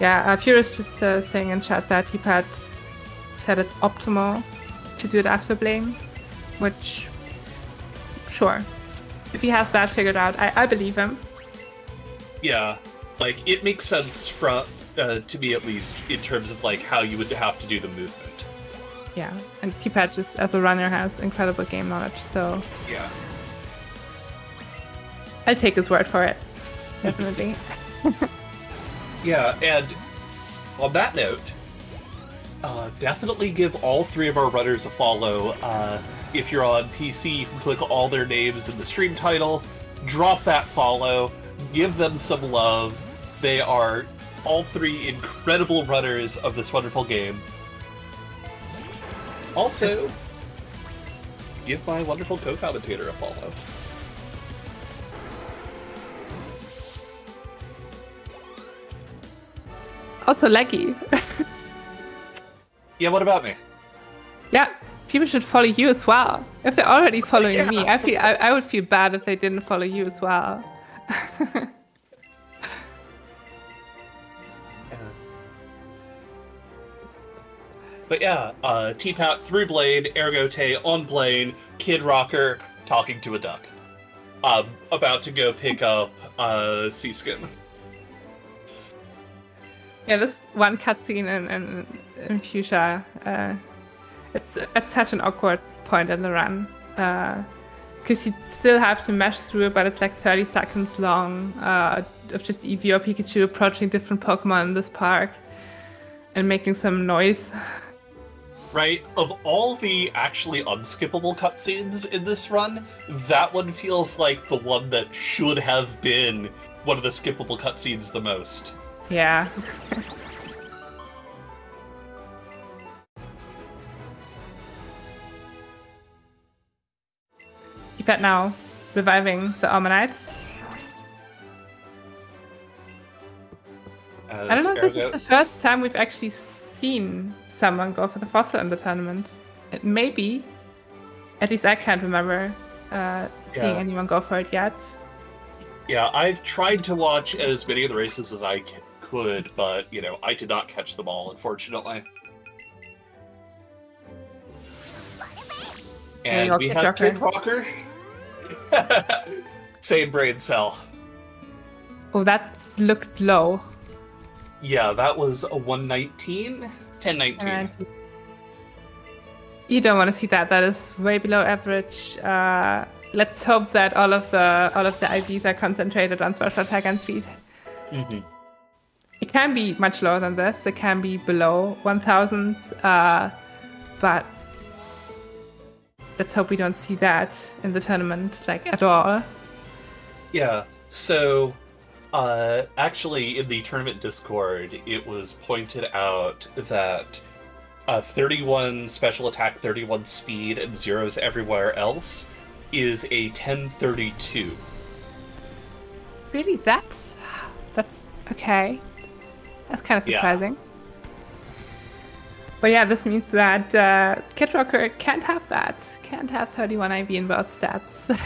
Yeah, Furious just saying in chat that T-Pad said it's optimal to do it after Blame, which, sure, if he has that figured out, I believe him. Yeah. Like, it makes sense to me, at least, in terms of, like, how you would have to do the movement. Yeah, and T-Pad, just as a runner, has incredible game knowledge, so... Yeah. I'll take his word for it. Definitely. Yeah, and on that note, definitely give all three of our runners a follow. If you're on PC, you can click all their names in the stream title, drop that follow, give them some love. They are all three incredible runners of this wonderful game. Also, give my wonderful co-commentator a follow. Also, Leggy. Yeah, what about me? Yeah, people should follow you as well. If they're already following me, I would feel bad if they didn't follow you as well. But yeah, T-Pat, through Blade, Ergote on Blade, Kid Rocker talking to a duck. About to go pick up Seaskin. Yeah, this one cutscene in Fuchsia, it's such an awkward point in the run. Because you still have to mash through it, but it's like 30 seconds long of just Eevee or Pikachu approaching different Pokemon in this park and making some noise. Right? Of all the actually unskippable cutscenes in this run, that one feels like the one that should have been one of the skippable cutscenes the most. Yeah. T-Pat now reviving the Armanites. I don't know if this is the first time we've actually seen someone go for the fossil in the tournament. Maybe. At least I can't remember seeing anyone go for it yet. Yeah, I've tried to watch as many of the races as I could, but, you know, I did not catch them all, unfortunately. And we have Kid Rocker. Same brain cell. Oh, that looked low. Yeah, that was a 119? 1019. You don't want to see that. That is way below average. Let's hope that all of the IVs are concentrated on special attack and speed. Mm-hmm. It can be much lower than this. It can be below 1,000, but let's hope we don't see that in the tournament, like, at all. Yeah, so actually in the tournament Discord, it was pointed out that 31 special attack, 31 speed, and zeros everywhere else is a 1032. Really? That's okay. That's kind of surprising. Yeah. But yeah, this means that Kid Rocker can't have that. Can't have 31 IV in both stats.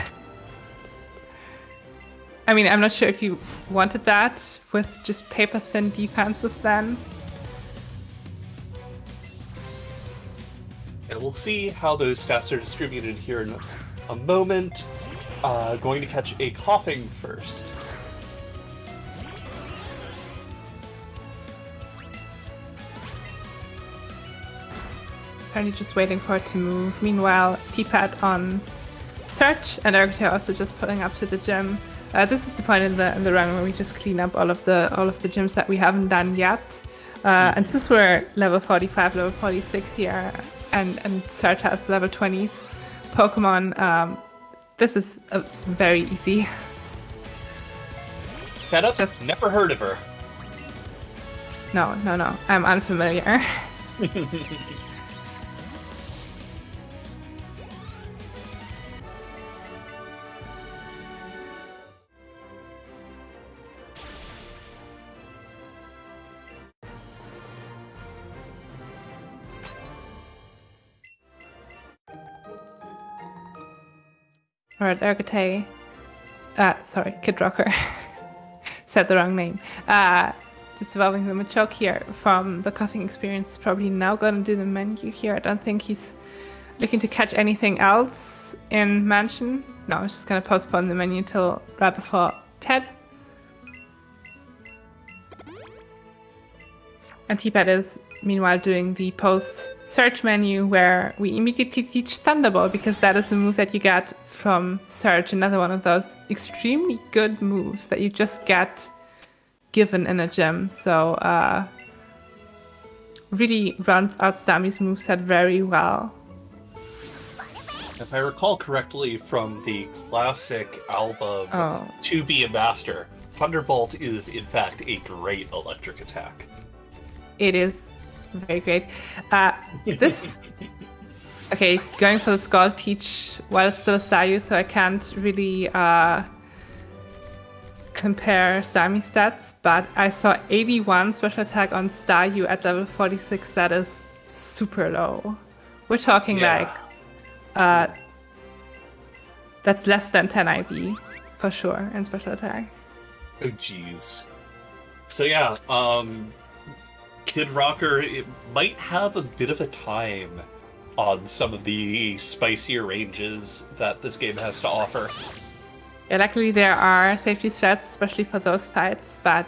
I mean, I'm not sure if you wanted that with just paper-thin defenses then. And we'll see how those stats are distributed here in a moment. Going to catch a coughing first. Apparently just waiting for it to move. Meanwhile, T-Pat on search and Ergote also just pulling up to the gym. This is the point in the run where we just clean up all of the gyms that we haven't done yet. And since we're level 45, level 46 here, and search has level 20s. Pokemon, this is very easy. Setup? Just... Never heard of her. No. I'm unfamiliar. Alright, Ergote. Sorry, Kid Rocker. Said the wrong name. Just evolving the Machoke here from the coughing experience. Probably now gonna do the menu here. I don't think he's looking to catch anything else in Mansion. No, he's just gonna postpone the menu till right before Ted. And T-Pat is meanwhile doing the post search menu where we immediately teach Thunderbolt because that is the move that you get from search, another one of those extremely good moves that you just get given in a gym. So really runs out Stami's moveset very well. If I recall correctly from the classic album To Be a Master, Thunderbolt is in fact a great electric attack. It is very great. This... Okay, going for the Scald Teach while it's still a Staryu, so I can't really compare Starmie stats, but I saw 81 special attack on Staryu at level 46. That is super low. We're talking like... that's less than 10 IV, for sure, in special attack. Oh, jeez. So yeah, Kid Rocker, it might have a bit of a time on some of the spicier ranges that this game has to offer. Yeah, luckily there are safety threats, especially for those fights, but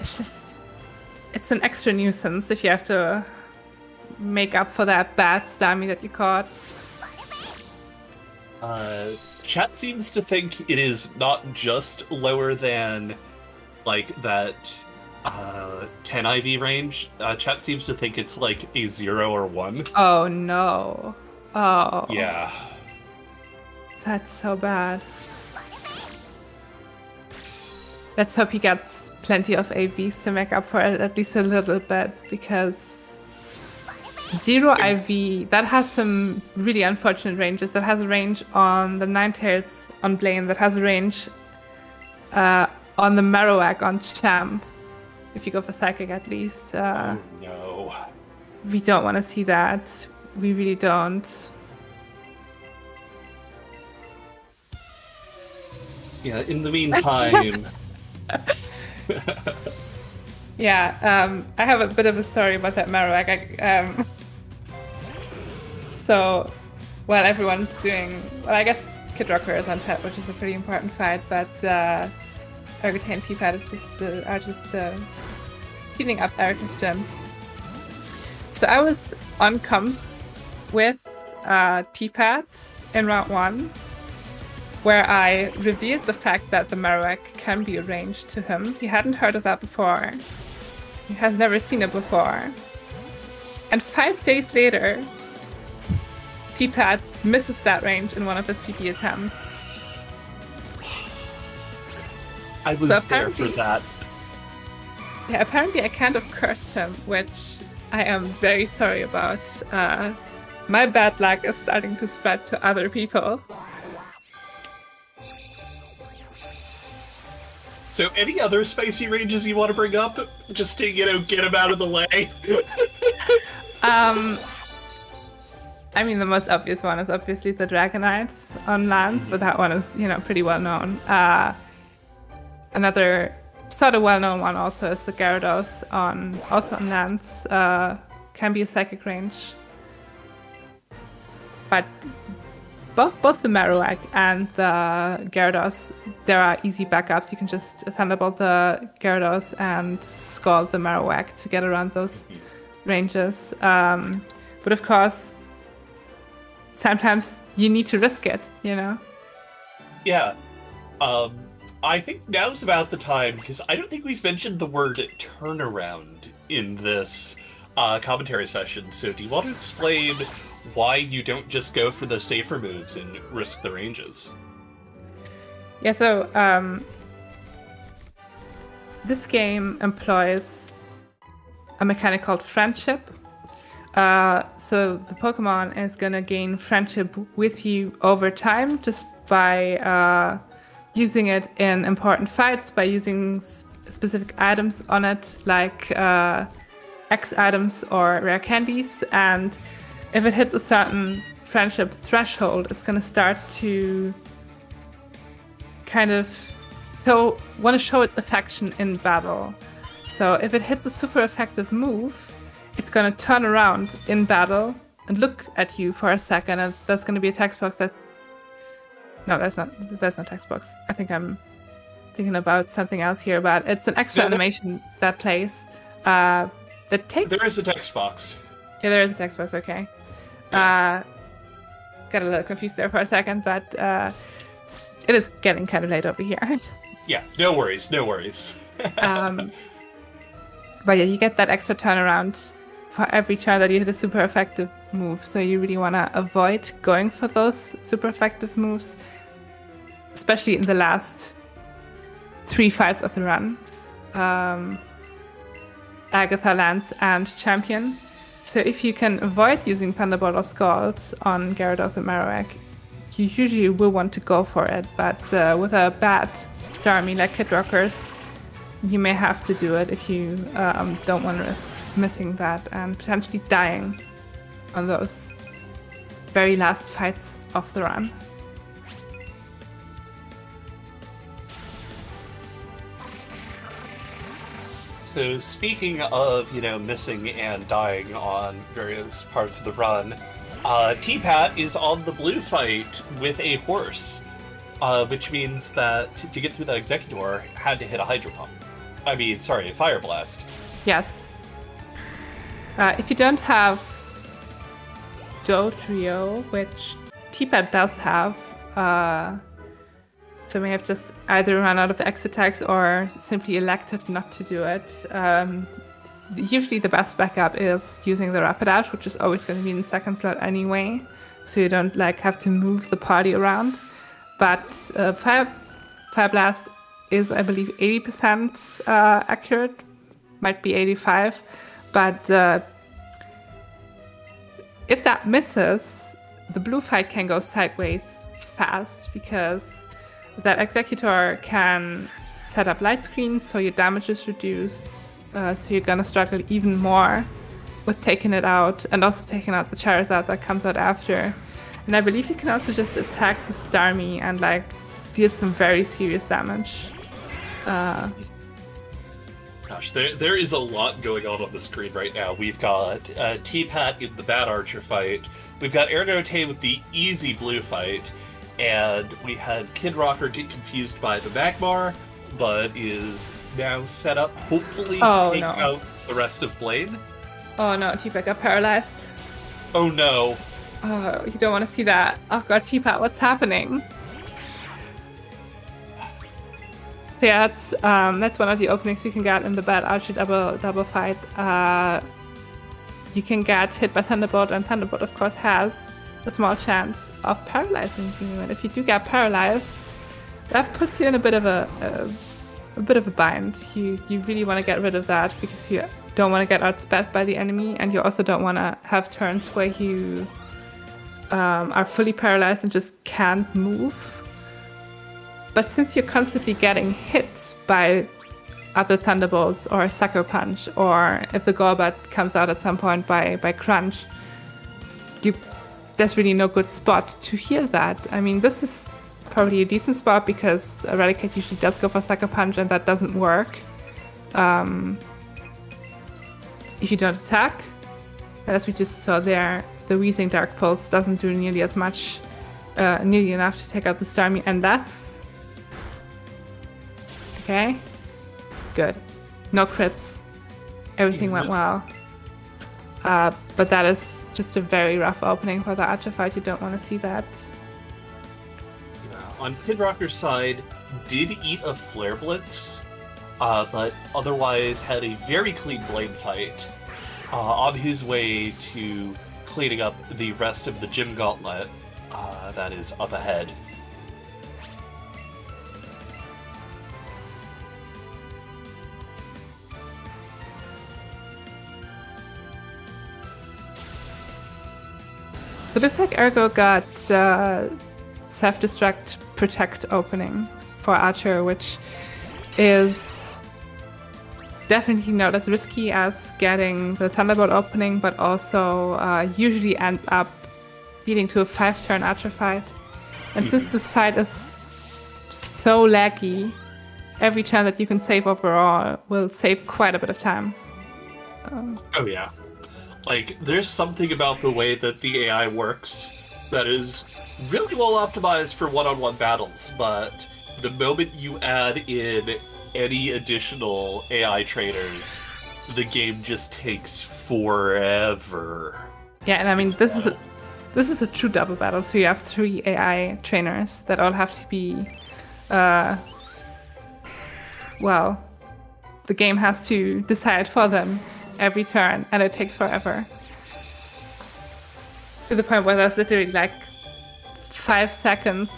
it's an extra nuisance if you have to make up for that bad dummy that you caught. Chat seems to think it is not just lower than, like, that 10 IV range. Chat seems to think it's, like, a 0 or 1. Oh, no. Oh. Yeah. That's so bad. Let's hope he gets plenty of AVs to make up for it, at least a little bit, because 0 IV, that has some really unfortunate ranges. That has a range on the Ninetales on Blaine, that has a range on the Marowak on Champ, if you go for Psychic at least. Oh, no. We don't want to see that. We really don't. Yeah, in the meantime... Yeah, I have a bit of a story about that Marowak. So, while everyone's doing... Well, I guess Kid Rocker is on top, which is a pretty important fight, but Ergotay and T-Pat are just healing up Eric's gym. So I was on comms with T-Pat in round 1, where I revealed the fact that the Marowak can be arranged to him. He hadn't heard of that before. He has never seen it before. And 5 days later, T-Pat misses that range in one of his PP attempts. I was there for that. Yeah, apparently I kind of cursed him, which I am very sorry about. My bad luck is starting to spread to other people. So any other spicy ranges you want to bring up, just to, you know, get them out of the way? I mean, the most obvious one is obviously the Dragonite on Lance, but that one is, you know, pretty well known. Another sort of well-known one also is the Gyarados on, also on Lance, can be a psychic range. But both the Marowak and the Gyarados, there are easy backups. You can just Thunderbolt the Gyarados and Scald the Marowak to get around those ranges. But of course, sometimes you need to risk it, you know? Yeah. I think now's about the time, because I don't think we've mentioned the word turnaround in this commentary session. So do you want to explain why you don't just go for the safer moves and risk the ranges? Yeah, so this game employs a mechanic called friendship. So the Pokemon is going to gain friendship with you over time just by using it in important fights, by using specific items on it, like X items or rare candies. And if it hits a certain friendship threshold, it's going to start to kind of want to show its affection in battle. So if it hits a super effective move, it's going to turn around in battle and look at you for a second, and there's going to be a text box that's... No, that's not text box. I think I'm thinking about something else here, but it's an extra animation that plays that takes... There is a text box. Yeah, there is a text box, okay. Got a little confused there for a second, but it is getting kind of late over here. Yeah, no worries, no worries. But yeah, you get that extra turnaround for every turn that you hit a super effective move, so you really want to avoid going for those super effective moves, especially in the last 3 fights of the run. Agatha, Lance, and Champion. So if you can avoid using Thunderbolt or Scald on Gyarados and Marowak, you usually will want to go for it, but with a bad Starmie like Kid Rockers, you may have to do it if you don't want to risk missing that and potentially dying on those very last fights of the run. So speaking of, you know, missing and dying on various parts of the run, T-Pat is on the blue fight with a horse, which means that to get through that Executor, had to hit a Hydro Pump. I mean, sorry, a Fire Blast. Yes. If you don't have Dodrio, which T-Pat does have, so we have just either run out of X attacks or simply elected not to do it. Usually the best backup is using the Rapidash, which is always going to be in the second slot anyway, so you don't like have to move the party around. But Fire Blast is, I believe, 80% accurate, might be 85%, but if that misses, the blue fight can go sideways fast, because that Executor can set up Light Screens, so your damage is reduced, so you're gonna struggle even more with taking it out, and also taking out the Charizard that comes out after. And I believe you can also just attack the Starmie and like deal some very serious damage. Gosh, there is a lot going on the screen right now. We've got T-Pat in the Bad Archer fight, we've got Aerodotay with the easy blue fight, and we had Kid Rocker get confused by the Magmar, but is now set up, hopefully, to take out the rest of Blade. Oh no, T-Pat got paralyzed. Oh no. Oh, you don't want to see that. Oh god, T-Pat, what's happening? So yeah, that's one of the openings you can get in the Bad Archer double fight. You can get hit by Thunderbolt, and Thunderbolt, of course, has a small chance of paralyzing you, and if you do get paralyzed, that puts you in a bit of a bit of a bind. You really want to get rid of that, because you don't want to get outsped by the enemy, and you also don't want to have turns where you are fully paralyzed and just can't move. But since you're constantly getting hit by other Thunderbolts or Sucker Punch, or if the Golbat comes out at some point by Crunch, there's really no good spot to heal that. I mean, this is probably a decent spot because Raticate usually does go for Sucker Punch, and that doesn't work if you don't attack. As we just saw there, the Wheezing Dark Pulse doesn't do nearly as much, nearly enough to take out the Starmie, and that's okay. Good, no crits. Everything went well, but that is just a very rough opening for the Archer fight. You don't want to see that. Yeah. On Kid Rocker's side, did eat a Flare Blitz, but otherwise had a very clean Blade fight on his way to cleaning up the rest of the Gym Gauntlet that is up ahead. It looks like Ergo got Self-Destruct Protect opening for Archer, which is definitely not as risky as getting the Thunderbolt opening, but also usually ends up leading to a 5-turn Archer fight. And since this fight is so laggy, every turn that you can save overall will save quite a bit of time. Oh yeah. Like, there's something about the way that the AI works that is really well optimized for one-on-one battles, but the moment you add in any additional AI trainers, the game just takes forever. Yeah, and I mean, this is a true double battle, so you have 3 AI trainers that all have to be, well, the game has to decide for them every turn, and it takes forever, to the point where there's literally like 5 seconds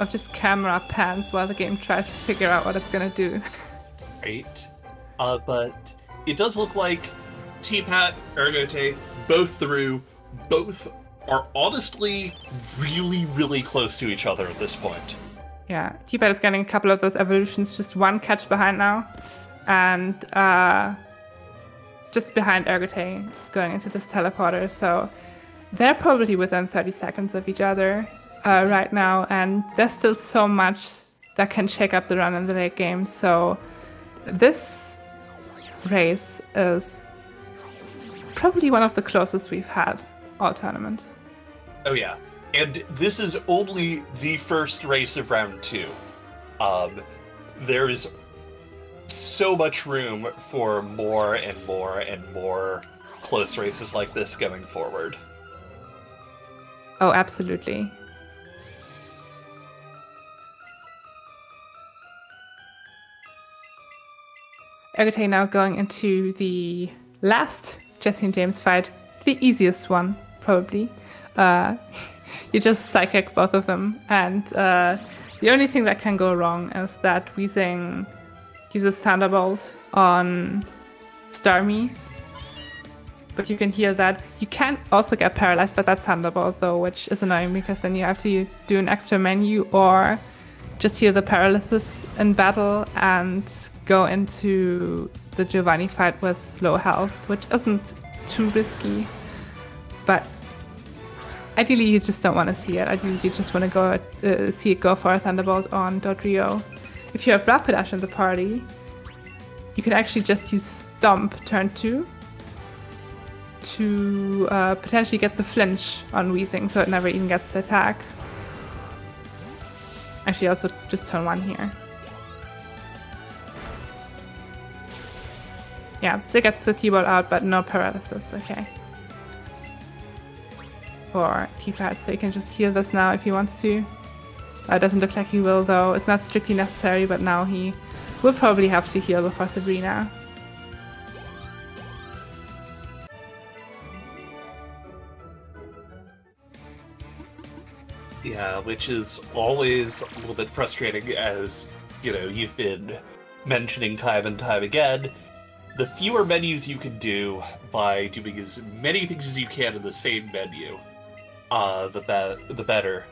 of just camera pans while the game tries to figure out what it's gonna do. Right. But it does look like T-Pat, Ergote, both through, both are honestly really, really close to each other at this point. Yeah, T-Pat is getting a couple of those evolutions, just one catch behind now, and just behind Ergote going into this teleporter, so they're probably within 30 seconds of each other right now, and there's still so much that can shake up the run in the late game, so this race is probably one of the closest we've had all tournament. Oh yeah, and this is only the first race of round 2. There is so much room for more and more and more close races like this going forward. Oh, absolutely. Ergotay now going into the last Jesse and James fight, the easiest one, probably. You just psychic both of them, and the only thing that can go wrong is that Weezing uses Thunderbolt on Starmie, but you can heal that. You can also get paralyzed by that Thunderbolt, though, which is annoying because then you have to do an extra menu or just heal the paralysis in battle and go into the Giovanni fight with low health, which isn't too risky, but ideally you just don't want to see it. Ideally you just want to go see it go for a Thunderbolt on Dodrio. If you have Rapidash in the party, you can actually just use Stomp turn 2 to potentially get the flinch on Weezing, so it never even gets to attack. Actually, also just turn 1 here. Yeah, still gets the T-Ball out, but no paralysis, okay. Or T-Pad, so you can just heal this now if he wants to. Doesn't look like he will, though. It's not strictly necessary, but now he will probably have to heal before Sabrina. Yeah, which is always a little bit frustrating, as, you know, you've been mentioning time and time again. The fewer menus you can do by doing as many things as you can in the same menu, the better.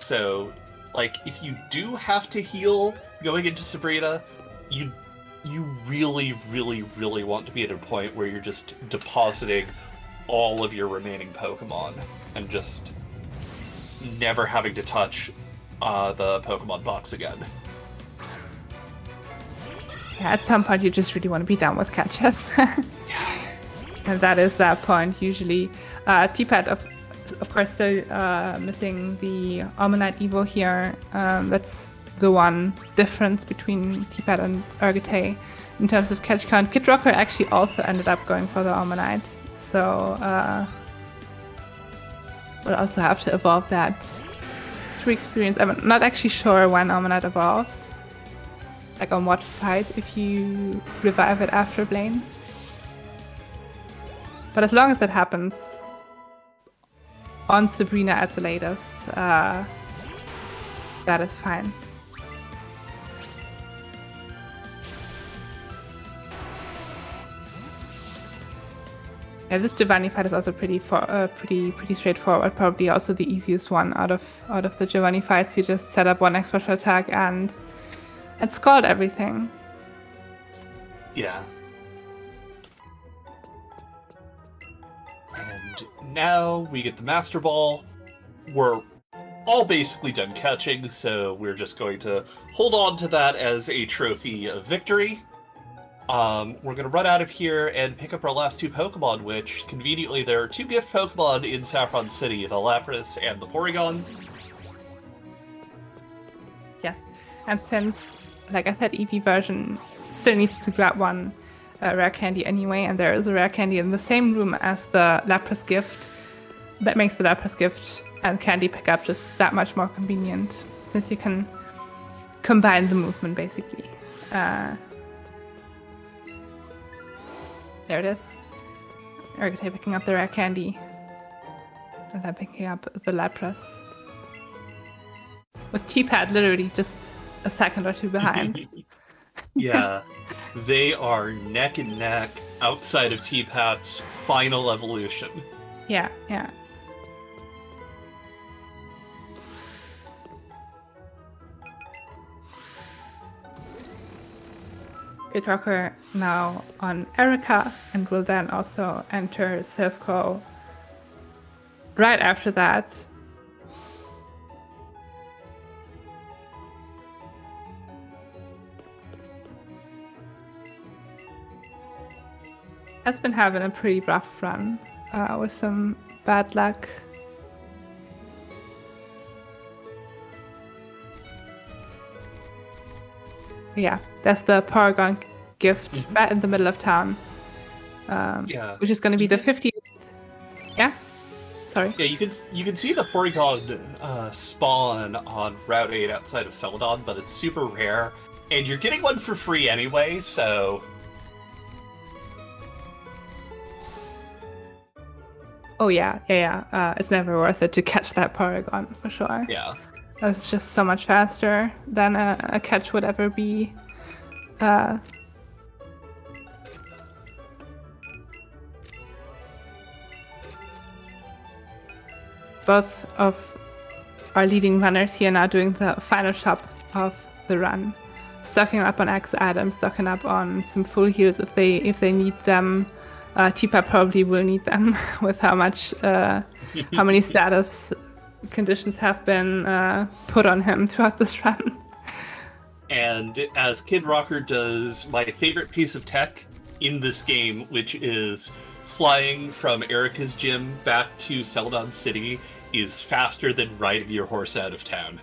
So, like, if you do have to heal going into Sabrina, you really, really, really want to be at a point where you're just depositing all of your remaining Pokemon and just never having to touch the Pokemon box again. Yeah, at some point you just really want to be done with catches. And that is that point, usually. T-Pad, of course, still missing the Armonite Evo here. That's the one difference between T-Pad and Ergotay in terms of catch count. Kidrocker actually also ended up going for the Armonite. So we'll also have to evolve that through experience. I'm not actually sure when Armonite evolves, like on what fight if you revive it after Blaine. But as long as that happens, on Sabrina at the latest, that is fine. Yeah, this Giovanni fight is also pretty straightforward. Probably also the easiest one out of the Giovanni fights. You just set up one extra attack and scald everything. Yeah. And now we get the Master Ball. We're all basically done catching, so we're just going to hold on to that as a trophy of victory. We're going to run out of here and pick up our last two Pokemon, which, conveniently, there are two gift Pokemon in Saffron City, the Lapras and the Porygon. Yes, and since, like I said, EP version still needs to grab one Rare Candy anyway, and there is a Rare Candy in the same room as the Lapras gift, that makes the Lapras gift and Candy pickup just that much more convenient, since you can combine the movement, basically. There it is. Ergotay picking up the Rare Candy. And then picking up the Lapras. With T-Pad literally just a second or two behind. Yeah. They are neck and neck outside of T-Pad's final evolution. Yeah, yeah. Kidrocker now on Erika, and will then also enter Silph right after that. has been having a pretty rough run with some bad luck. Yeah, that's the Paragon gift right in the middle of town. Which is going to be the 50th. Yeah? Sorry. Yeah, you can see the Porygon spawn on Route 8 outside of Celadon, but it's super rare. And you're getting one for free anyway, so... Oh, yeah. It's never worth it to catch that Porygon, for sure. Yeah. That's just so much faster than a catch would ever be. Both of our leading runners here now doing the final shop of the run, stocking up on Axe items, stocking up on some full heals if they need them. Tipa probably will need them with how many status conditions have been put on him throughout this run. And as Kid Rocker does my favorite piece of tech in this game, which is flying from Erica's gym back to Celadon City is faster than riding your horse out of town.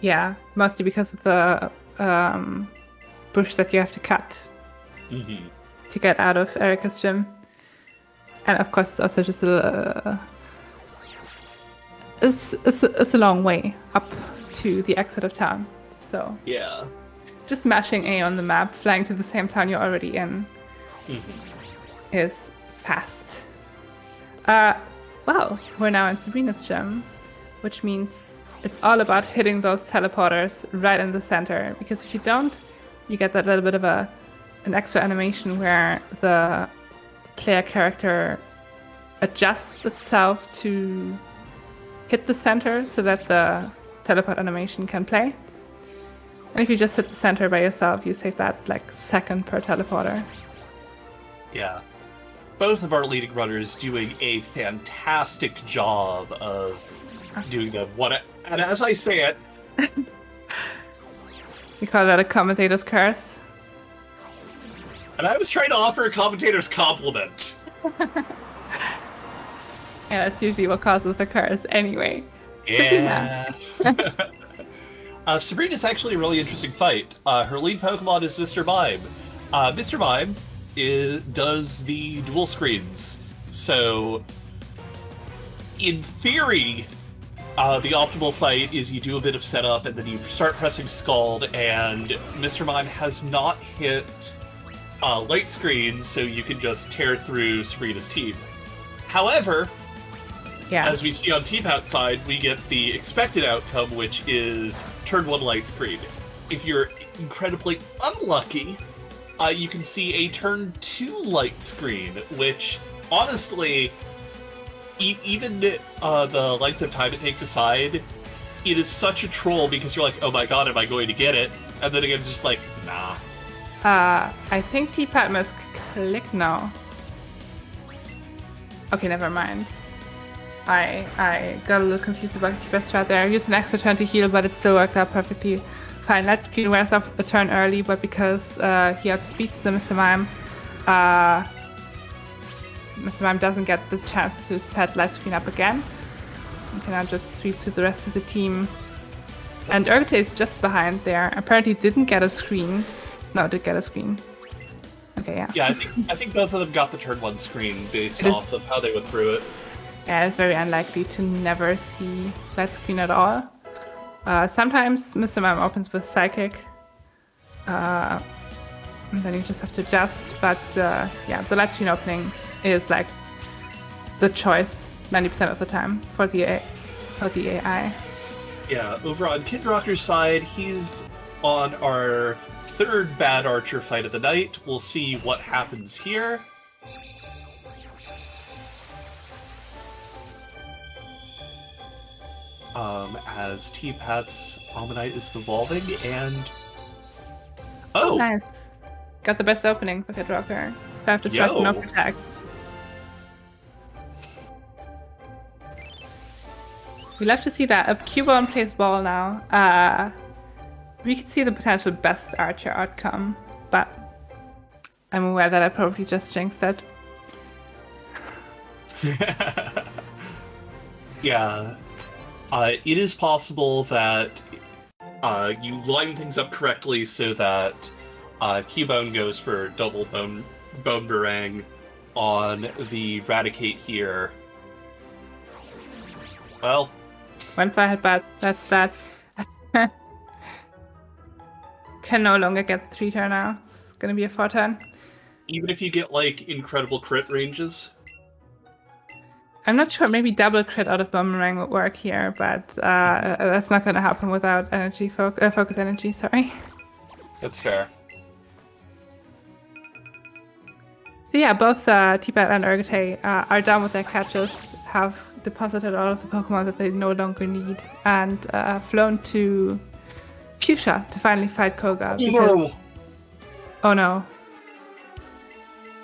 Yeah, mostly because of the bush that you have to cut to get out of Erica's gym. And of course, it's also just a long way up to the exit of town. So yeah, just mashing A on the map, flying to the same town you're already in is fast. Well, we're now in Sabrina's gym, which means it's all about hitting those teleporters right in the center, because if you don't, you get that little bit of an extra animation where the player character adjusts itself to hit the center so that the teleport animation can play. And if you just hit the center by yourself, you save that like second per teleporter. Yeah. Both of our leading runners doing a fantastic job of doing the what, and as I say it, we call that a commentator's curse. And I was trying to offer a commentator's compliment. Yeah, that's usually what causes the curse, anyway. Yeah. Sabrina. Sabrina's actually a really interesting fight. Her lead Pokemon is Mr. Mime. Mr. Mime does the dual screens, so in theory the optimal fight is you do a bit of setup and then you start pressing Scald, and Mr. Mime has not hit light screens, so you can just tear through Sabrina's team. However, as we see on Team Outside, we get the expected outcome, which is turn 1 light screen. If you're incredibly unlucky, you can see a turn 2 light screen, which, honestly, even the length of time it takes aside, it is such a troll, because you're like, oh my god, am I going to get it? And then again, it's just like, nah. I think Teapot must click now. Okay, never mind. I got a little confused about the best route there. I used an extra turn to heal, but it still worked out perfectly. Fine, Light Green wears off a turn early, but because he outspeeds the Mr. Mime doesn't get the chance to set Light Green up again. You can now just sweep through the rest of the team. And Urgate is just behind there. Apparently didn't get a screen. No, did get a screen. Okay, yeah. Yeah, I think both of them got the turn 1 screen based off of how they went through it. Yeah, it's very unlikely to never see Light Green at all. Sometimes Mr. Mime opens with Psychic, and then you just have to adjust, but yeah, the light screen opening is like the choice 90% of the time for the AI. Yeah, over on Kid Rocker's side, he's on our third bad archer fight of the night. We'll see what happens here. As T-Pat's Omanyte is devolving, and oh, nice, got the best opening for Kid Rocker. So I have to select no protect. We love to see that. If Cubone plays ball now, we could see the potential best archer outcome, but I'm aware that I probably just jinxed it. Yeah. It is possible that you line things up correctly so that Cubone goes for double bone meringue on the Raticate here. Well. One fire, but that's that. Can no longer get the 3-turn now. It's gonna be a 4-turn. Even if you get, like, incredible crit ranges? I'm not sure, maybe double crit out of Boomerang would work here, but that's not gonna happen without energy focus energy, sorry. That's fair. So yeah, both Tibat and Urgotay are done with their catches, have deposited all of the Pokemon that they no longer need, and flown to Fuchsia to finally fight Koga. Because... Oh no.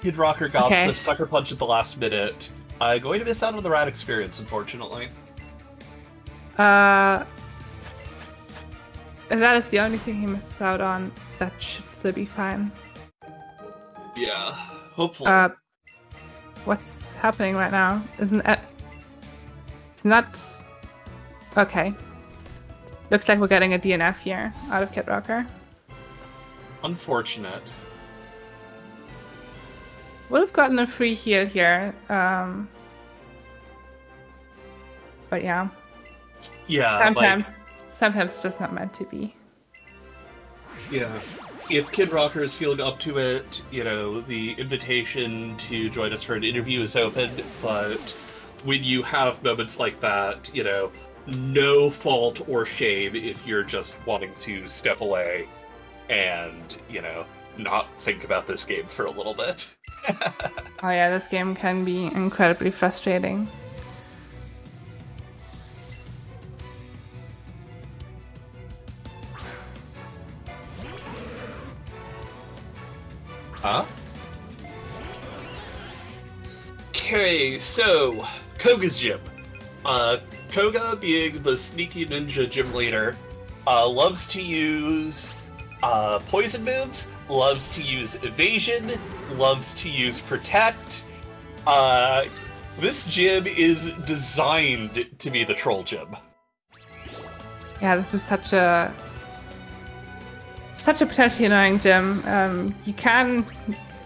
Hydrocker got the sucker punch at the last minute. Going to miss out on the Rat experience, unfortunately. That is the only thing he misses out on. That should still be fine. Yeah, hopefully. What's happening right now? It's not... Okay. Looks like we're getting a DNF here out of Kidrocker. Unfortunate. Would have gotten a free heal here, but yeah. Yeah. Sometimes it's just not meant to be. Yeah. If Kidrocker is feeling up to it, you know, the invitation to join us for an interview is open, but when you have moments like that, you know, no fault or shame if you're just wanting to step away and, you know, not think about this game for a little bit. Oh yeah, this game can be incredibly frustrating. Huh? Okay, so Koga's gym. Koga, being the sneaky ninja gym leader, loves to use poison moves, loves to use evasion, loves to use protect. This gym is designed to be the troll gym. Yeah, this is such a potentially annoying gym. You can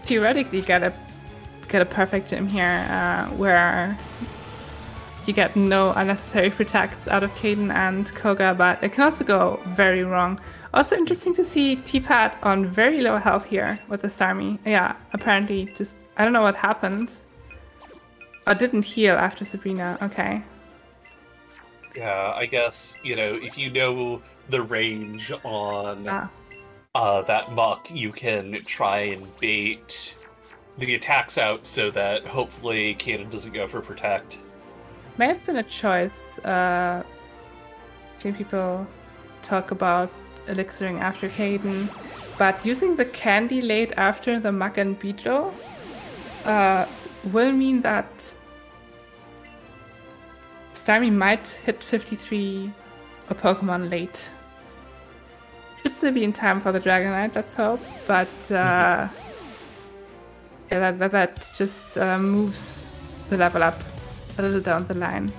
theoretically get a perfect gym here where you get no unnecessary protects out of Kaden and Koga, but it can also go very wrong. Also interesting to see Tipat on very low health here with the Starmie. Yeah, apparently just... I don't know what happened. Or didn't heal after Sabrina, okay. Yeah, I guess, you know, if you know the range on that Muk, you can try and bait the attacks out so that hopefully Kaden doesn't go for Protect. May have been a choice. Some people talk about elixiring after Kaden, but using the candy late after the Muk and Beedrill will mean that Starmie might hit 53 a Pokemon late. Should still be in time for the Dragonite, let's hope, but yeah, that just moves the level up a little down the line.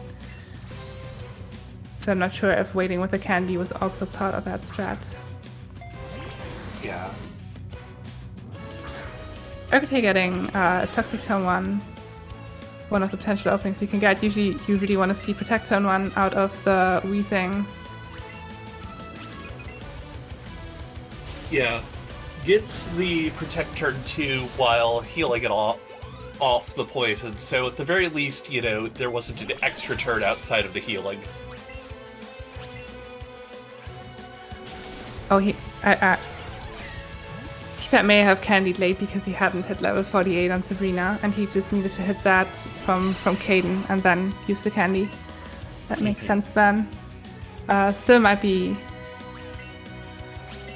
So I'm not sure if waiting with the candy was also part of that strat. Yeah. Urgotay getting Toxic turn 1. One of the potential openings you can get. Usually you really want to see Protect turn 1 out of the Weezing. Yeah. Gets the Protect turn 2 while healing it off the poison. So at the very least, you know, there wasn't an extra turn outside of the healing. Oh, Tipat may have candied late because he hadn't hit level 48 on Sabrina, and he just needed to hit that from Kaden and then use the candy. That makes sense then. Still might be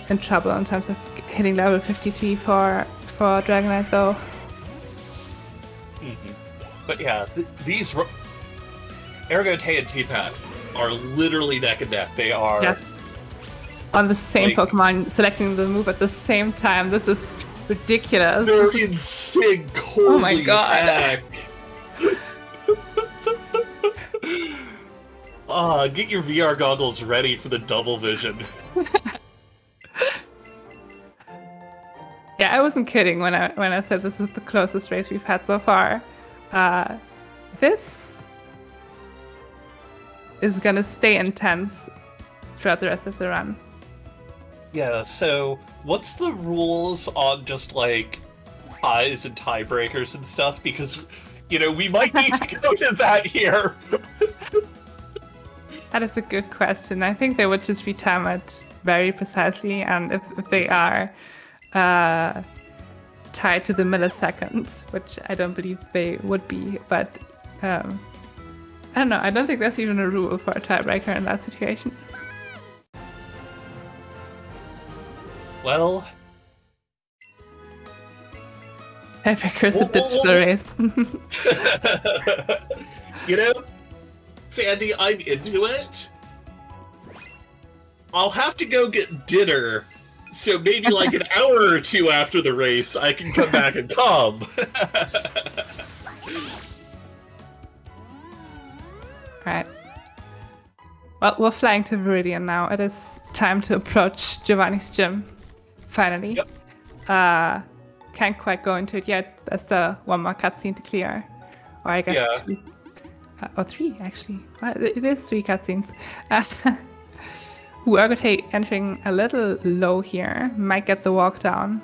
in trouble in terms of hitting level 53 for Dragonite though. Mm-hmm. But yeah, these Urgotay and Tipat are literally neck and neck. They are. Yes. On the same, like, Pokemon, selecting the move at the same time. This is ridiculous. They're in sync. Oh my god. Get your VR goggles ready for the double vision. Yeah, I wasn't kidding when I said this is the closest race we've had so far. This is going to stay intense throughout the rest of the run. Yeah, so what's the rules on just, like, ties and tiebreakers and stuff? Because, you know, we might need to go to that here. That is a good question. I think they would just be timed very precisely, and if they are tied to the millisecond, which I don't believe they would be, but I don't know. I don't think that's even a rule for a tiebreaker in that situation. Well, tiebreaker is a digital race. You know, Sandy, I'm into it. I'll have to go get dinner, so maybe like an hour or two after the race, I can come back and come. Alright. Well, we're flying to Viridian now. It is time to approach Giovanni's gym, finally. Yep. Can't quite go into it yet. There's the one more cutscene to clear. Or I guess yeah. Or three, actually. Well, it is three cutscenes. Urgote entering a little low here. Might get the walk down.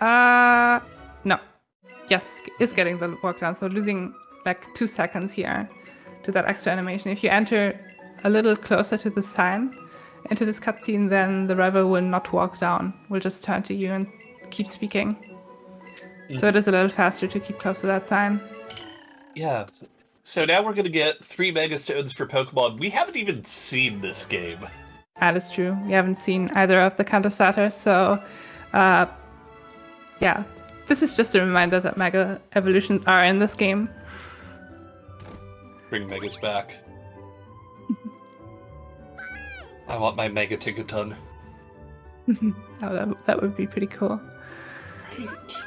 No. Yes, is getting the walk down. So losing like 2 seconds here to that extra animation. If you enter a little closer to the sign into this cutscene, then the rebel will not walk down. Will just turn to you and keep speaking. So it is a little faster to keep close to that sign. Yeah. So now we're going to get 3 Megastones for Pokemon. We haven't even seen this game. That is true. We haven't seen either of the Kanto starters. So, yeah. This is just a reminder that Mega Evolutions are in this game. Bring Megas back. I want my Mega Tickiton. Oh, that would be pretty cool. Right.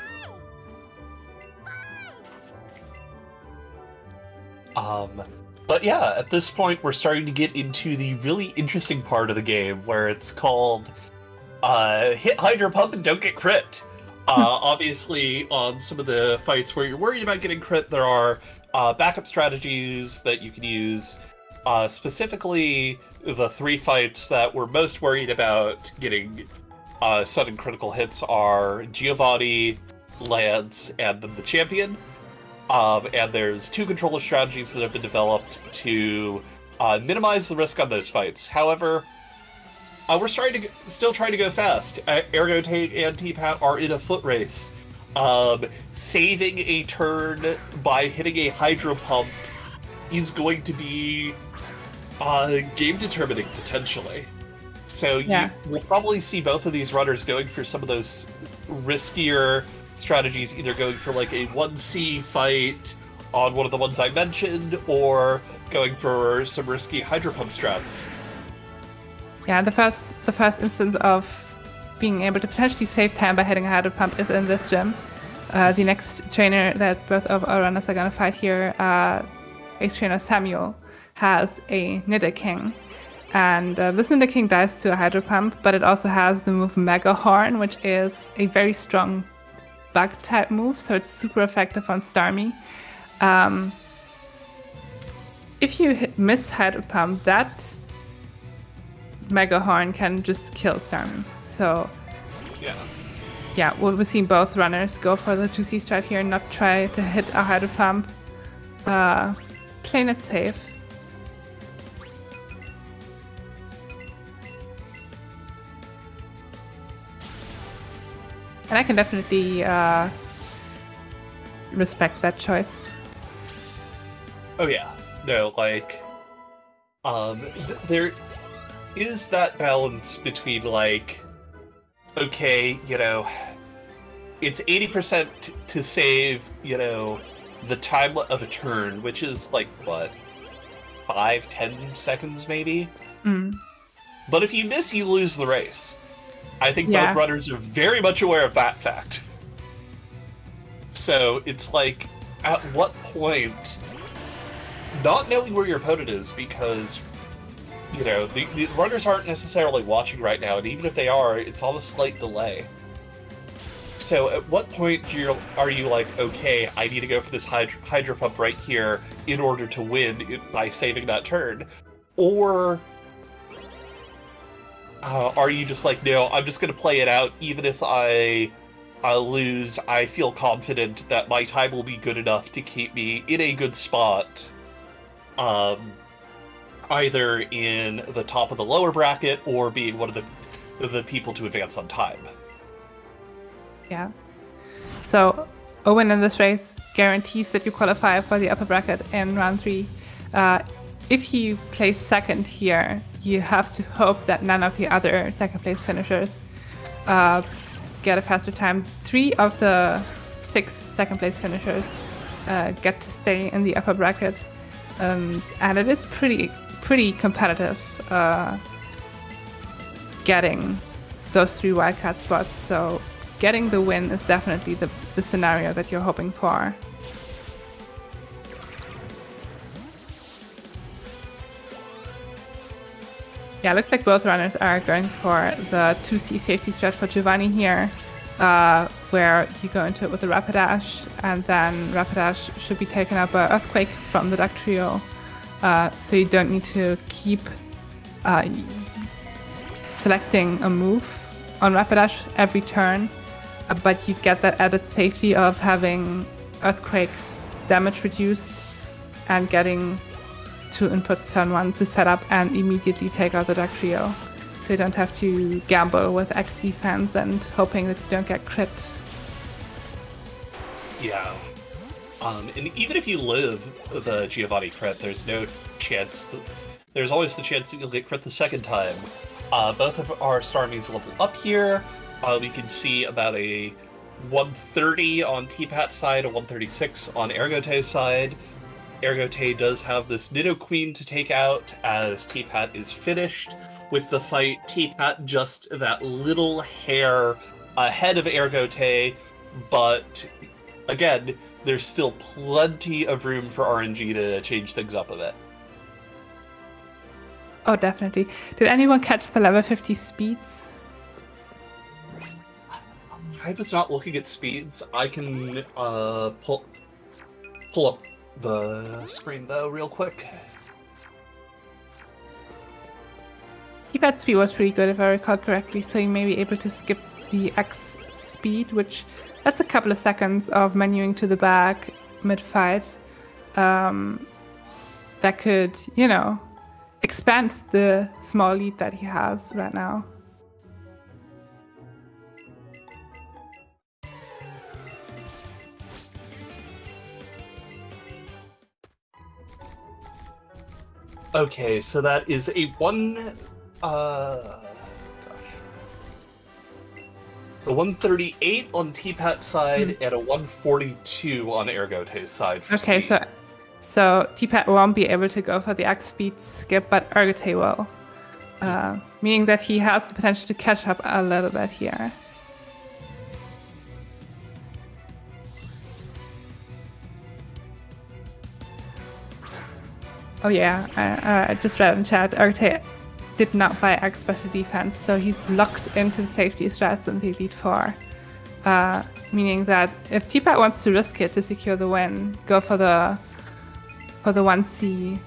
But yeah, at this point we're starting to get into the really interesting part of the game where it's called hit Hydro Pump and don't get crit. Obviously on some of the fights where you're worried about getting crit, there are backup strategies that you can use. Specifically the 3 fights that we're most worried about getting sudden critical hits are Giovanni, Lance, and then the champion. And there's 2 controller strategies that have been developed to minimize the risk on those fights. However, we're still trying to go fast. Ergotate and T-Pat are in a foot race. Saving a turn by hitting a Hydro Pump is going to be game determining, potentially. So yeah. You will probably see both of these runners going for some of those riskier strategies, either going for like a 1C fight on one of the ones I mentioned, or going for some risky Hydro Pump strats. Yeah, the first instance of being able to potentially save time by hitting a Hydro Pump is in this gym. The next trainer that both of our runners are gonna fight here, Ace Trainer Samuel, has a Nidoking. And this Nidoking dies to a Hydro Pump, but it also has the move Mega Horn, which is a very strong bug type move, so it's super effective on Starmie. If you miss Hydro Pump, that Mega Horn can just kill Starmie. So yeah, we've seen both runners go for the 2C strat here and not try to hit a Hydro Pump. Playing it safe. And I can definitely respect that choice. Oh yeah, no, like, there is that balance between like, okay, you know, it's 80% to save, you know, the time of a turn, which is like, what, 5-10 seconds maybe? But if you miss, you lose the race. I think both runners are very much aware of that fact. So it's like, at what point, not knowing where your opponent is, because, you know, the runners aren't necessarily watching right now, and even if they are, it's on a slight delay. So at what point do you, are you like, okay, I need to go for this Hydro Pump right here in order to win by saving that turn? Or are you just like, no, I'm just going to play it out, even if I lose, I feel confident that my time will be good enough to keep me in a good spot, either in the top of the lower bracket or being one of the people to advance on time. Yeah. So a win in this race guarantees that you qualify for the upper bracket in round 3. If you place second here, you have to hope that none of the other second place finishers get a faster time. 3 of the 6 second place finishers get to stay in the upper bracket. And it is pretty competitive getting those 3 wildcard spots. So getting the win is definitely the scenario that you're hoping for. Yeah, looks like both runners are going for the 2C safety strat for Giovanni here, where you go into it with a Rapidash, and then Rapidash should be taken up by Earthquake from the Duck Trio, so you don't need to keep selecting a move on Rapidash every turn, but you get that added safety of having Earthquake's damage reduced and getting 2 inputs turn 1 to set up and immediately take out the Duck Trio. So you don't have to gamble with X defense and hoping that you don't get crit. Yeah. And even if you live the Giovanni crit, there's no chance that, there's always the chance that you'll get crit the second time. Both of our Starmies level up here. We can see about a 130 on T-Pat's side, a 136 on Ergote's side. Ergote does have this Nidoqueen to take out as T-Pat is finished with the fight. T-Pat just that little hair ahead of Ergote, but again, there's still plenty of room for RNG to change things up a bit. Oh, definitely. Did anyone catch the level 50 speeds? I was not looking at speeds. I can pull up the screen though real quick. T-Pat's speed was pretty good if I recall correctly, so you may be able to skip the X speed, which that's a couple of seconds of manuing to the back mid-fight. That could, you know, expand the small lead that he has right now. Okay, so that is a a 138 on T-Pat's side and a 142 on Ergote's side. For okay, speed. so T-Pat won't be able to go for the X speed skip, but Ergote will, meaning that he has the potential to catch up a little bit here. Oh yeah, I just read in chat, Ergote did not buy X special defense, so he's locked into the safety strats in the Elite Four. Meaning that if T-Pat wants to risk it to secure the win, go for the 1C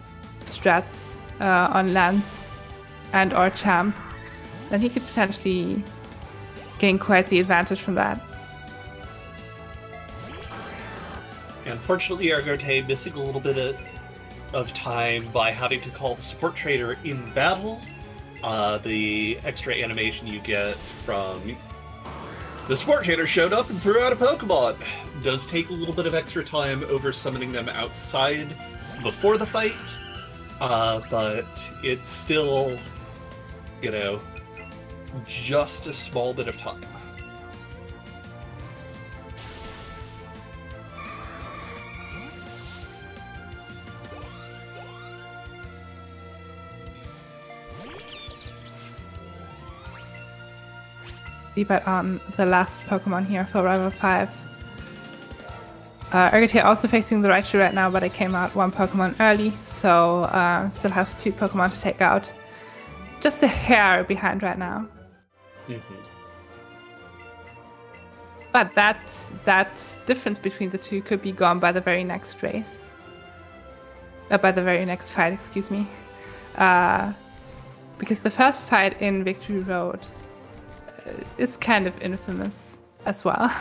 strats on Lance and or Champ, then he could potentially gain quite the advantage from that. Unfortunately, Ergote missing a little bit of time by having to call the support trader in battle. The extra animation you get from the support trader showed up and threw out a Pokemon. It does take a little bit of extra time over summoning them outside before the fight, but it's still, you know, just a small bit of time. T-Pat on the last Pokemon here for Rival 5. Urgotyr also facing the Raichu right now, but it came out one Pokemon early, so still has two Pokemon to take out. Just a hair behind right now. Mm-hmm. But that difference between the two could be gone by the very next race. By the very next fight, excuse me. Because the first fight in Victory Road is kind of infamous as well.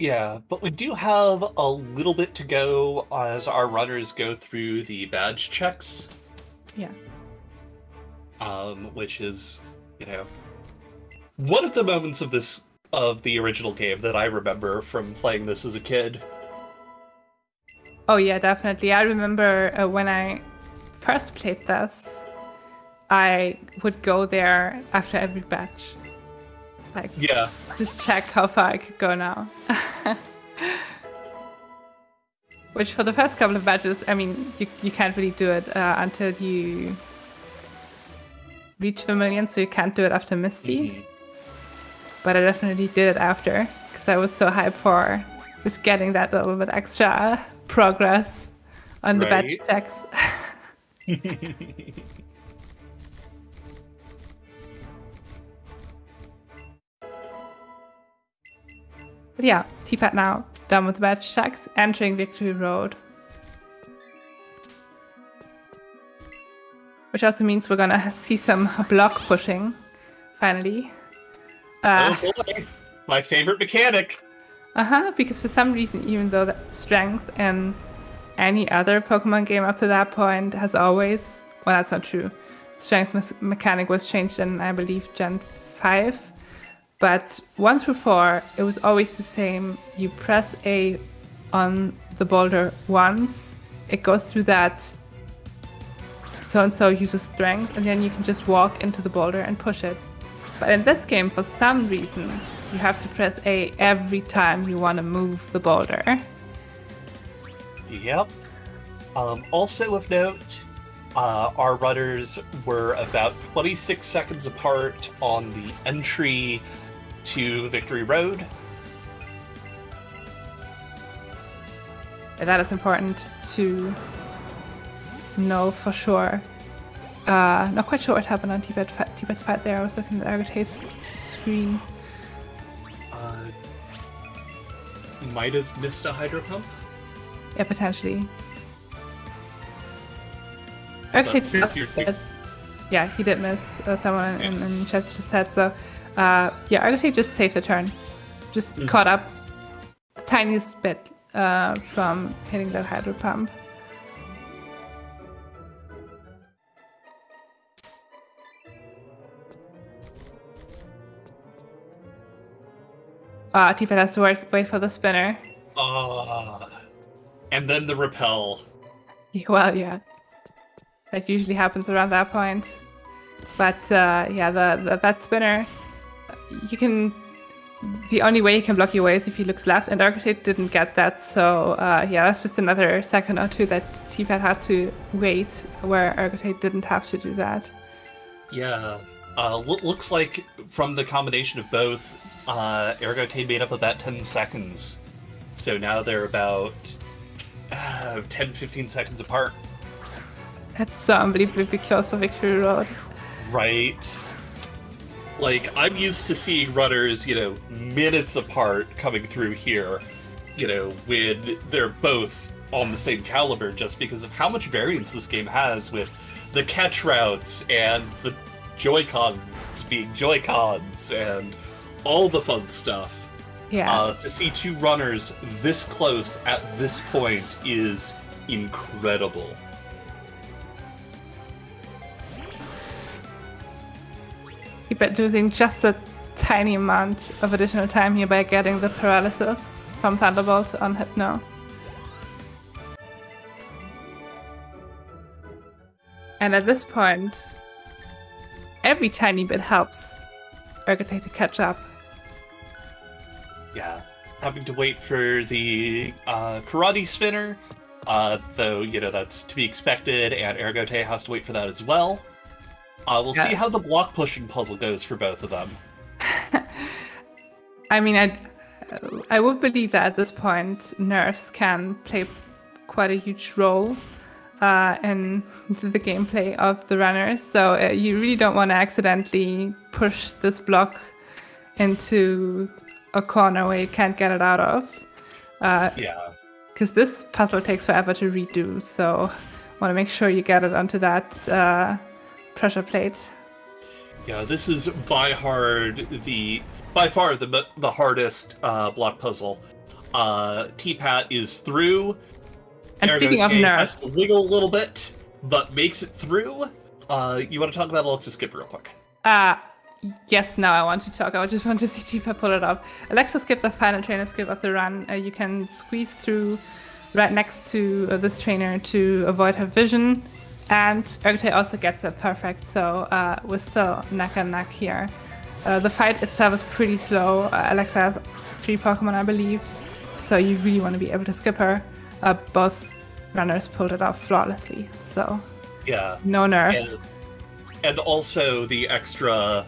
Yeah, but we do have a little bit to go as our runners go through the badge checks. Yeah. Which is, you know, one of the moments of this of the original game that I remember from playing this as a kid. Oh yeah, definitely. I remember when I first played this, I would go there after every batch. Like, yeah. Just check how far I could go now. Which for the first couple of batches, I mean, you can't really do it until you reach Vermilion, so you can't do it after Misty. Mm-hmm. But I definitely did it after, because I was so hyped for just getting that little bit extra progress on the batch checks. But yeah, T-Pat now, done with the batch checks, entering Victory Road. Which also means we're gonna see some block pushing, finally. Oh boy. My favorite mechanic. Because for some reason, even though the strength in any other Pokemon game up to that point has always... Well, that's not true. Strength mechanic was changed in, I believe, Gen 5. But 1 through 4, it was always the same. You press A on the boulder once, it goes through that so-and-so uses strength, and then you can just walk into the boulder and push it. But in this game, for some reason, you have to press A every time you want to move the boulder. Yep. Also of note, our runners were about 26 seconds apart on the entry to Victory Road. That is important to know for sure. Not quite sure what happened on T-Pat's fight there. I was looking at Urgotyr's screen. Might have missed a Hydro Pump? Yeah, potentially. Urgotyr, yeah, he did miss someone in chat just said so. Yeah, Urgotyr just saved a turn. Just caught up the tiniest bit from hitting that Hydro Pump. T-Pat has to wait for the spinner. And then the repel. Well, yeah. That usually happens around that point. But yeah, that spinner, you can... The only way you can block your way is if he looks left, and Urgotyr didn't get that, so yeah, that's just another second or two that T-Pat had to wait, where Urgotyr didn't have to do that. Yeah. Looks like from the combination of both, Urgotyr made up about 10 seconds. So now they're about 10-15 seconds apart. That's so unbelievably close for Victory Road. Right. Like, I'm used to seeing runners, you know, minutes apart coming through here, you know, when they're both on the same caliber, just because of how much variance this game has with the catch routes and the Joy-Cons being Joy-Cons and all the fun stuff. Yeah. To see two runners this close at this point is incredible. You've been losing just a tiny amount of additional time here by getting the paralysis from Thunderbolt on Hypno. And at this point, every tiny bit helps Urgotyr to catch up. Yeah, having to wait for the Karate Spinner, though, you know, that's to be expected, and Urgotyr has to wait for that as well. We'll see how the block pushing puzzle goes for both of them. I mean, I I would believe that at this point, nerfs can play quite a huge role in the gameplay of the runners. So you really don't want to accidentally push this block into a corner where you can't get it out of. Yeah. Because this puzzle takes forever to redo, so want to make sure you get it onto that pressure plate. Yeah, this is by far the hardest block puzzle. T-Pat is through. And speaking of nerfs, has to wiggle a little bit, but makes it through. You want to talk about Alexis Skip real quick? Yes, now I want to talk. I just want to see T-Pat pull it off. Alexis Skip, the final trainer skip of the run. You can squeeze through right next to this trainer to avoid her vision. And Ergotay also gets it perfect, so we're still neck and neck here. The fight itself is pretty slow. Alexa has 3 Pokemon, I believe, so you really want to be able to skip her. Both runners pulled it off flawlessly, so yeah, no nerfs. And also the extra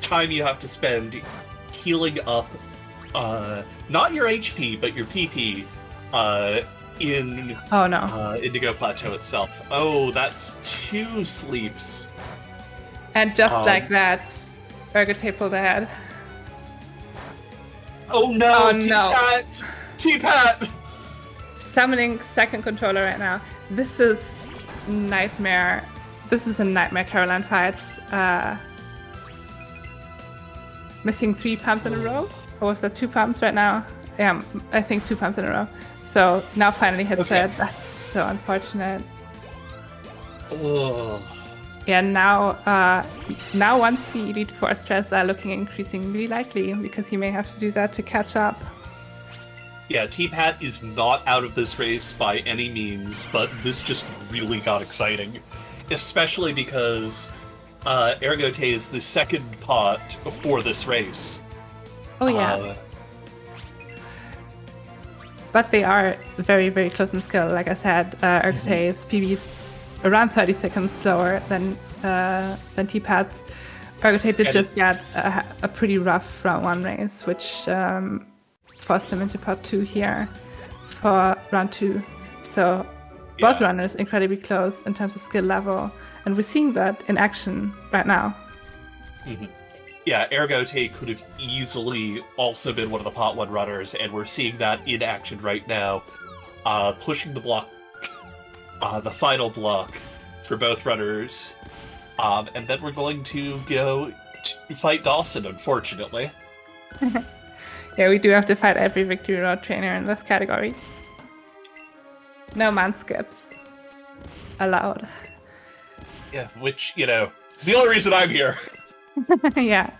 time you have to spend healing up not your HP, but your PP in Indigo Plateau itself. Oh, that's 2 sleeps. And just like that, Ergotay pulled ahead. Oh no, oh, T-Pat! No. T-Pat! Summoning second controller right now. This is nightmare. This is a nightmare Caroline fight. Missing 3 pumps in a row? Or was that 2 pumps right now? Yeah, I think 2 pumps in a row. So now finally hits it. That's so unfortunate. Ugh. Yeah, now once the Elite Four stress are looking increasingly likely, because he may have to do that to catch up. Yeah, T-Pat is not out of this race by any means, but this just really got exciting. Especially because Ergotay is the second pot for this race. Oh yeah. But they are very, very close in skill, like I said. Ergotay's PB's around 30 seconds slower than T-Pat's. Ergotay did just get a pretty rough round 1 race, which forced him into part 2 here for round 2. So both runners incredibly close in terms of skill level, and we're seeing that in action right now. Mm-hmm. Yeah, Ergotay could have easily also been one of the pot 1 runners, and we're seeing that in action right now, pushing the block, the final block for both runners, and then we're going to go to fight Dawson, unfortunately. Yeah, we do have to fight every Victory Road trainer in this category. No man skips allowed. Yeah, which, you know, is the only reason I'm here. Yeah.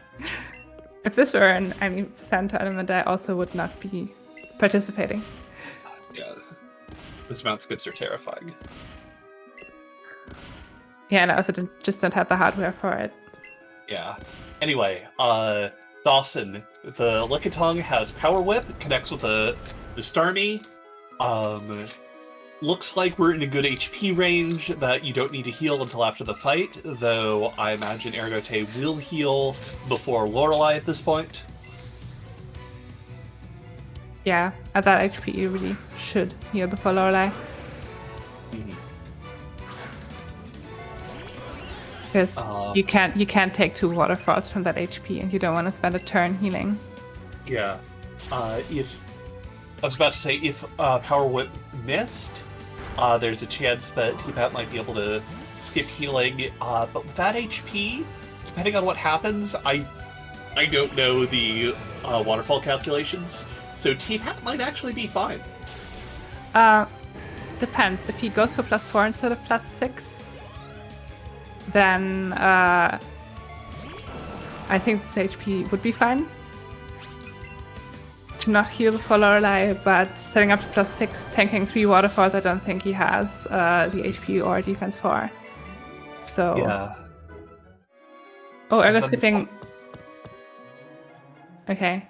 If this were an Sand tournament, I also would not be participating. Yeah. Those mount skips are terrifying. Yeah, and I also just don't have the hardware for it. Yeah. Anyway, Dawson, the Lickitung has Power Whip, connects with the Starmie. Looks like we're in a good HP range that you don't need to heal until after the fight, though I imagine Ergotay will heal before Lorelei at this point. Yeah, at that HP you really should heal before Lorelei. Because you can't take 2 waterfalls from that HP, and you don't want to spend a turn healing. Yeah. If Power Whip missed, there's a chance that T-Pat might be able to skip healing, but with that HP, depending on what happens, I don't know the waterfall calculations, so T-Pat might actually be fine. Depends. If he goes for +4 instead of +6, then I think this HP would be fine to not heal before Lorelei, but setting up to +6, tanking 3 waterfalls, I don't think he has the HP or defense for. So yeah. Oh, Ergo skipping. Okay.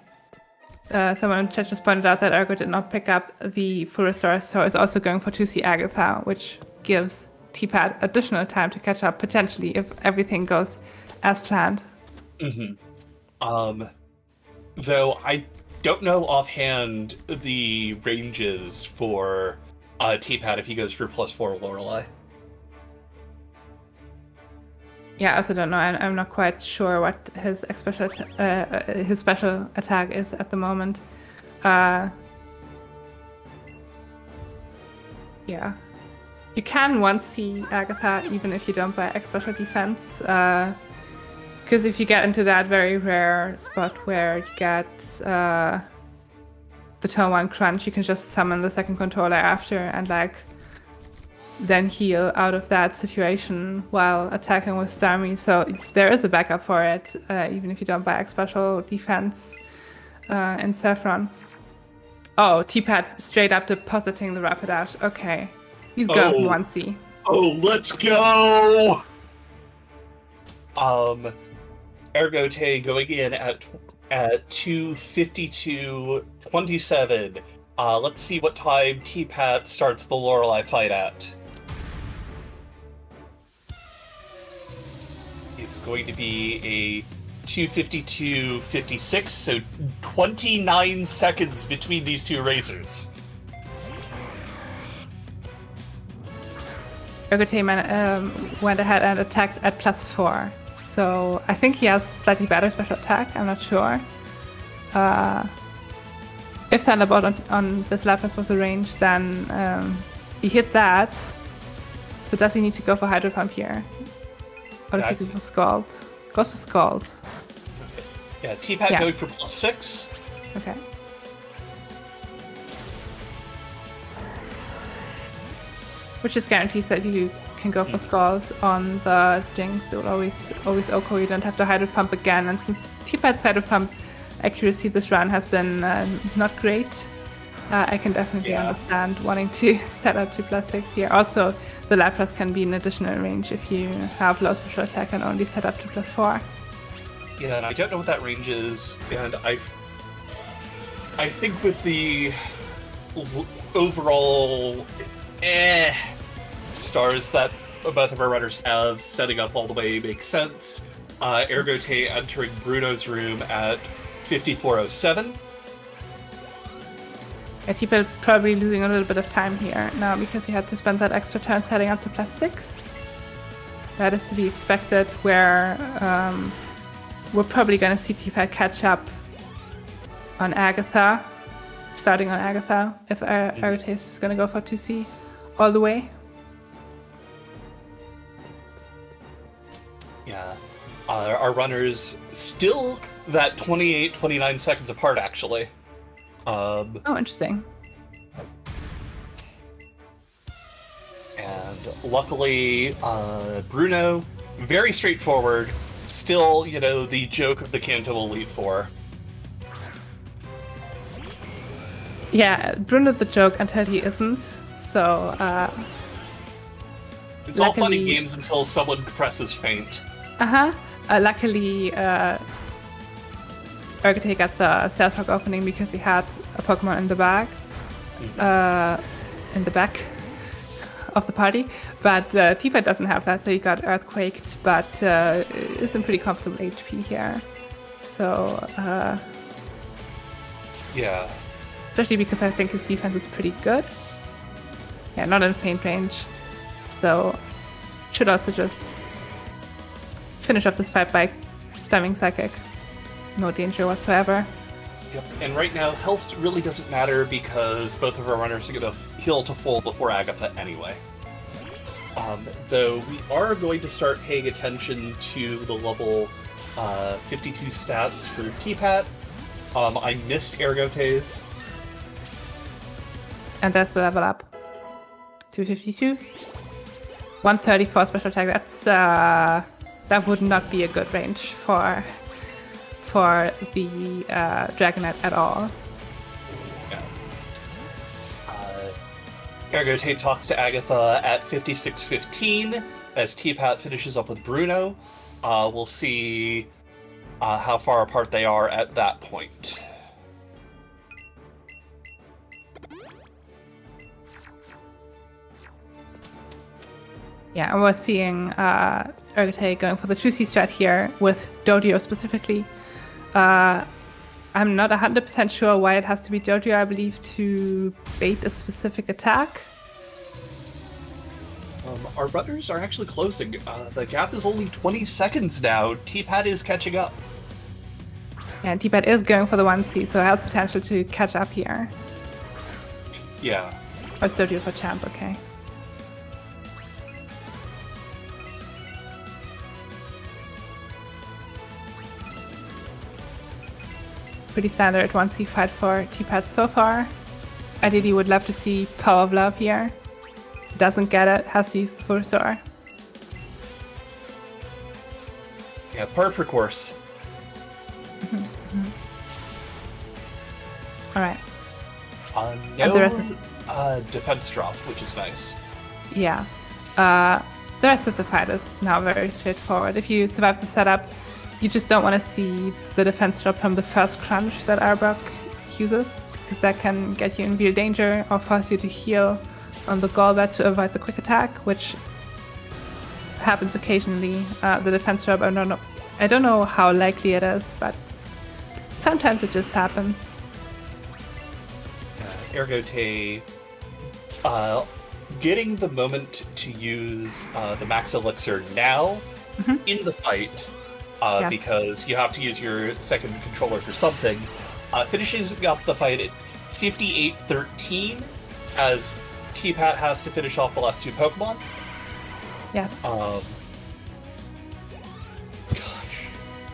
Someone in chat just pointed out that Ergo did not pick up the full restore, so is also going for 2C Agatha, which gives T-Pat additional time to catch up, potentially, if everything goes as planned. Mm-hmm. though I don't know offhand the ranges for T-Pad if he goes for +4 Lorelei. Yeah, I also don't know. I'm not quite sure what his special attack is at the moment. Yeah. You can once see Agatha, even if you don't buy X special defense, because if you get into that very rare spot where you get the turn 1 crunch, you can just summon the second controller after and like then heal out of that situation while attacking with Starmie. So there is a backup for it, even if you don't buy X special defense in Saffron. Oh, T-Pad straight up depositing the Rapidash. Okay. He's got onesie. Oh, let's go! Ergote going in at 2:52:27. Let's see what time T-Pat starts the Lorelei fight at. It's going to be a 2:52:56, so 29 seconds between these two racers. Ergote went ahead and attacked at +4. So I think he has slightly better special attack, I'm not sure. If Thunderbolt on this Lapras was arranged, then he hit that. So does he need to go for Hydro Pump here? Or does he go for Scald? Goes for Scald. Okay. Yeah, T-Pad going for +6. Okay. Which just guarantees that you can go for Scald on the Jinx. It will always Oko. You don't have to Hydro Pump again. And since T-Pad's Hydro Pump accuracy this round has been not great, I can definitely understand wanting to set up 2+6 here. Also, the Lapras can be an additional range if you have low special attack and only set up 2+4. Yeah, and I don't know what that range is. And I think with the overall stars that both of our runners have, setting up all the way makes sense. Ergote entering Bruno's room at 54:07. Yeah, T-Pad probably losing a little bit of time here now because he had to spend that extra turn setting up to +6. That is to be expected, where we're probably going to see T-Pad catch up on Agatha, starting on Agatha, if Ergote is just going to go for 2C. All the way. Yeah. Our runners still that 28-29 seconds apart, actually. Oh, interesting. And luckily, Bruno, very straightforward. Still, you know, the joke of the Kanto Elite Four. Yeah, Bruno the joke until he isn't. So, it's luckily all fun and games until someone presses faint. Luckily, Ergote got the Stealth Rock opening because he had a Pokemon in the bag. In the back of the party. But T-Pad doesn't have that, so he got Earthquaked, but is in pretty comfortable HP here. So, yeah. Especially because I think his defense is pretty good. Yeah, not in faint range, so should also just finish off this fight by spamming Psychic. No danger whatsoever. Yep. And right now, health really doesn't matter because both of our runners are going to heal to full before Agatha anyway. Though we are going to start paying attention to the level 52 stats for T-Pat. I missed Ergote's. And that's the level up. 252, 134 special attack. That's that would not be a good range for the Dragonite at all. Yeah. Ergote talks to Agatha at 56:15 as T-Pat finishes up with Bruno. We'll see how far apart they are at that point. Yeah, and we're seeing Ergote going for the 2C strat here with Dodio specifically. I'm not 100% sure why it has to be Jojo, I believe, to bait a specific attack. Our runners are actually closing. The gap is only 20 seconds now. T-Pat is catching up. And T-Pat is going for the 1C, so it has potential to catch up here. Yeah. Or still do for champ, okay. Pretty standard 1C fight for T-Pat so far. Ideally would love to see Power of Love here. Doesn't get it, has to use the full restore. Yeah, par for course. Alright. No defense drop, which is nice. Yeah. The rest of the fight is now very straightforward. If you survive the setup, you just don't want to see the defense drop from the first crunch that Arbok uses, because that can get you in real danger or force you to heal on the Golbat to avoid the quick attack, which happens occasionally. The defense drop, I don't know how likely it is, but sometimes it just happens. Ergote, getting the moment to use the Max Elixir now in the fight. Because you have to use your second controller for something. Finishing up the fight at 58-13 as T-Pat has to finish off the last two Pokemon. Yes. Gosh.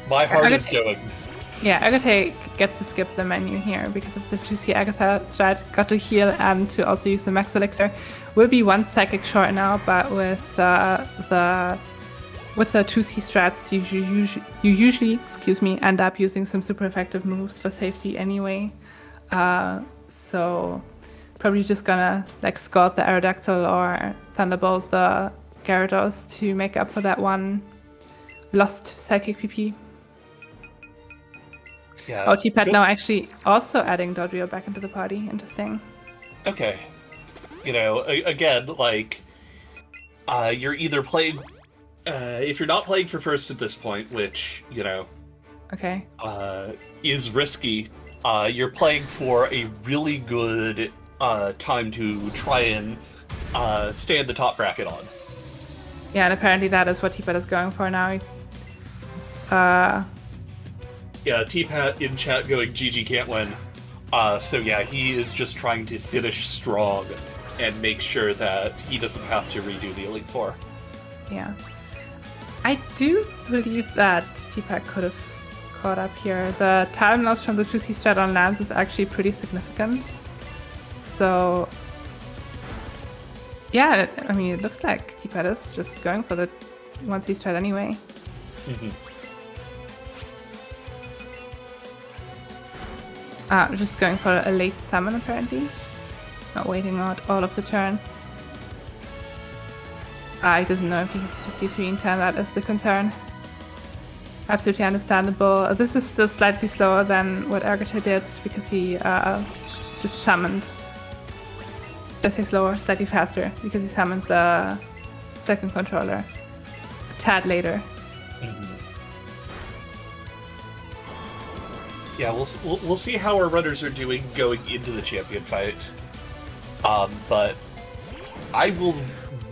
My heart is going. Yeah, Agatha gets to skip the menu here because of the juicy Agatha strat. Got to heal and to also use the Max Elixir. We'll be one psychic short now, but with the 2C strats, you usually end up using some super effective moves for safety anyway. So probably just gonna like Scald the Aerodactyl or Thunderbolt the Gyarados to make up for that one lost psychic PP. Yeah. Oh, T-Pat now actually also adding Dodrio back into the party. Interesting. Okay. You know, again, like, you're either playing... if you're not playing for first at this point, which, you know, is risky, you're playing for a really good time to try and stay in the top bracket on. Yeah, and apparently that is what T-Pat is going for now. Yeah, T-Pat in chat going, GG can't win. So yeah, he is just trying to finish strong and make sure that he doesn't have to redo the Elite Four. Yeah. I do believe that T-Pat could have caught up here. The time loss from the 2C strat on lands is actually pretty significant. So, yeah, I mean, it looks like T-Pat is just going for the 1C strat anyway. Just going for a late summon, apparently. Not waiting out all of the turns. He doesn't know if he hits 53 in time, that is the concern. Absolutely understandable. This is still slightly slower than what Ergote did because he just summoned. Did I say slower? Slightly faster because he summoned the second controller a tad later. Yeah, we'll see how our runners are doing going into the champion fight. But I will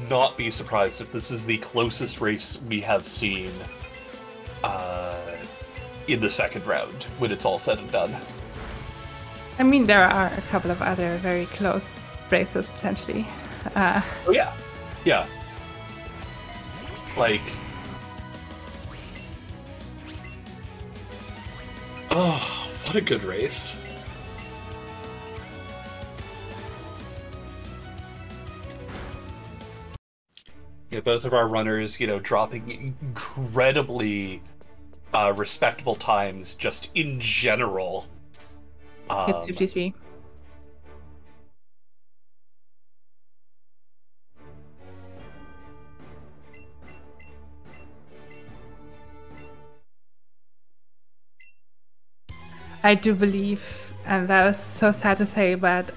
not be surprised if this is the closest race we have seen in the second round when it's all said and done. I mean, there are a couple of other very close races potentially. Oh yeah, yeah. Like, oh, what a good race. Both of our runners, you know, dropping incredibly respectable times just in general. It's 53. I do believe, and that is so sad to say, but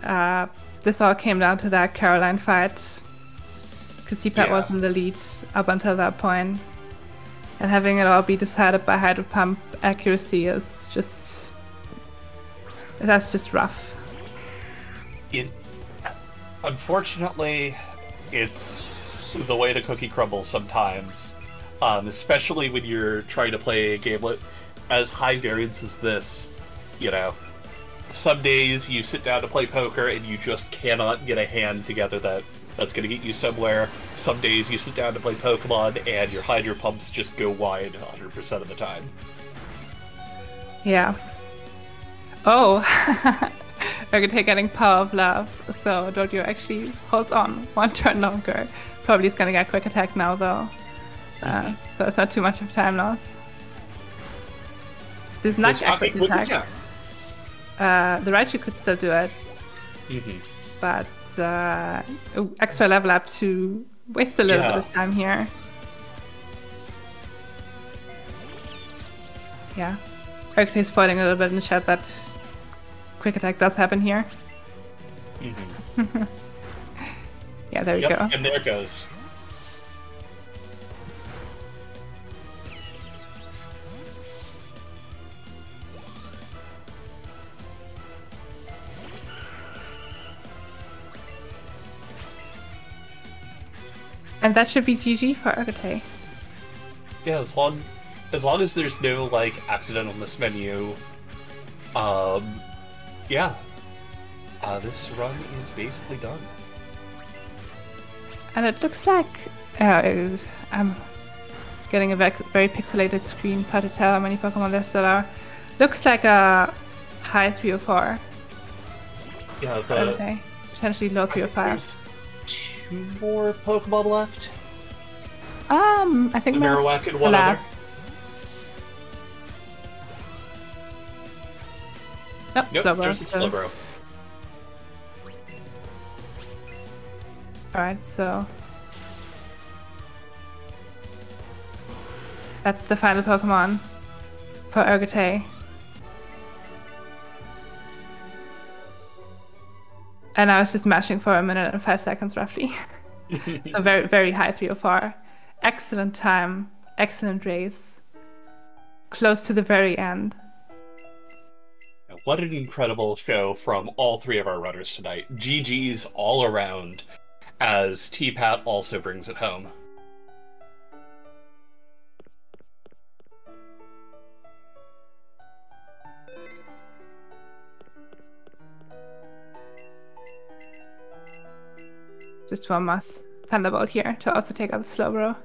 this all came down to that Caroline fight. Because T-Pat was in the lead up until that point. And having it all be decided by Hydro Pump accuracy is just That's just rough. It, unfortunately, it's the way the cookie crumbles sometimes, especially when you're trying to play a game with as high variance as this. You know, some days you sit down to play poker and you just cannot get a hand together that's going to get you somewhere. Some days you sit down to play Pokemon and your Hydro Pumps just go wide 100% of the time. Yeah. Oh, Urgentay getting Power of Love, so Dodio actually holds on one turn longer. Probably is going to get Quick Attack now, though. So it's not too much of time loss. Does not get Quick Attack. The Raichu could still do it, but extra level up to waste a little bit of time here. Yeah. Urgentay's fighting a little bit in the chat that Quick Attack does happen here. Yeah, there we go. And there it goes. And that should be GG for Urgentay. Yeah, as long as there's no, like, accidental mismenu. Yeah. This run is basically done. And it looks like... I'm getting a very pixelated screen, so to tell how many Pokemon there still are. Looks like a high 3 or 4. Yeah, but... Okay. Potentially low 3 or 5. 2 more Pokemon left? I think... The Marowak and one other. Nope, there's a Slowbro. Alright, so... That's the final Pokemon for Urgentay. And I was just mashing for 1 minute and 5 seconds roughly. So very, very high 304. Excellent time, excellent race. Close to the very end. What an incredible show from all 3 of our runners tonight. GG's all around, as T-Pat also brings it home. Just one mass Thunderbolt here to also take out the Slowbro.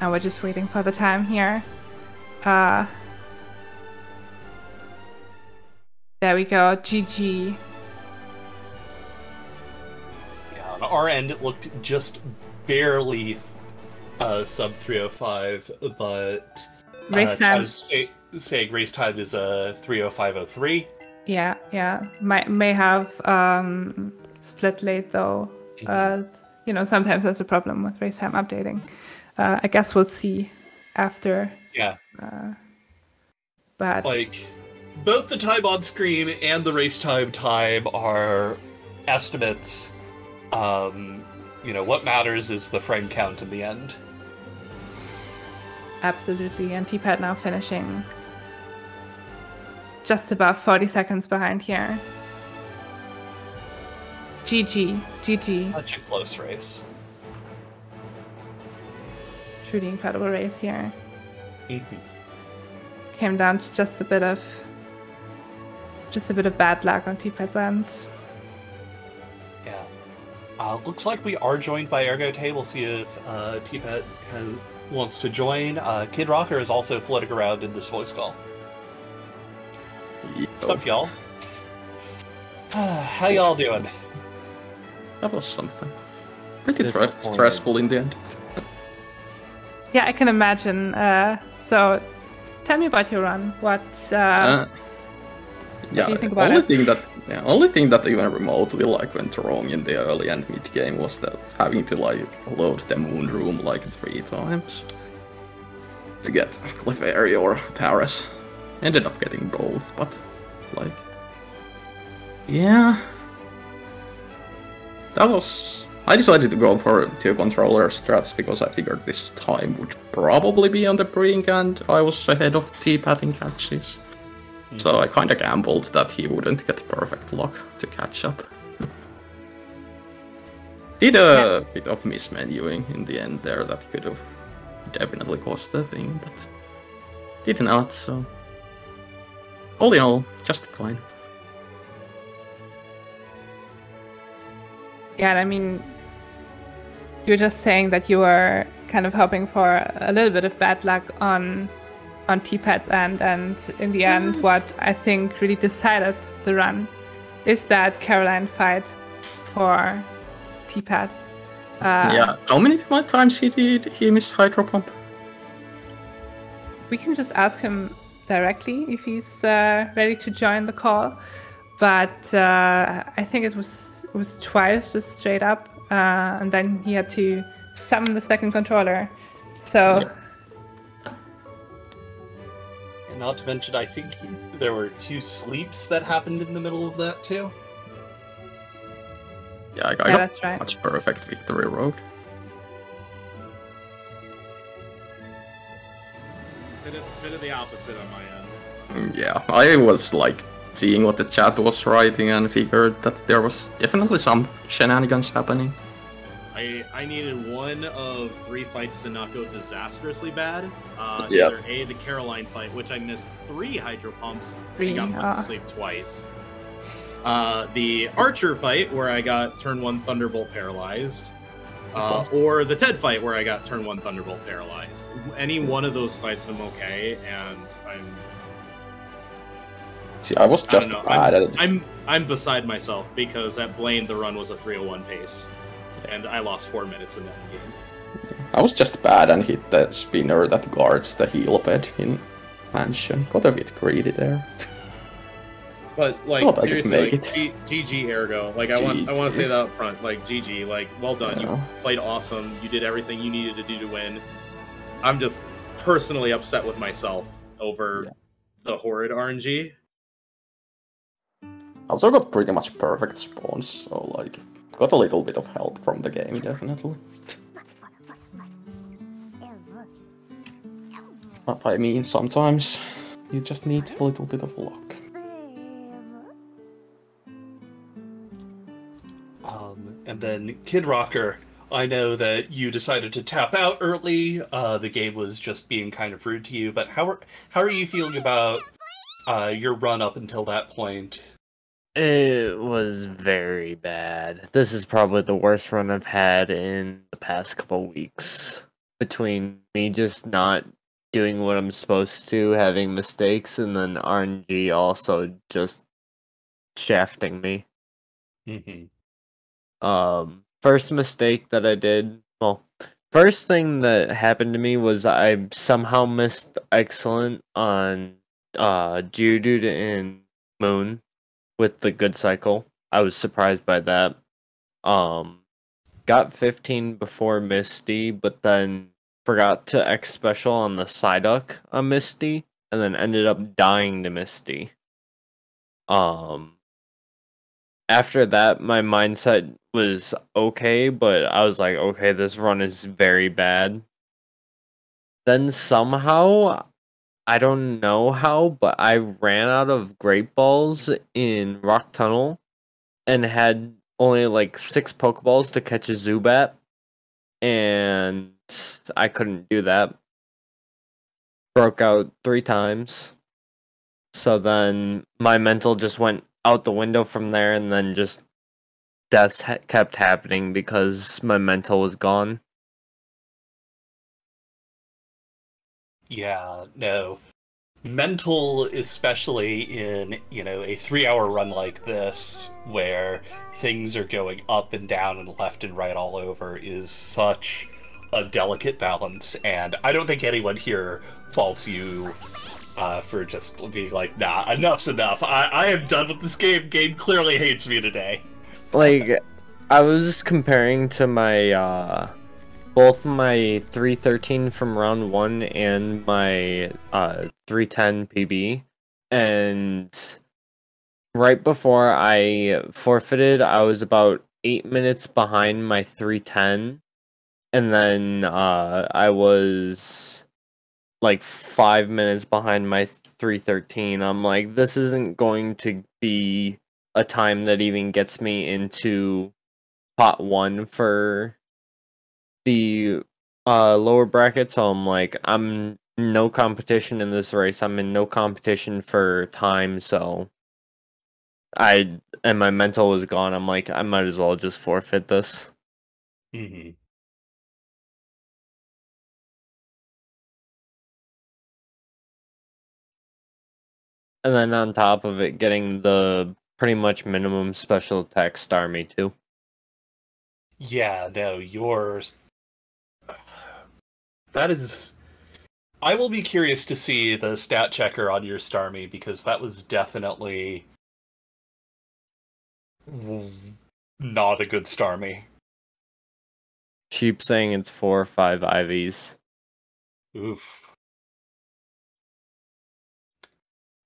And we're just waiting for the time here. There we go. GG. Yeah, on our end, it looked just barely sub 305, but race time. I was saying race time is 305.03. Yeah, yeah. May have split late though. You know, sometimes that's a problem with race time updating. I guess we'll see after. Yeah. But like, both the time on screen and the race time are estimates. You know, what matters is the frame count in the end. Absolutely, and T-Pat now finishing just above 40 seconds behind here. GG, GG. Such a close race. Really incredible race here. Came down to just a bit of bad luck on T-Pat's end. Yeah. Looks like we are joined by Urgentay. We'll see if T-Pat wants to join. Kid Rocker is also floating around in this voice call. Yo. What's up, y'all? How y'all doing? That was something. Pretty stressful in the end. Yeah, I can imagine. So, tell me about your run. What do you think about it? Only thing that even remotely like went wrong in the early and mid game was that having to like load the moon room like 3 times to get Clefairy or Paris. Ended up getting both, but like, yeah, that was. I decided to go for two controller strats because I figured this time would probably be on the brink, and I was ahead of T-Pat in catches. So I kinda gambled that he wouldn't get perfect luck to catch up. Did a bit of mismenuing in the end there that could have definitely caused the thing, but did not, so... All in all, just fine. Yeah, I mean... You're just saying that you were kind of hoping for a little bit of bad luck on T-Pat's end, and in the end what I think really decided the run is that Caroline fight for T-Pat. Yeah, how many times he missed Hydro Pump? We can just ask him directly if he's ready to join the call, but I think it was twice, just straight up, and then he had to summon the second controller, so... Yeah. Not to mention, I think there were two sleeps that happened in the middle of that, too. Yeah, I got that's right. Much perfect victory road. Bit of the opposite on my end. Yeah, I was, like, seeing what the chat was writing and figured that there was definitely some shenanigans happening. I needed one of three fights to not go disastrously bad. Either A, the Caroline fight, which I missed three hydro pumps. I got put to sleep twice. The Archer fight, where I got turn one Thunderbolt paralyzed. Or the Ted fight, where I got turn one Thunderbolt paralyzed. Any one of those fights, I'm okay, and I'm... See, I was just bad at it. I'm beside myself, because at Blaine, the run was a 3:01 pace. And I lost 4 minutes in that game. I was just bad and hit the spinner that guards the heal bed in Mansion. Got a bit greedy there. But like seriously, like, GG ergo. Like I want to say that up front. Like GG, like well done. Yeah. You played awesome. You did everything you needed to do to win. I'm just personally upset with myself over the horrid RNG. Also got pretty much perfect spawns, so like. Got a little bit of help from the game, definitely. But I mean, sometimes you just need a little bit of luck. And then Kid Rocker, I know that you decided to tap out early. The game was just being kind of rude to you, but how are you feeling about your run up until that point? It was very bad. This is probably the worst run I've had in the past couple weeks. Between me just not doing what I'm supposed to, having mistakes, and then RNG also just shafting me. First mistake that I did, well, first thing that happened to me was I somehow missed Excellent on Geodude and Moon. With the good cycle. I was surprised by that. Got 15 before Misty, but then forgot to X special on the Psyduck on Misty, and then ended up dying to Misty. After that, my mindset was okay, but I was like, okay, this run is very bad. Then somehow... I don't know how, but I ran out of Great Balls in Rock Tunnel and had only like 6 Pokeballs to catch a Zubat, and I couldn't do that. Broke out 3 times. So then my mental just went out the window from there, and then just deaths kept happening because my mental was gone. Yeah, no. Mental, especially in, you know, a 3-hour run like this, where things are going up and down and left and right all over, is such a delicate balance, and I don't think anyone here faults you for just being like, nah, enough's enough, I am done with this game, game clearly hates me today. Like, I was comparing to my both my 313 from round 1 and my 310 PB, and right before I forfeited, I was about 8 minutes behind my 310, and then I was like 5 minutes behind my 313. I'm like, this isn't going to be a time that even gets me into pot 1 for the lower bracket, so I'm like, I'm no competition in this race. I'm in no competition for time, so my mental was gone. I'm like, I might as well just forfeit this. Mm-hmm. And then on top of it, getting the pretty much minimum special attack star me too. Yeah, no, yours. That is... I will be curious to see the stat checker on your Starmie, because that was definitely not a good Starmie. Sheep saying it's 4 or 5 IVs. Oof.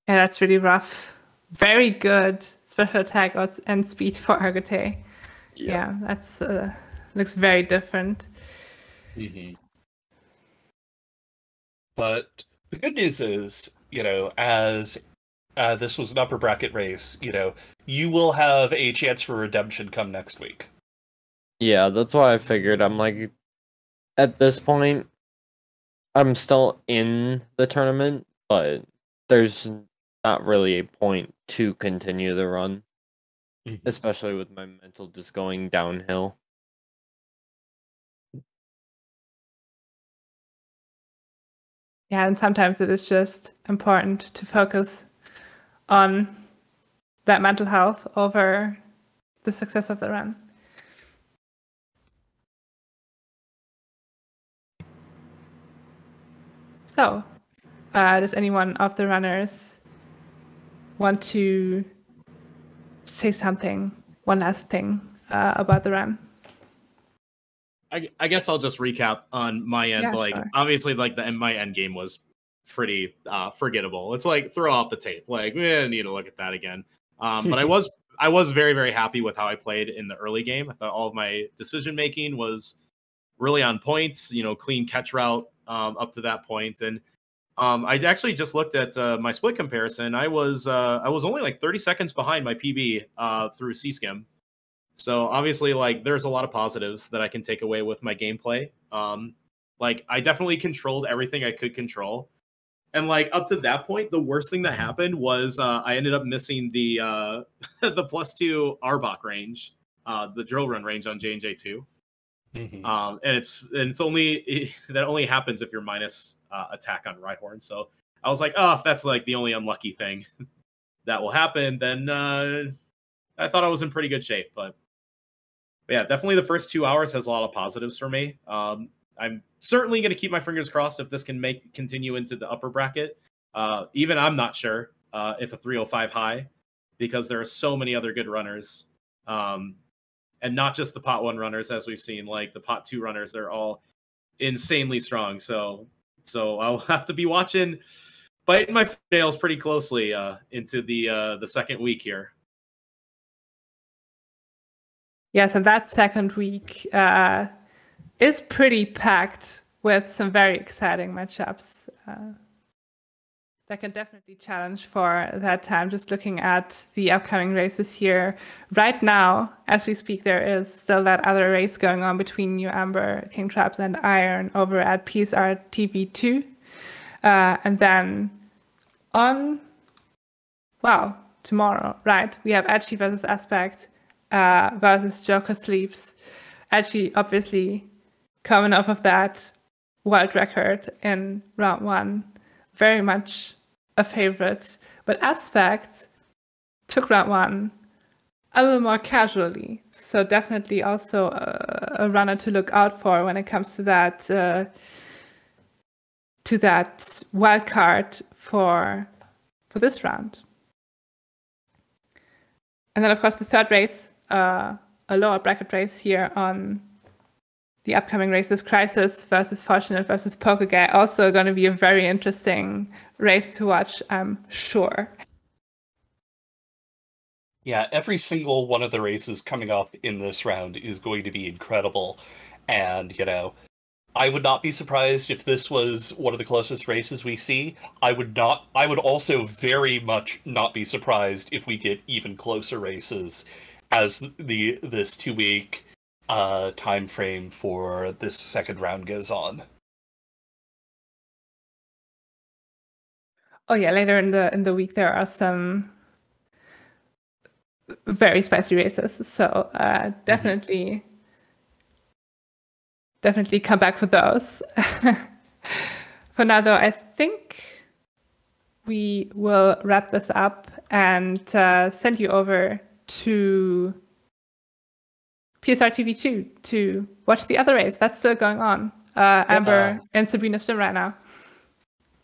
Yeah, that's really rough. Very good special attack and speed for Argotay. Yeah, that's looks very different. Mm-hmm. But the good news is, you know, as this was an upper bracket race, you know, you will have a chance for redemption come next week. Yeah, that's why I figured. I'm like, at this point, I'm still in the tournament, but there's not really a point to continue the run, mm-hmm. especially with my mental just going downhill. Yeah, and sometimes it is just important to focus on that mental health over the success of the run. So, does anyone of the runners want to say something, one last thing about the run? I guess I'll just recap on my end. Yeah, like, sure. Obviously, like, my end game was pretty forgettable. It's like, throw off the tape. Like, we didn't need to look at that again. But I was very, very happy with how I played in the early game. I thought all of my decision making was really on point. You know, clean catch route up to that point. And I actually just looked at my split comparison. I was only like 30 seconds behind my PB through C-Skim. So obviously, like, there's a lot of positives that I can take away with my gameplay. Like, I definitely controlled everything I could control. And, like, up to that point, the worst thing that happened was I ended up missing the the +2 Arbok range, the drill run range on J&J2. Mm-hmm. And it's that only happens if you're minus attack on Rhyhorn. So I was like, oh, if that's, like, the only unlucky thing that will happen, then I thought I was in pretty good shape, but yeah, definitely the first 2 hours has a lot of positives for me. I'm certainly going to keep my fingers crossed if this can continue into the upper bracket. Even I'm not sure if a 305 high, because there are so many other good runners, and not just the pot 1 runners, as we've seen. Like, the pot 2 runners are all insanely strong. So I'll have to be watching, biting my nails pretty closely into the second week here. Yes, and that second week is pretty packed with some very exciting matchups that can definitely challenge for that time. Just looking at the upcoming races here, right now, as we speak, there is still that other race going on between New Ember, King Traps, and Iron over at PSR TV2. And then on, well, tomorrow, right, we have Edgy versus Aspect. Versus Joker Sleeps. Edgy, obviously, coming off of that world record in round 1, very much a favorite. But Aspect took round 1 a little more casually, so definitely also a runner to look out for when it comes to that wild card for this round. And then, of course, the third race. A lower bracket race here on the upcoming race is Crisis versus Fortunate versus Poker Guy. Also going to be a very interesting race to watch, I'm sure. Yeah, every single one of the races coming up in this round is going to be incredible. And, you know, I would not be surprised if this was one of the closest races we see. I would also very much not be surprised if we get even closer races as this 2-week time frame for this second round goes on. Oh yeah, later in the week there are some very spicy races, so definitely come back for those. For now, though, I think we will wrap this up and send you over to PSR TV2 to watch the other race. That's still going on. Amber and Sabrina's gym right now.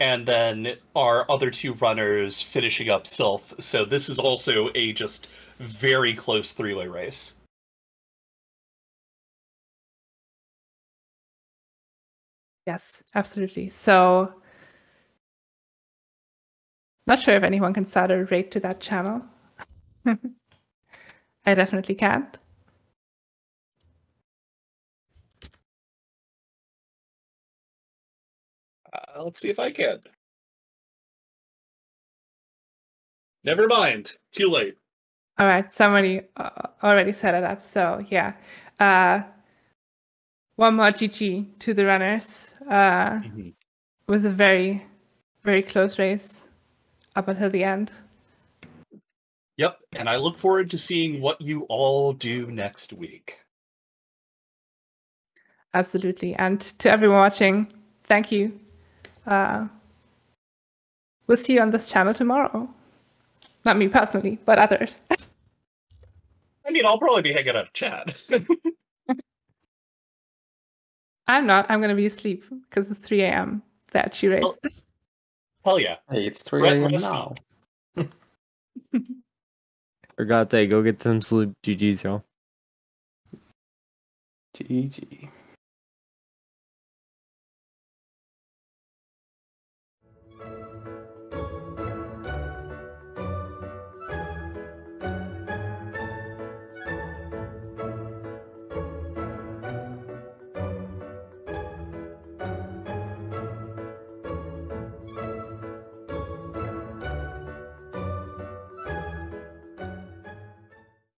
And then our other two runners finishing up Sylph. So this is also a just very close three-way race. Yes, absolutely. So, not sure if anyone can start a raid to that channel. I definitely can't. Let's see if I can. Never mind. Too late. All right. Somebody already set it up. So, yeah. One more GG to the runners. It was a very, very close race up until the end. Yep. And I look forward to seeing what you all do next week. Absolutely. And to everyone watching, thank you. We'll see you on this channel tomorrow. Not me personally, but others. I mean, I'll probably be hanging out with Chad. I'm not. I'm going to be asleep because it's 3 a.m. that she raised. Hell yeah. Hey, it's 3 a.m. now. Forgot that. Go get some sleep. GG's, y'all. GG.